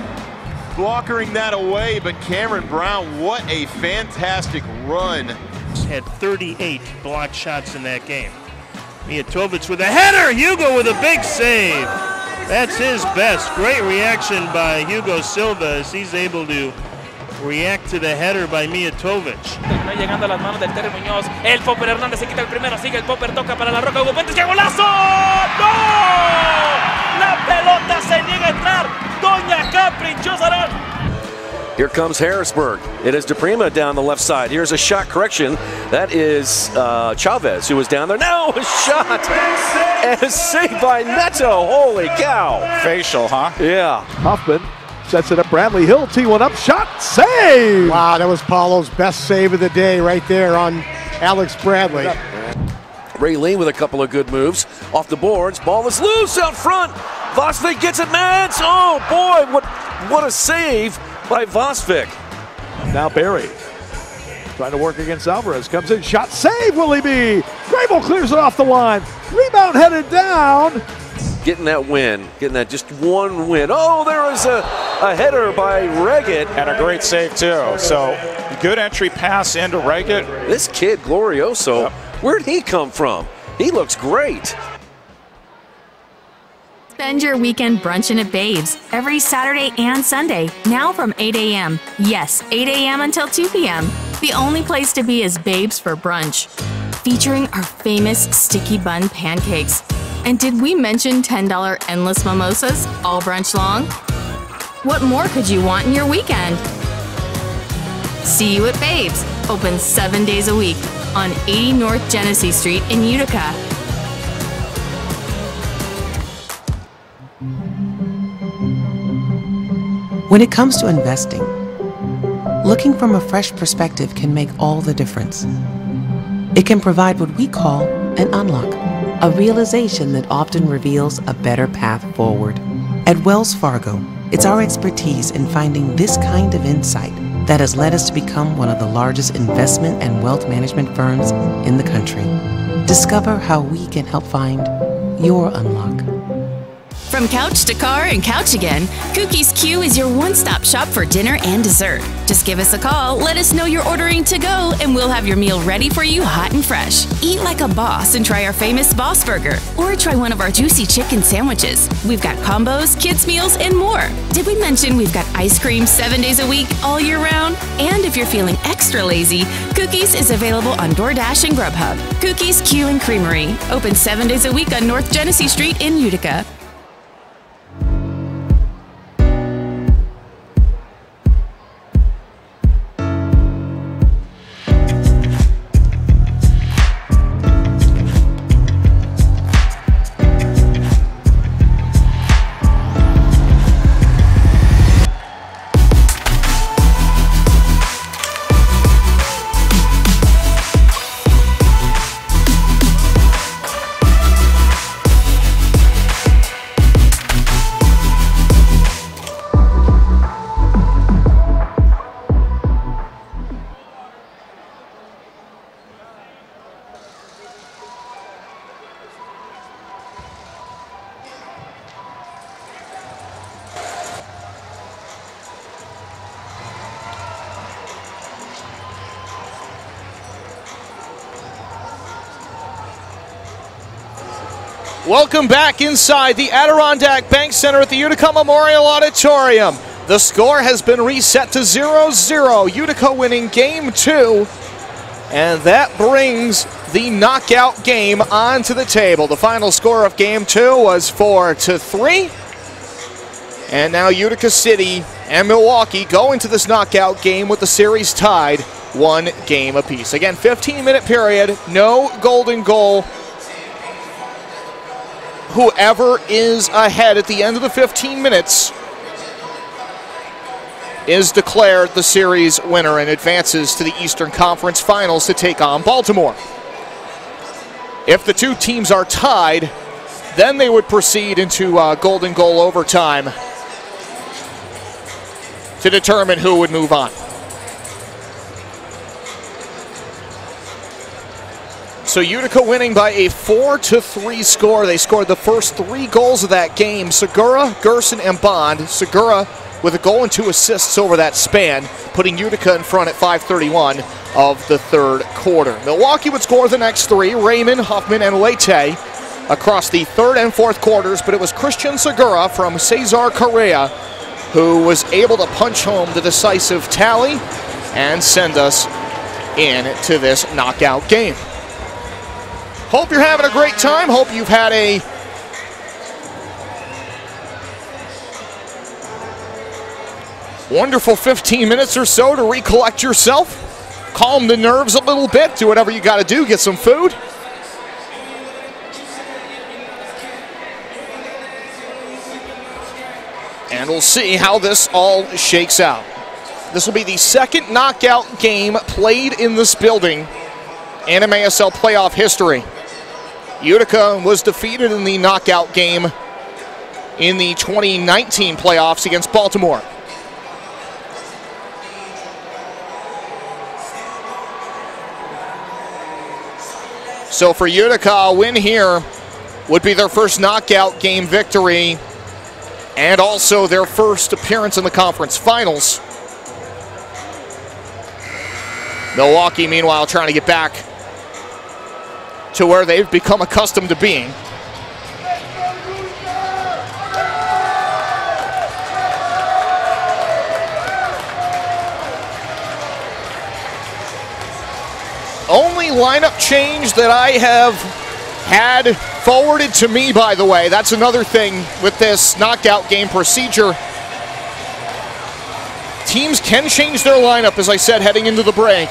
Blockering that away, but Cameron Brown, what a fantastic run. Had thirty-eight block shots in that game. Mijatovic with a header, Hugo with a big save. That's his best. Great reaction by Hugo Silva as he's able to react to the header by Mijatovic. Llegando a las manos del Terry Muñoz. El Popper Hernández se quita el primero. Sigue el Popper, toca para la Roca. Hugo Fuentes, ¡qué golazo! ¡No! La pelota se niega a entrar. Doña Caprichosarán. Here comes Harrisburg. It is DePrima down the left side. Here's a shot correction. That is uh, Chavez who was down there. No, a shot. And a save by Neto. Holy cow. Facial, huh? Yeah. Huffman. Sets it up, Bradley Hill, T one up, shot, save! Wow, that was Paulo's best save of the day right there on Alex Bradley. Ray Lee with a couple of good moves. Off the boards, ball is loose out front. Vosvik gets it, Mads! Oh boy, what, what a save by Vosvik. Now Barry, trying to work against Alvarez, comes in, shot, save, will he be? Grable clears it off the line, rebound headed down. Getting that win, getting that just one win. Oh, there is a, a header by Reggett. And a great save, too. So, good entry pass into Reggett. This kid, Glorioso, yep. Where'd he come from? He looks great. Spend your weekend brunchin' at Babes every Saturday and Sunday, now from eight A M Yes, eight A M until two P M The only place to be is Babes for brunch, featuring our famous sticky bun pancakes. And did we mention ten dollar endless mimosas all brunch long? What more could you want in your weekend? See you at Babes, open seven days a week on eighty North Genesee Street in Utica. When it comes to investing, looking from a fresh perspective can make all the difference. It can provide what we call an unlock. A realization that often reveals a better path forward. At Wells Fargo, it's our expertise in finding this kind of insight that has led us to become one of the largest investment and wealth management firms in the country. Discover how we can help find your unlock. From couch to car and couch again, Cookies Q is your one-stop shop for dinner and dessert. Just give us a call, let us know you're ordering to go, and we'll have your meal ready for you hot and fresh. Eat like a boss and try our famous Boss Burger, or try one of our juicy chicken sandwiches. We've got combos, kids' meals, and more. Did we mention we've got ice cream seven days a week, all year round? And if you're feeling extra lazy, Cookies is available on DoorDash and Grubhub. Cookies Q and Creamery, open seven days a week on North Genesee Street in Utica. Welcome back inside the Adirondack Bank Center at the Utica Memorial Auditorium. The score has been reset to zero zero. Utica winning game two. And that brings the knockout game onto the table. The final score of game two was four to three. And now Utica City and Milwaukee go into this knockout game with the series tied one game apiece. Again, fifteen minute period, no golden goal. Whoever is ahead at the end of the fifteen minutes is declared the series winner and advances to the Eastern Conference Finals to take on Baltimore. If the two teams are tied, then they would proceed into uh, golden goal overtime to determine who would move on. So Utica winning by a four to three score. They scored the first three goals of that game. Segura, Gerson, and Bond. Segura with a goal and two assists over that span, putting Utica in front at five thirty-one of the third quarter. Milwaukee would score the next three, Raymond, Huffman, and Leite across the third and fourth quarters, but it was Christian Segura from Cesar Correa who was able to punch home the decisive tally and send us into this knockout game. Hope you're having a great time. Hope you've had a wonderful fifteen minutes or so to recollect yourself, calm the nerves a little bit, do whatever you got to do, get some food. And we'll see how this all shakes out. This will be the second knockout game played in this building in M A S L playoff history. Utica was defeated in the knockout game in the twenty nineteen playoffs against Baltimore. So for Utica, a win here would be their first knockout game victory and also their first appearance in the conference finals. Milwaukee, meanwhile, trying to get back to where they've become accustomed to being. Only lineup change that I have had forwarded to me, by the way. That's another thing with this knockout game procedure. Teams can change their lineup, as I said, heading into the break.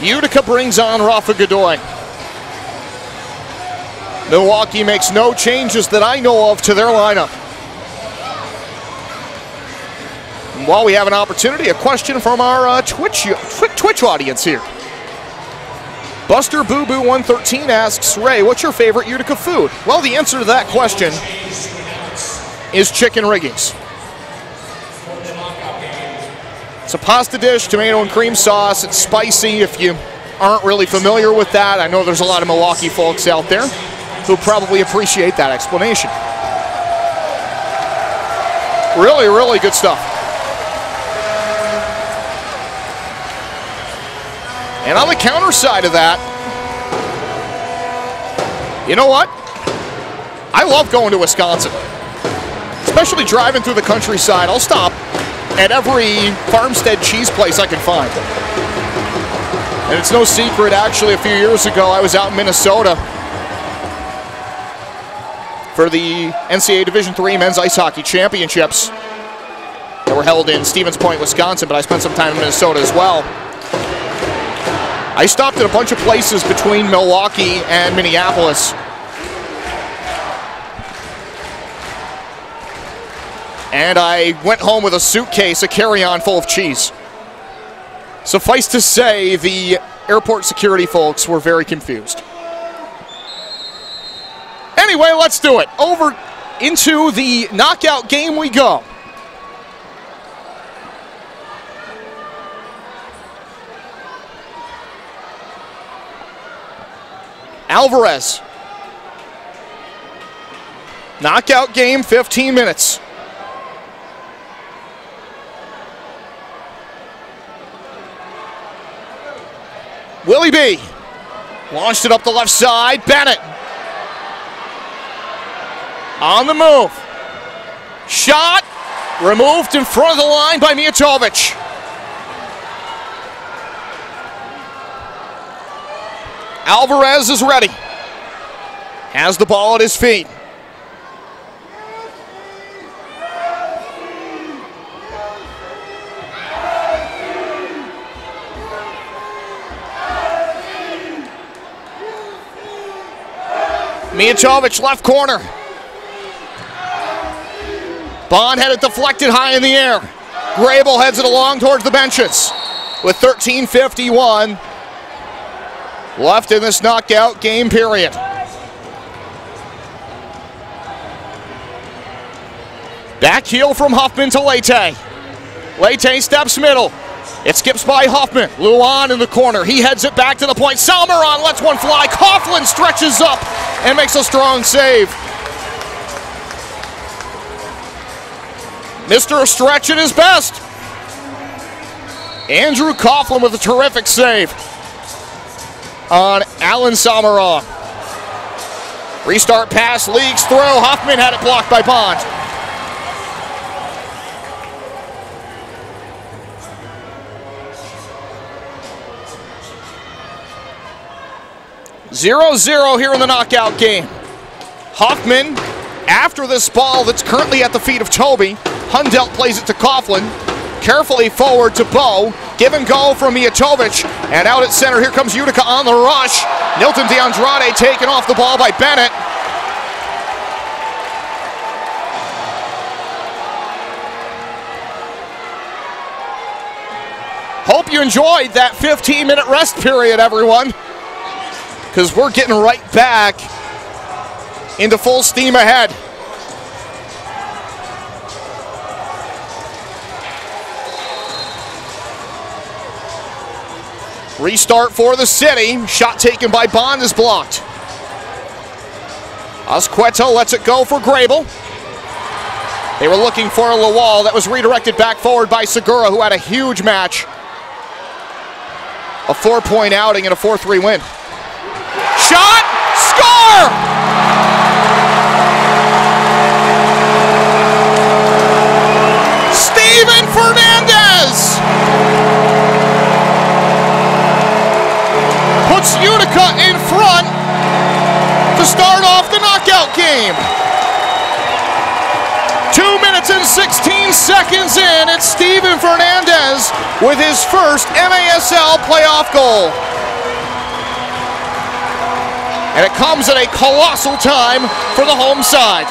Utica brings on Rafa Godoy. Milwaukee makes no changes that I know of to their lineup. And while we have an opportunity, a question from our uh, Twitch, Twitch audience here. Buster Boo Boo one thirteen asks, Ray, what's your favorite Utica food? Well, the answer to that question is chicken riggings. It's a pasta dish, tomato and cream sauce. It's spicy if you aren't really familiar with that. I know there's a lot of Milwaukee folks out there who probably appreciate that explanation. Really, really good stuff. And on the counter side of that, you know what? I love going to Wisconsin, especially driving through the countryside. I'll stop at every farmstead cheese place I can find. And it's no secret, actually, a few years ago, I was out in Minnesota for the N C double A Division three Men's Ice Hockey Championships that were held in Stevens Point, Wisconsin, but I spent some time in Minnesota as well. I stopped at a bunch of places between Milwaukee and Minneapolis. And I went home with a suitcase, a carry-on full of cheese. Suffice to say, the airport security folks were very confused. Anyway, let's do it. Over into the knockout game we go. Alvarez. Knockout game, fifteen minutes. Willie B. Launched it up the left side. Bennett. On the move. Shot. Removed in front of the line by Mijatovic. Alvarez is ready. Has the ball at his feet. Mijatovic, left corner. Bond had it deflected high in the air. Grable heads it along towards the benches with thirteen fifty-one left in this knockout game period. Back heel from Huffman to Leite. Leite steps middle. It skips by Huffman. Luan in the corner. He heads it back to the point. Salmeron lets one fly. Coughlin stretches up and makes a strong save. Mister Stretch at his best. Andrew Coughlin with a terrific save on Alan Salmeron. Restart pass, leaks through. Huffman had it blocked by Bond. zero zero here in the knockout game. Huffman, after this ball that's currently at the feet of Toby, Hundelt plays it to Coughlin, carefully forward to Bowe, give and go from Mijatovic, and out at center, here comes Utica on the rush. Nilton DeAndrade taken off the ball by Bennett. Hope you enjoyed that fifteen minute rest period, everyone, because we're getting right back into full steam ahead. Restart for the city. Shot taken by Bond is blocked. Azqueto lets it go for Grable. They were looking for Lawal. That was redirected back forward by Segura, who had a huge match. A four-point outing and a four three win. Shot, score! Steven Fernandez puts Utica in front to start off the knockout game. Two minutes and sixteen seconds in, it's Steven Fernandez with his first M A S L playoff goal. And it comes at a colossal time for the home side.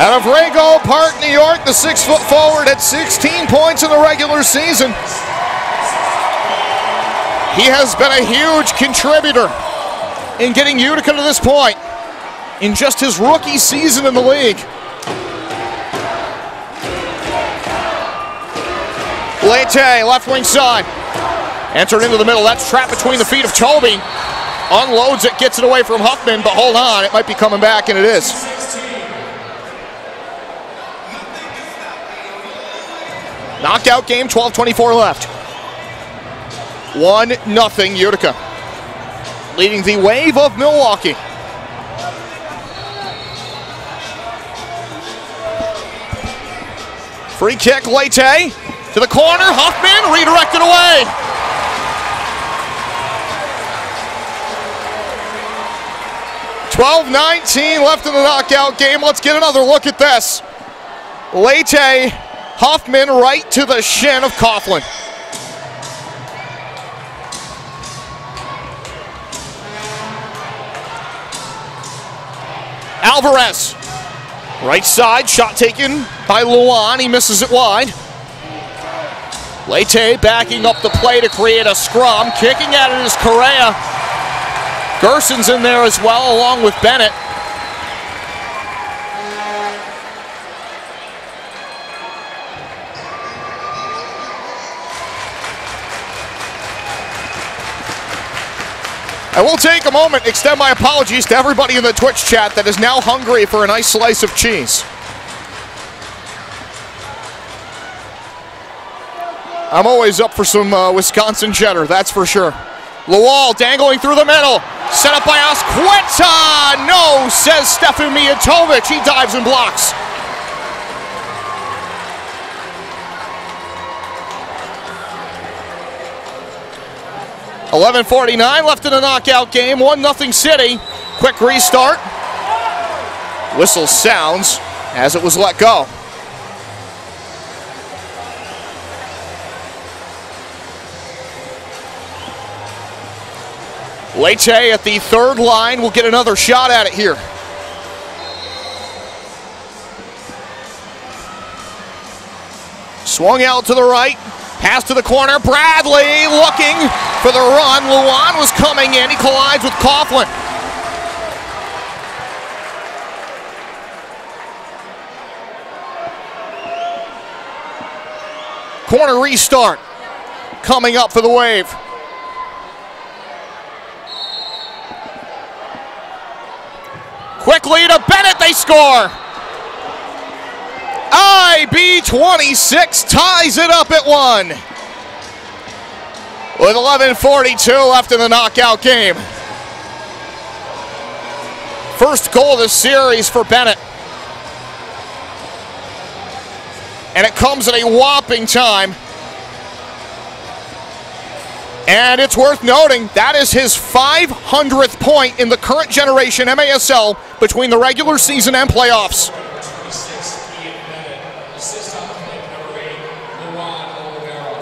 Out of Rego Park, New York, the six-foot forward at sixteen points in the regular season. He has been a huge contributor in getting Utica to this point in just his rookie season in the league. Leite, left wing side. Entered into the middle. That's trapped between the feet of Toby. Unloads it, gets it away from Huffman, but hold on, it might be coming back, and it is. Knocked out game, twelve twenty-four left. one nothing Utica. Leading the wave of Milwaukee. Free kick, Leite to the corner, Huffman redirected away. twelve nineteen left in the knockout game. Let's get another look at this. Leite, Huffman right to the shin of Coughlin. Alvarez, right side, shot taken by Luan. He misses it wide. Leite backing up the play to create a scrum. Kicking at it is Correa. Gerson's in there as well, along with Bennett. I will take a moment, extend my apologies to everybody in the Twitch chat that is now hungry for a nice slice of cheese. I'm always up for some uh, Wisconsin cheddar, that's for sure. Lawal dangling through the middle. Set up by Asqueta. No, says Stefan Mijatovic. He dives and blocks. eleven forty-nine left in the knockout game. one nothing City. Quick restart. Whistle sounds as it was let go. Leite at the third line will get another shot at it here. Swung out to the right, pass to the corner, Bradley looking for the run. Luan was coming in, he collides with Coughlin. Corner restart coming up for the Wave. Quickly to Bennett, they score. I B twenty-six ties it up at one. With eleven forty-two left in the knockout game. First goal of the series for Bennett. And it comes at a whopping time. And it's worth noting, that is his five hundredth point in the current generation M A S L between the regular season and playoffs.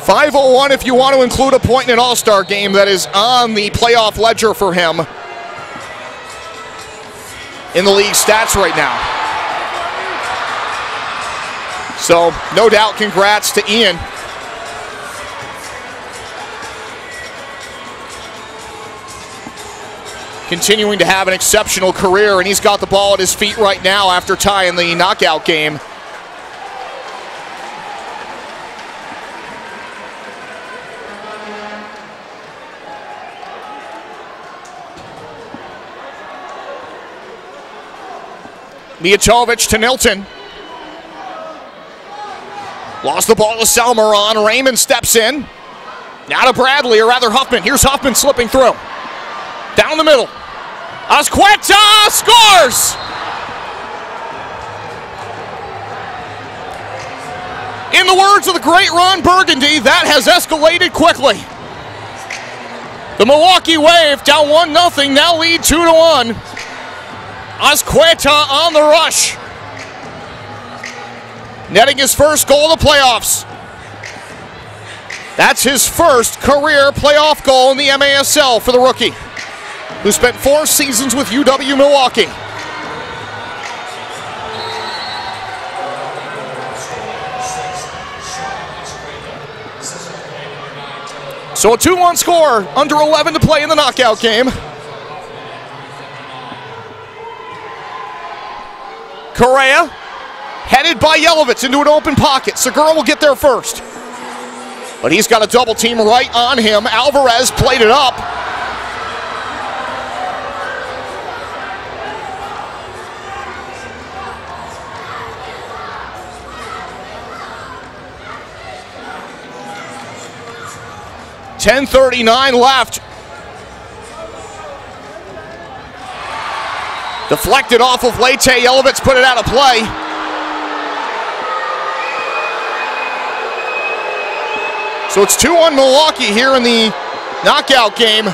five oh one if you want to include a point in an all-star game that is on the playoff ledger for him in the league stats right now. So, no doubt, congrats to Ian. Continuing to have an exceptional career, and he's got the ball at his feet right now after tying the knockout game. Mijatovic to Nilton. Lost the ball to Salmeron. Raymond steps in. Now to Bradley, or rather Huffman. Here's Huffman slipping through. Down the middle. Asqueta scores! In the words of the great Ron Burgundy, that has escalated quickly. The Milwaukee Wave down one nothing, now lead two to one. Asqueta on the rush. Netting his first goal of the playoffs. That's his first career playoff goal in the M A S L for the rookie, who spent four seasons with U W-Milwaukee. So a two one score, under eleven to play in the knockout game. Correa, headed by Yelovitz into an open pocket. Segura will get there first. but he's got a double team right on him. Alvarez played it up. ten thirty-nine left. Deflected off of Leite. Yelovitz put it out of play. So it's two one Milwaukee here in the knockout game.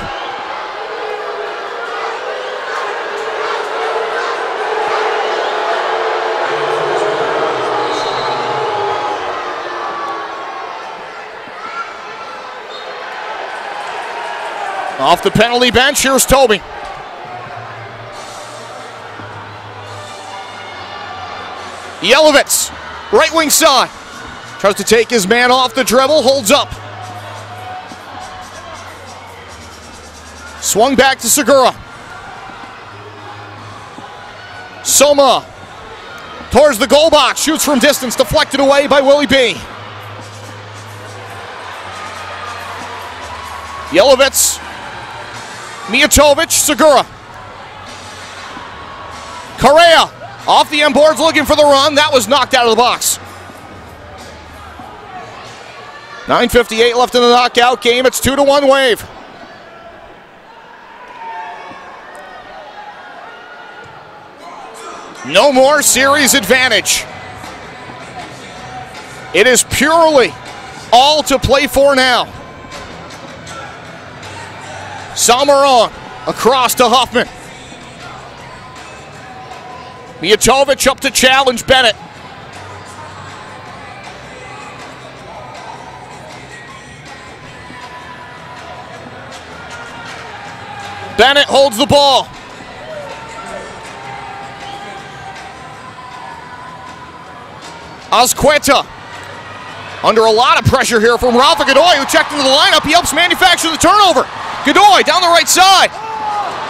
Off the penalty bench, here's Tobey. Yelovitz, right wing side. Tries to take his man off the dribble, holds up. Swung back to Segura. Soma towards the goal box, shoots from distance, deflected away by Willie B. Yelovitz, Mijatovic, Segura. Correa. Off the end boards, looking for the run. That was knocked out of the box. nine fifty-eight left in the knockout game. It's two to one Wave. No more series advantage. It is purely all to play for now. Salmeron across to Huffman. Mijatovic up to challenge Bennett. Bennett holds the ball. Azqueta under a lot of pressure here from Rafa Godoy, who checked into the lineup. He helps manufacture the turnover. Godoy down the right side.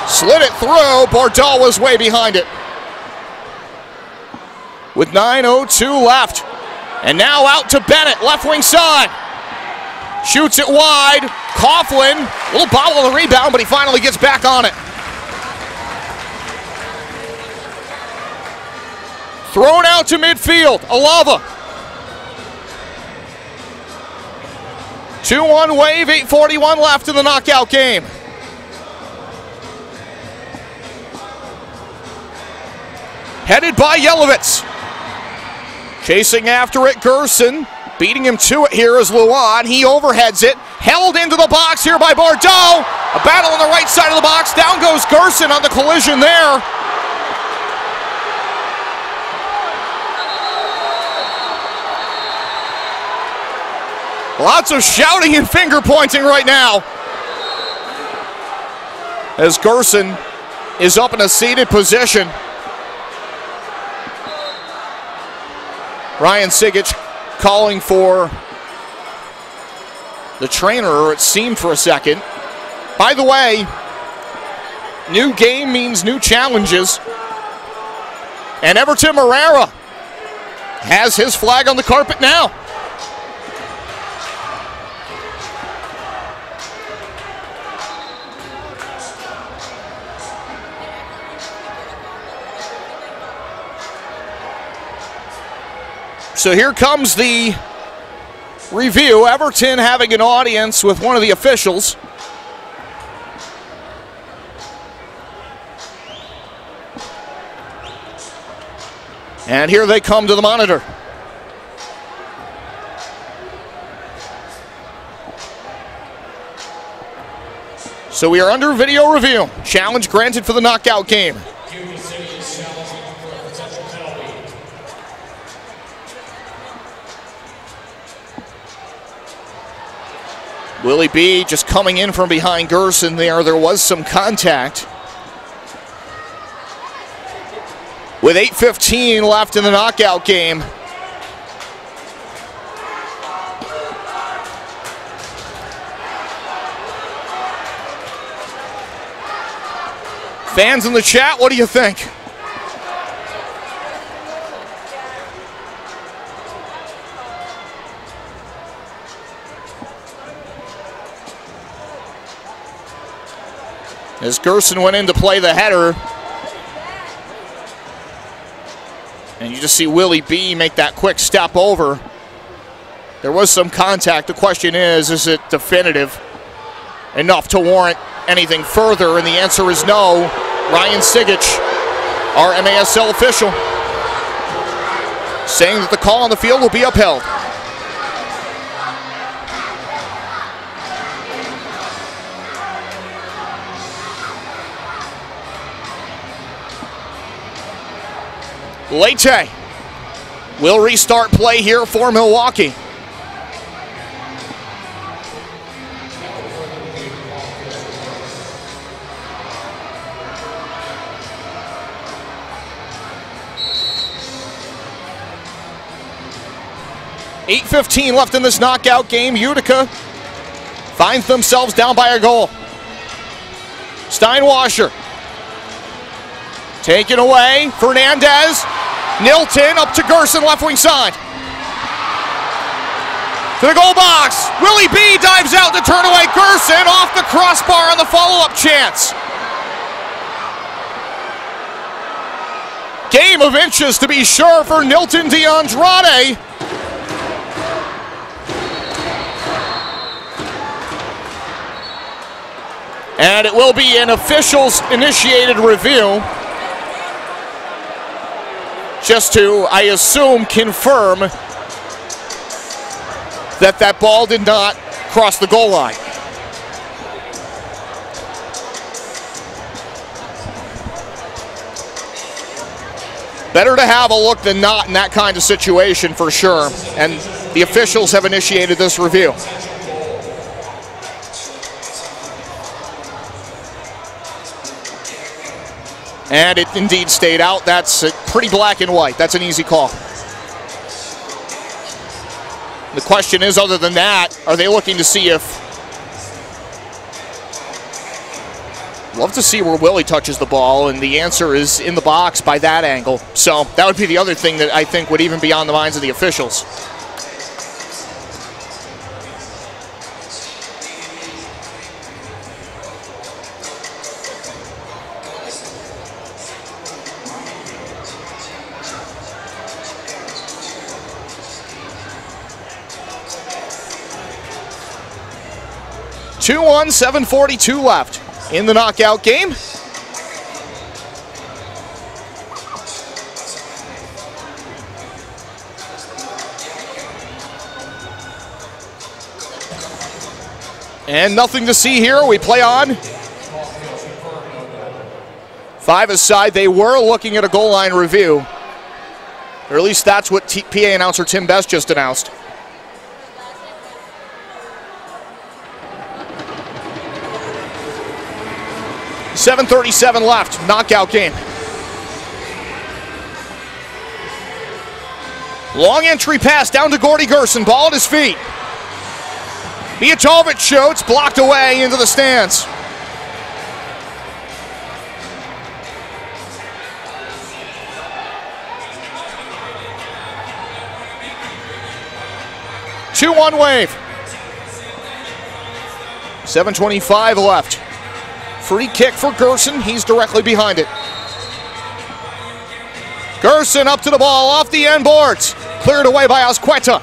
Slid it through. Bordeaux was way behind it. With nine oh two left. And now out to Bennett, left wing side. Shoots it wide. Coughlin, a little bobble on the rebound, but he finally gets back on it. Thrown out to midfield, Alava. two one Wave, eight forty-one left in the knockout game. Headed by Yelovitz. Chasing after it, Gerson. Beating him to it here is Luan. He overheads it. Held into the box here by Bordeaux. A battle on the right side of the box. Down goes Gerson on the collision there. Lots of shouting and finger pointing right now, as Gerson is up in a seated position. Ryan Sigic calling for the trainer, or it seemed for a second. By the way, new game means new challenges. And Everton Moreira has his flag on the carpet now. So here comes the review. Everton having an audience with one of the officials. And here they come to the monitor. So we are under video review. Challenge granted for the knockout game. Willie B just coming in from behind Gerson there. There was some contact. With eight fifteen left in the knockout game. Fans in the chat, what do you think? As Gerson went in to play the header. And you just see Willie B make that quick step over. There was some contact. The question is, is it definitive enough to warrant anything further? And the answer is no. Ryan Sigich, our M A S L official, saying that the call on the field will be upheld. Leite will restart play here for Milwaukee. eight fifteen left in this knockout game. Utica finds themselves down by a goal. Steinwasser taken away. Fernandez. Nilton up to Gerson, left wing side. To the goal box. Willie B dives out to turn away Gerson off the crossbar on the follow-up chance. Game of inches to be sure for Nilton DeAndrade. And it will be an officials-initiated review just to, I assume, confirm that that ball did not cross the goal line. Better to have a look than not in that kind of situation for sure, and the officials have initiated this review. And it indeed stayed out. That's pretty black and white. That's an easy call. The question is, other than that, are they looking to see if... Love to see where Willie touches the ball, and the answer is in the box by that angle. So that would be the other thing that I think would even be on the minds of the officials. two one, seven forty-two left in the knockout game. And nothing to see here. We play on. Five aside, they were looking at a goal line review. Or at least that's what P A announcer Tim Best just announced. seven thirty-seven left, knockout game. Long entry pass down to Gordy Gerson, ball at his feet. Mijatovic shoots, blocked away into the stands. two one Wave. seven twenty-five left. Free kick for Gerson. He's directly behind it. Gerson up to the ball, off the end boards. Cleared away by Azqueta.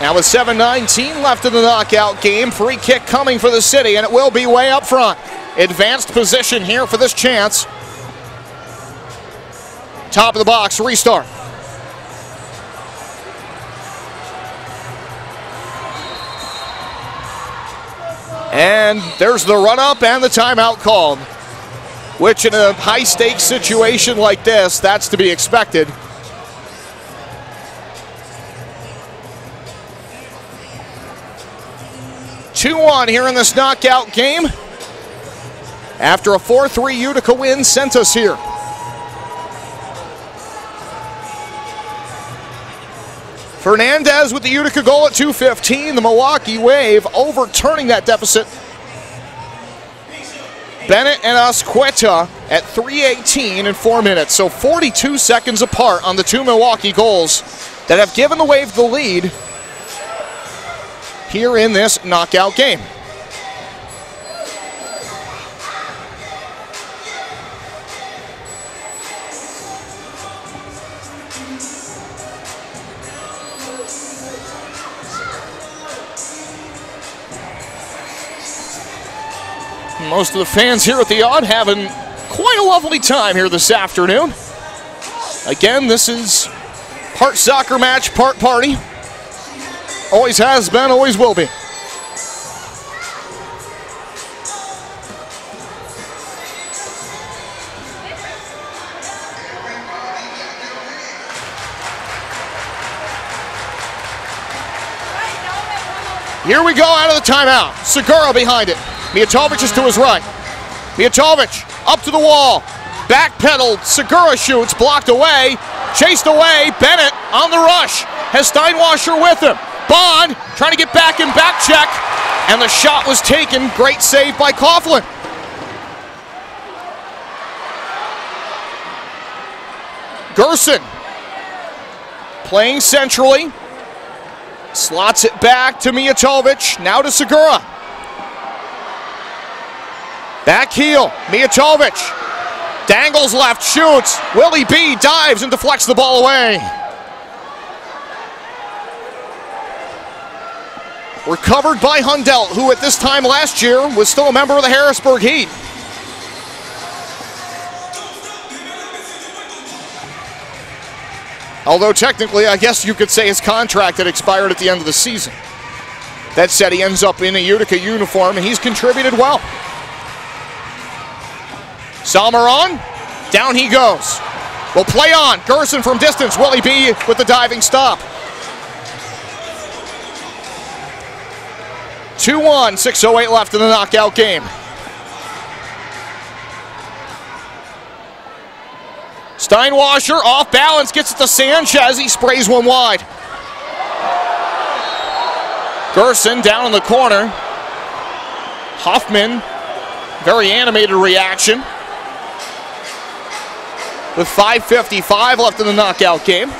Now with seven nineteen left in the knockout game, free kick coming for the City, and it will be way up front. Advanced position here for this chance. Top of the box, restart. And there's the run-up and the timeout called, which in a high-stakes situation like this, that's to be expected. two one here in this knockout game. After a four three Utica win sent us here. Fernandez with the Utica goal at two fifteen. The Milwaukee Wave overturning that deficit. Bennett and Azqueta at three eighteen in four minutes. So forty-two seconds apart on the two Milwaukee goals that have given the Wave the lead. here in this knockout game. Most of the fans here at the Odd having quite a lovely time here this afternoon. Again, this is part soccer match, part party. Always has been, always will be. Here we go out of the timeout. Segura behind it. Mijatovic is to his right. Mijatovic up to the wall. Backpedaled. Segura shoots. Blocked away. Chased away. Bennett on the rush. Has Steinwasser with him. Bond trying to get back and back check. And the shot was taken. Great save by Coughlin. Gerson playing centrally. Slots it back to Mijatovic. Now to Segura. Back heel, Mijatovic, dangles left, shoots, Willie B dives and deflects the ball away. Recovered by Hundell, who at this time last year was still a member of the Harrisburg Heat. Although technically, I guess you could say his contract had expired at the end of the season. That said, he ends up in a Utica uniform and he's contributed well. Salmeron, down he goes. We'll play on. Gerson from distance. Willie B with the diving stop. two one, six oh eight left in the knockout game. Steinwasser off balance, gets it to Sanchez. He sprays one wide. Gerson down in the corner. Hoffman, very animated reaction. With five fifty-five left in the knockout game.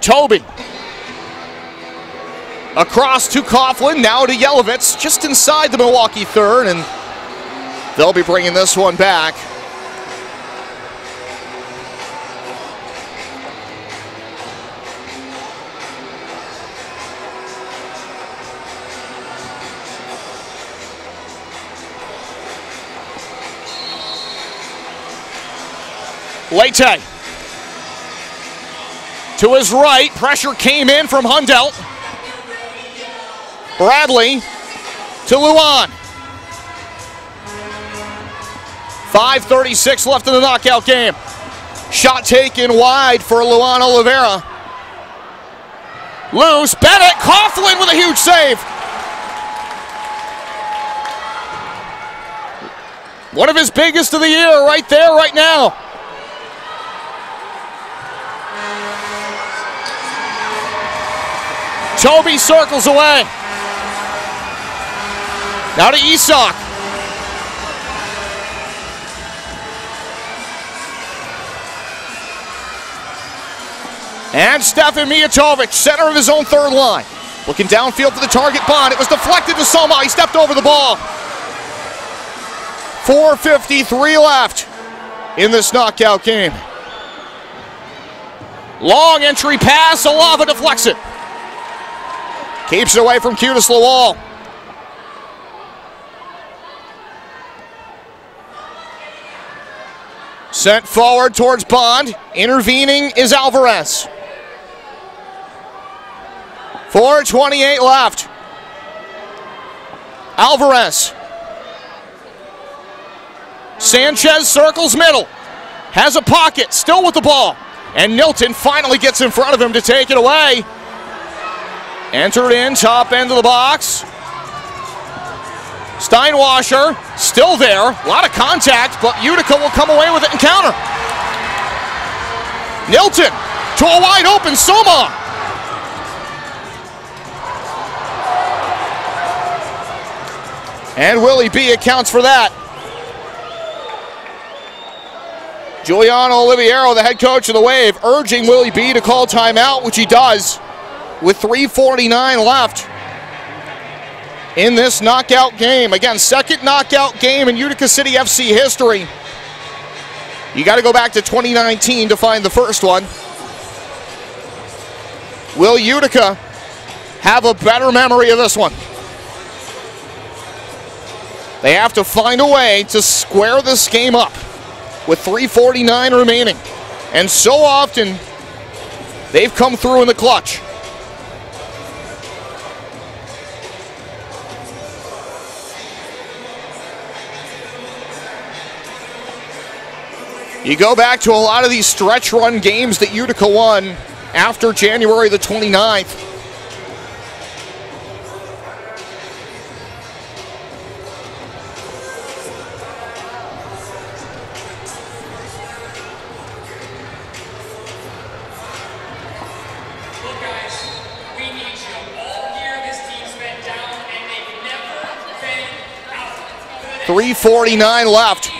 Tobin. Across to Coughlin, now to Yelovitz, just inside the Milwaukee third, and they'll be bringing this one back. Leite. To his right, pressure came in from Hundell. Bradley to Luan. five thirty-six left in the knockout game. Shot taken wide for Luan Oliveira. Loose, Bennett, Coughlin with a huge save. One of his biggest of the year right there, right now. Toby circles away. Now to Isak. And Stefan Mijatovic, center of his own third line. Looking downfield for the target, Bond. It was deflected to Soma. He stepped over the ball. four fifty-three left in this knockout game. Long entry pass. Olava deflects it. Keeps it away from Cutis Lawal. Sent forward towards Bond. Intervening is Alvarez. four twenty-eight left. Alvarez. Sanchez circles middle. Has a pocket, still with the ball. And Nilton finally gets in front of him to take it away. Entered in, top end of the box. Steinwasser still there. A lot of contact, but Utica will come away with it in counter. Nilton to a wide open Soma. And Willie B accounts for that. Giuliano Oliviero, the head coach of the Wave, urging Willie B to call timeout, which he does with three forty-nine left in this knockout game. Again, second knockout game in Utica City F C history. You got to go back to twenty nineteen to find the first one. Will Utica have a better memory of this one? They have to find a way to square this game up with three forty-nine remaining. And so often, they've come through in the clutch. You go back to a lot of these stretch run games that Utica won after January the twenty-ninth. three forty-nine left.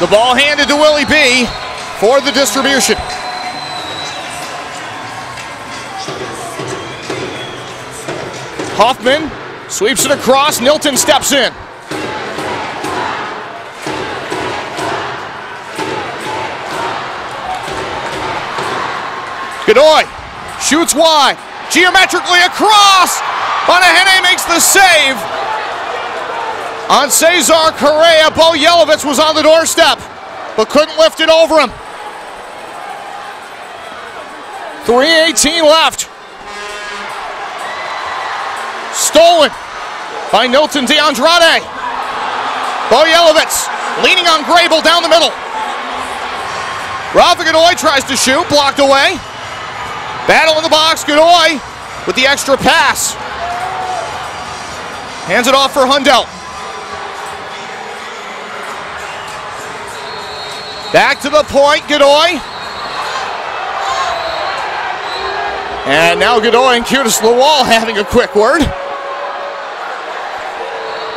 The ball handed to Willie B for the distribution. Hoffman sweeps it across. Nilton steps in. Godoy shoots wide. Geometrically across. Bonahene makes the save on Cesar Correa. Bo Yelovitz was on the doorstep, but couldn't lift it over him. three eighteen left. Stolen by Nilton de Andrade. Bo Yelovitz leaning on Grable down the middle. Rafa Godoy tries to shoot, blocked away. Battle in the box, Godoy with the extra pass. Hands it off for Hundell. Back to the point, Godoy. And now Godoy and Curtis Lawal having a quick word,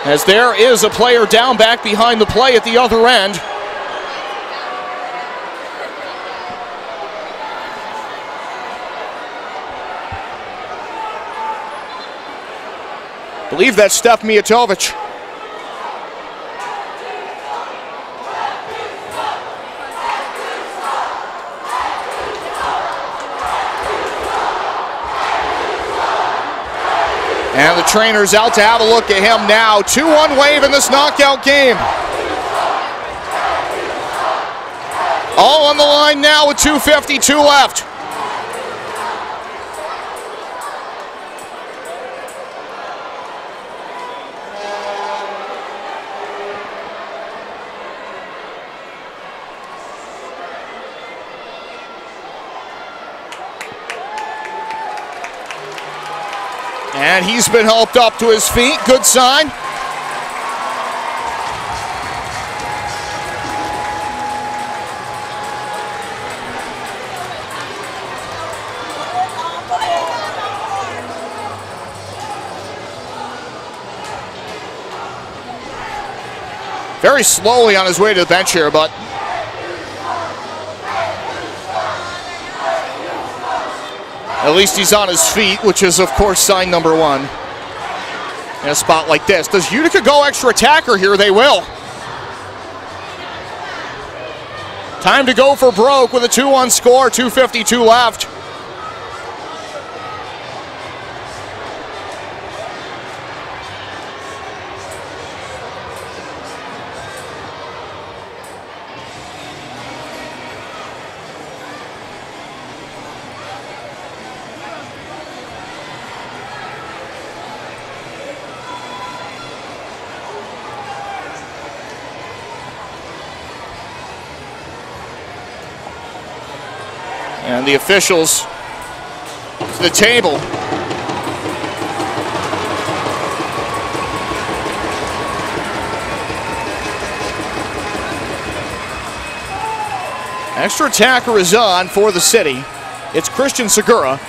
as there is a player down back behind the play at the other end. I believe that's Steph Mijatovic. And the trainer's out to have a look at him now. two one Wave in this knockout game. All on the line now with two fifty-two left. And he's been helped up to his feet. Good sign. Very slowly on his way to the bench here, but at least he's on his feet, which is, of course, sign number one in a spot like this. Does Utica go extra attacker here? They will. Time to go for broke with a two one score, two fifty-two left. and the officials to the table. Extra attacker is on for the city. It's Christian Segura.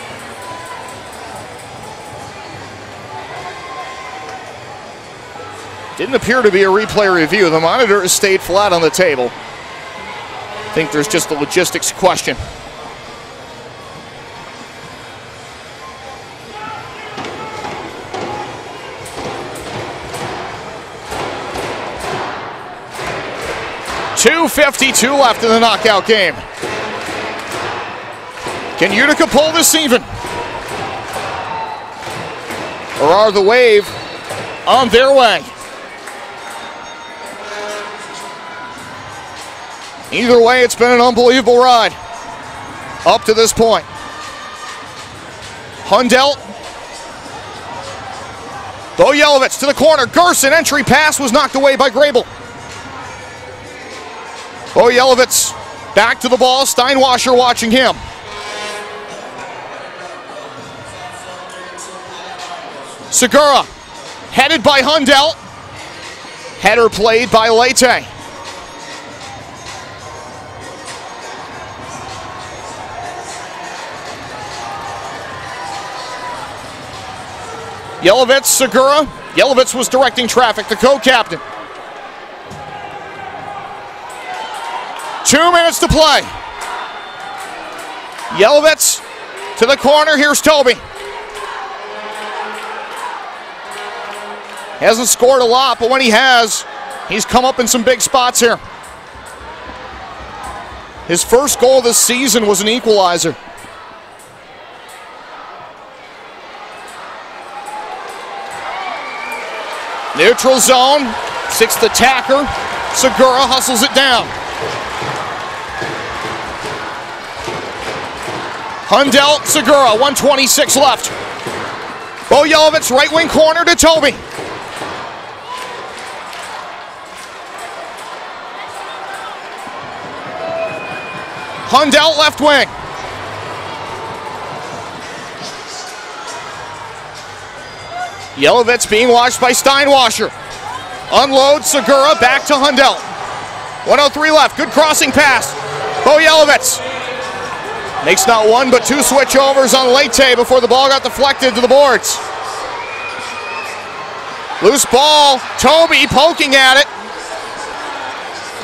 Didn't appear to be a replay review. The monitor has stayed flat on the table. I think there's just a logistics question. two fifty-two left in the knockout game. Can Utica pull this even? Or are the Wave on their way? Either way, it's been an unbelievable ride up to this point. Hundelt. Bojelovich to the corner. Gerson, entry pass was knocked away by Grable. Bojelovich back to the ball. Steinwasser watching him. Segura, headed by Hundelt. Header played by Leite. Jelovec, Segura. Jelovec was directing traffic, the co-captain. Two minutes to play. Jelovec to the corner. Here's Toby. Hasn't scored a lot, but when he has, he's come up in some big spots here. His first goal this season was an equalizer. Neutral zone, sixth attacker. Segura hustles it down. Hundelt, Segura, one twenty-six left. Bojelovich, right wing corner to Toby. Hundelt, left wing. Jelovec being watched by Steinwasser. Unload Segura back to Hundelt. one oh three left. Good crossing pass. Bojelovec makes not one but two switchovers on Leite before the ball got deflected to the boards. Loose ball. Toby poking at it.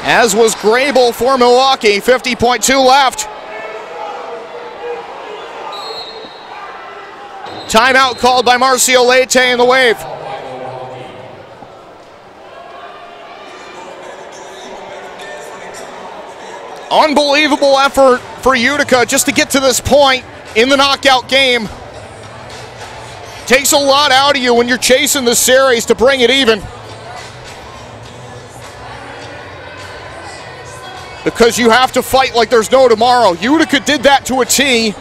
As was Grable for Milwaukee. fifty point two left. Timeout called by Marcio Leite in the Wave. Unbelievable effort for Utica just to get to this point in the knockout game. Takes a lot out of you when you're chasing the series to bring it even. Because you have to fight like there's no tomorrow. Utica did that to a T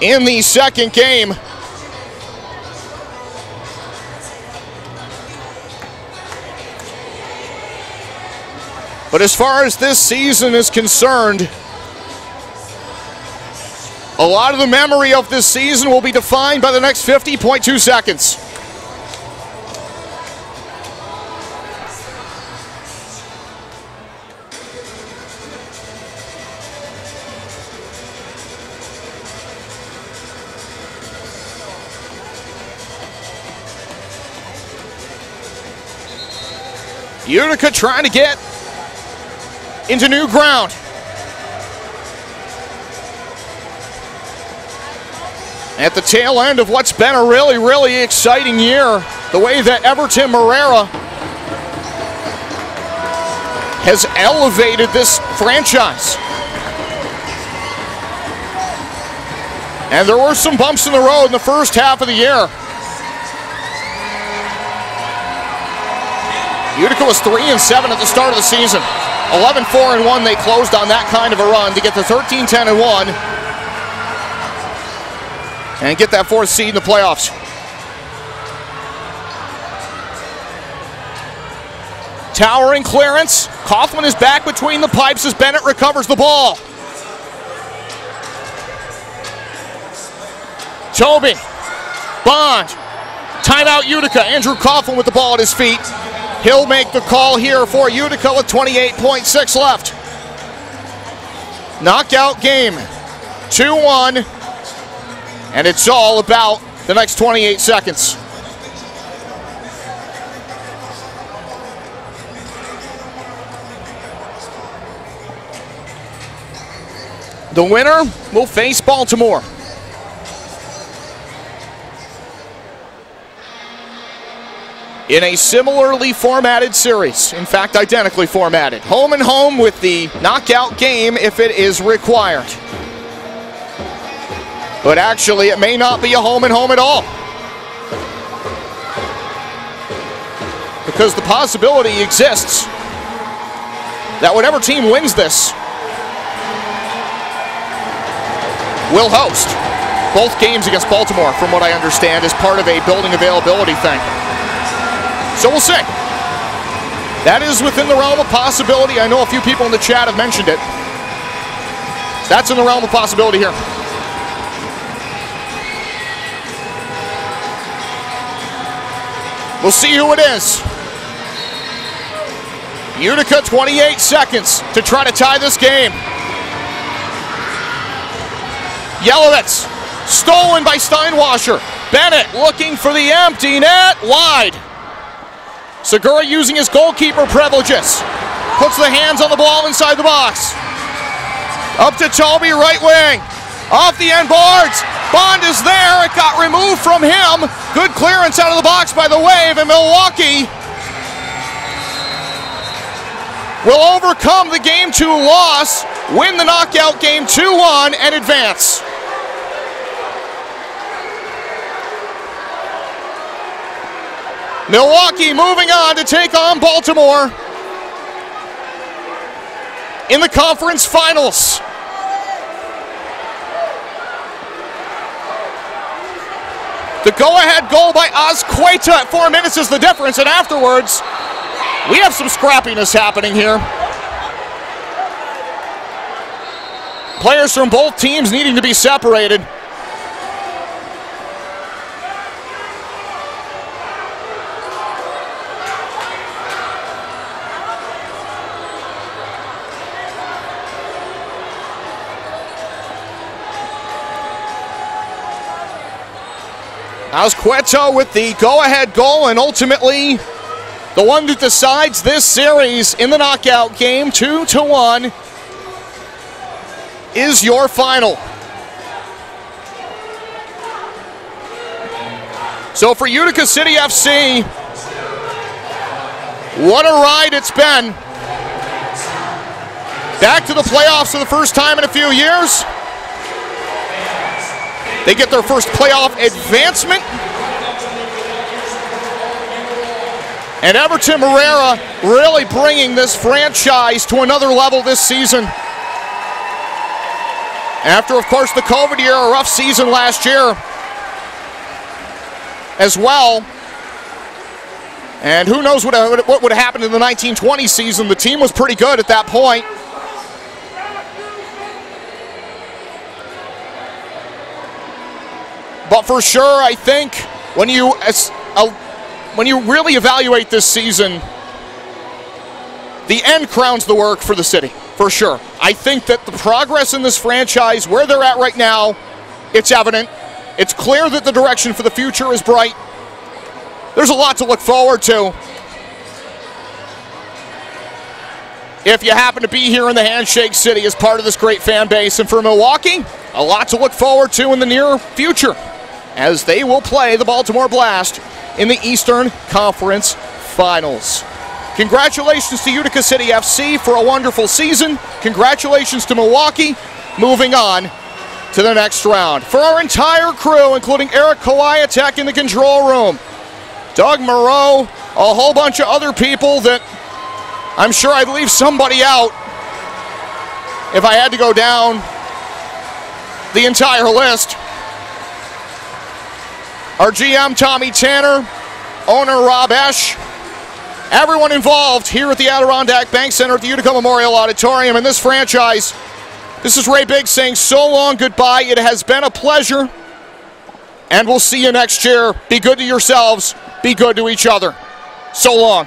in the second game. But as far as this season is concerned, a lot of the memory of this season will be defined by the next fifty point two seconds. Utica trying to get into new ground. At the tail end of what's been a really, really exciting year, the way that Everton Moreira has elevated this franchise. And there were some bumps in the road in the first half of the year. Utica was three and seven at the start of the season. eleven four and one, they closed on that kind of a run to get to thirteen ten and one and get that fourth seed in the playoffs. Towering clearance. Coughlin is back between the pipes as Bennett recovers the ball. Tobin, Bond, timeout Utica. Andrew Coughlin with the ball at his feet. He'll make the call here for Utica with twenty-eight point six left. Knockout game, two one, and it's all about the next twenty-eight seconds. The winner will face Baltimore. In a similarly formatted series, in fact, identically formatted. Home and home with the knockout game if it is required. But actually, it may not be a home and home at all, because the possibility exists that whatever team wins this will host both games against Baltimore, from what I understand, as part of a building availability thing. So we'll see. That is within the realm of possibility. I know a few people in the chat have mentioned it. That's in the realm of possibility here. We'll see who it is. Utica, twenty-eight seconds to try to tie this game. Yelowitz, stolen by Steinwasser. Bennett looking for the empty net, wide. Segura using his goalkeeper privileges. Puts the hands on the ball inside the box. Up to Toby, right wing. Off the end boards. Bond is there, it got removed from him. Good clearance out of the box by the Wave, and Milwaukee will overcome the game two loss, win the knockout game two one, and advance. Milwaukee moving on to take on Baltimore in the conference finals. The go-ahead goal by Azqueta at four minutes is the difference, and afterwards, we have some scrappiness happening here. Players from both teams needing to be separated. Azqueta with the go-ahead goal, and ultimately the one that decides this series in the knockout game, two to one, is your final. So for Utica City F C, what a ride it's been. Back to the playoffs for the first time in a few years. They get their first playoff advancement. And Everton Herrera really bringing this franchise to another level this season. After, of course, the COVID year, a rough season last year as well. And who knows what what would have happened in the nineteen twenty season. The team was pretty good at that point. But for sure, I think when you as, uh, when you really evaluate this season, the end crowns the work for the city, for sure. I think that the progress in this franchise, where they're at right now, it's evident. It's clear that the direction for the future is bright. There's a lot to look forward to. If you happen to be here in the Handshake City as part of this great fan base, and for Milwaukee, a lot to look forward to in the near future, as they will play the Baltimore Blast in the Eastern Conference Finals. Congratulations to Utica City F C for a wonderful season. Congratulations to Milwaukee, moving on to the next round. For our entire crew, including Eric Koliatek in the control room, Doug Moreau, a whole bunch of other people that I'm sure I'd leave somebody out if I had to go down the entire list. Our G M, Tommy Tanner, owner, Rob Esch, everyone involved here at the Adirondack Bank Center at the Utica Memorial Auditorium in this franchise. This is Ray Biggs saying so long, goodbye. It has been a pleasure. and we'll see you next year. Be good to yourselves. Be good to each other. So long.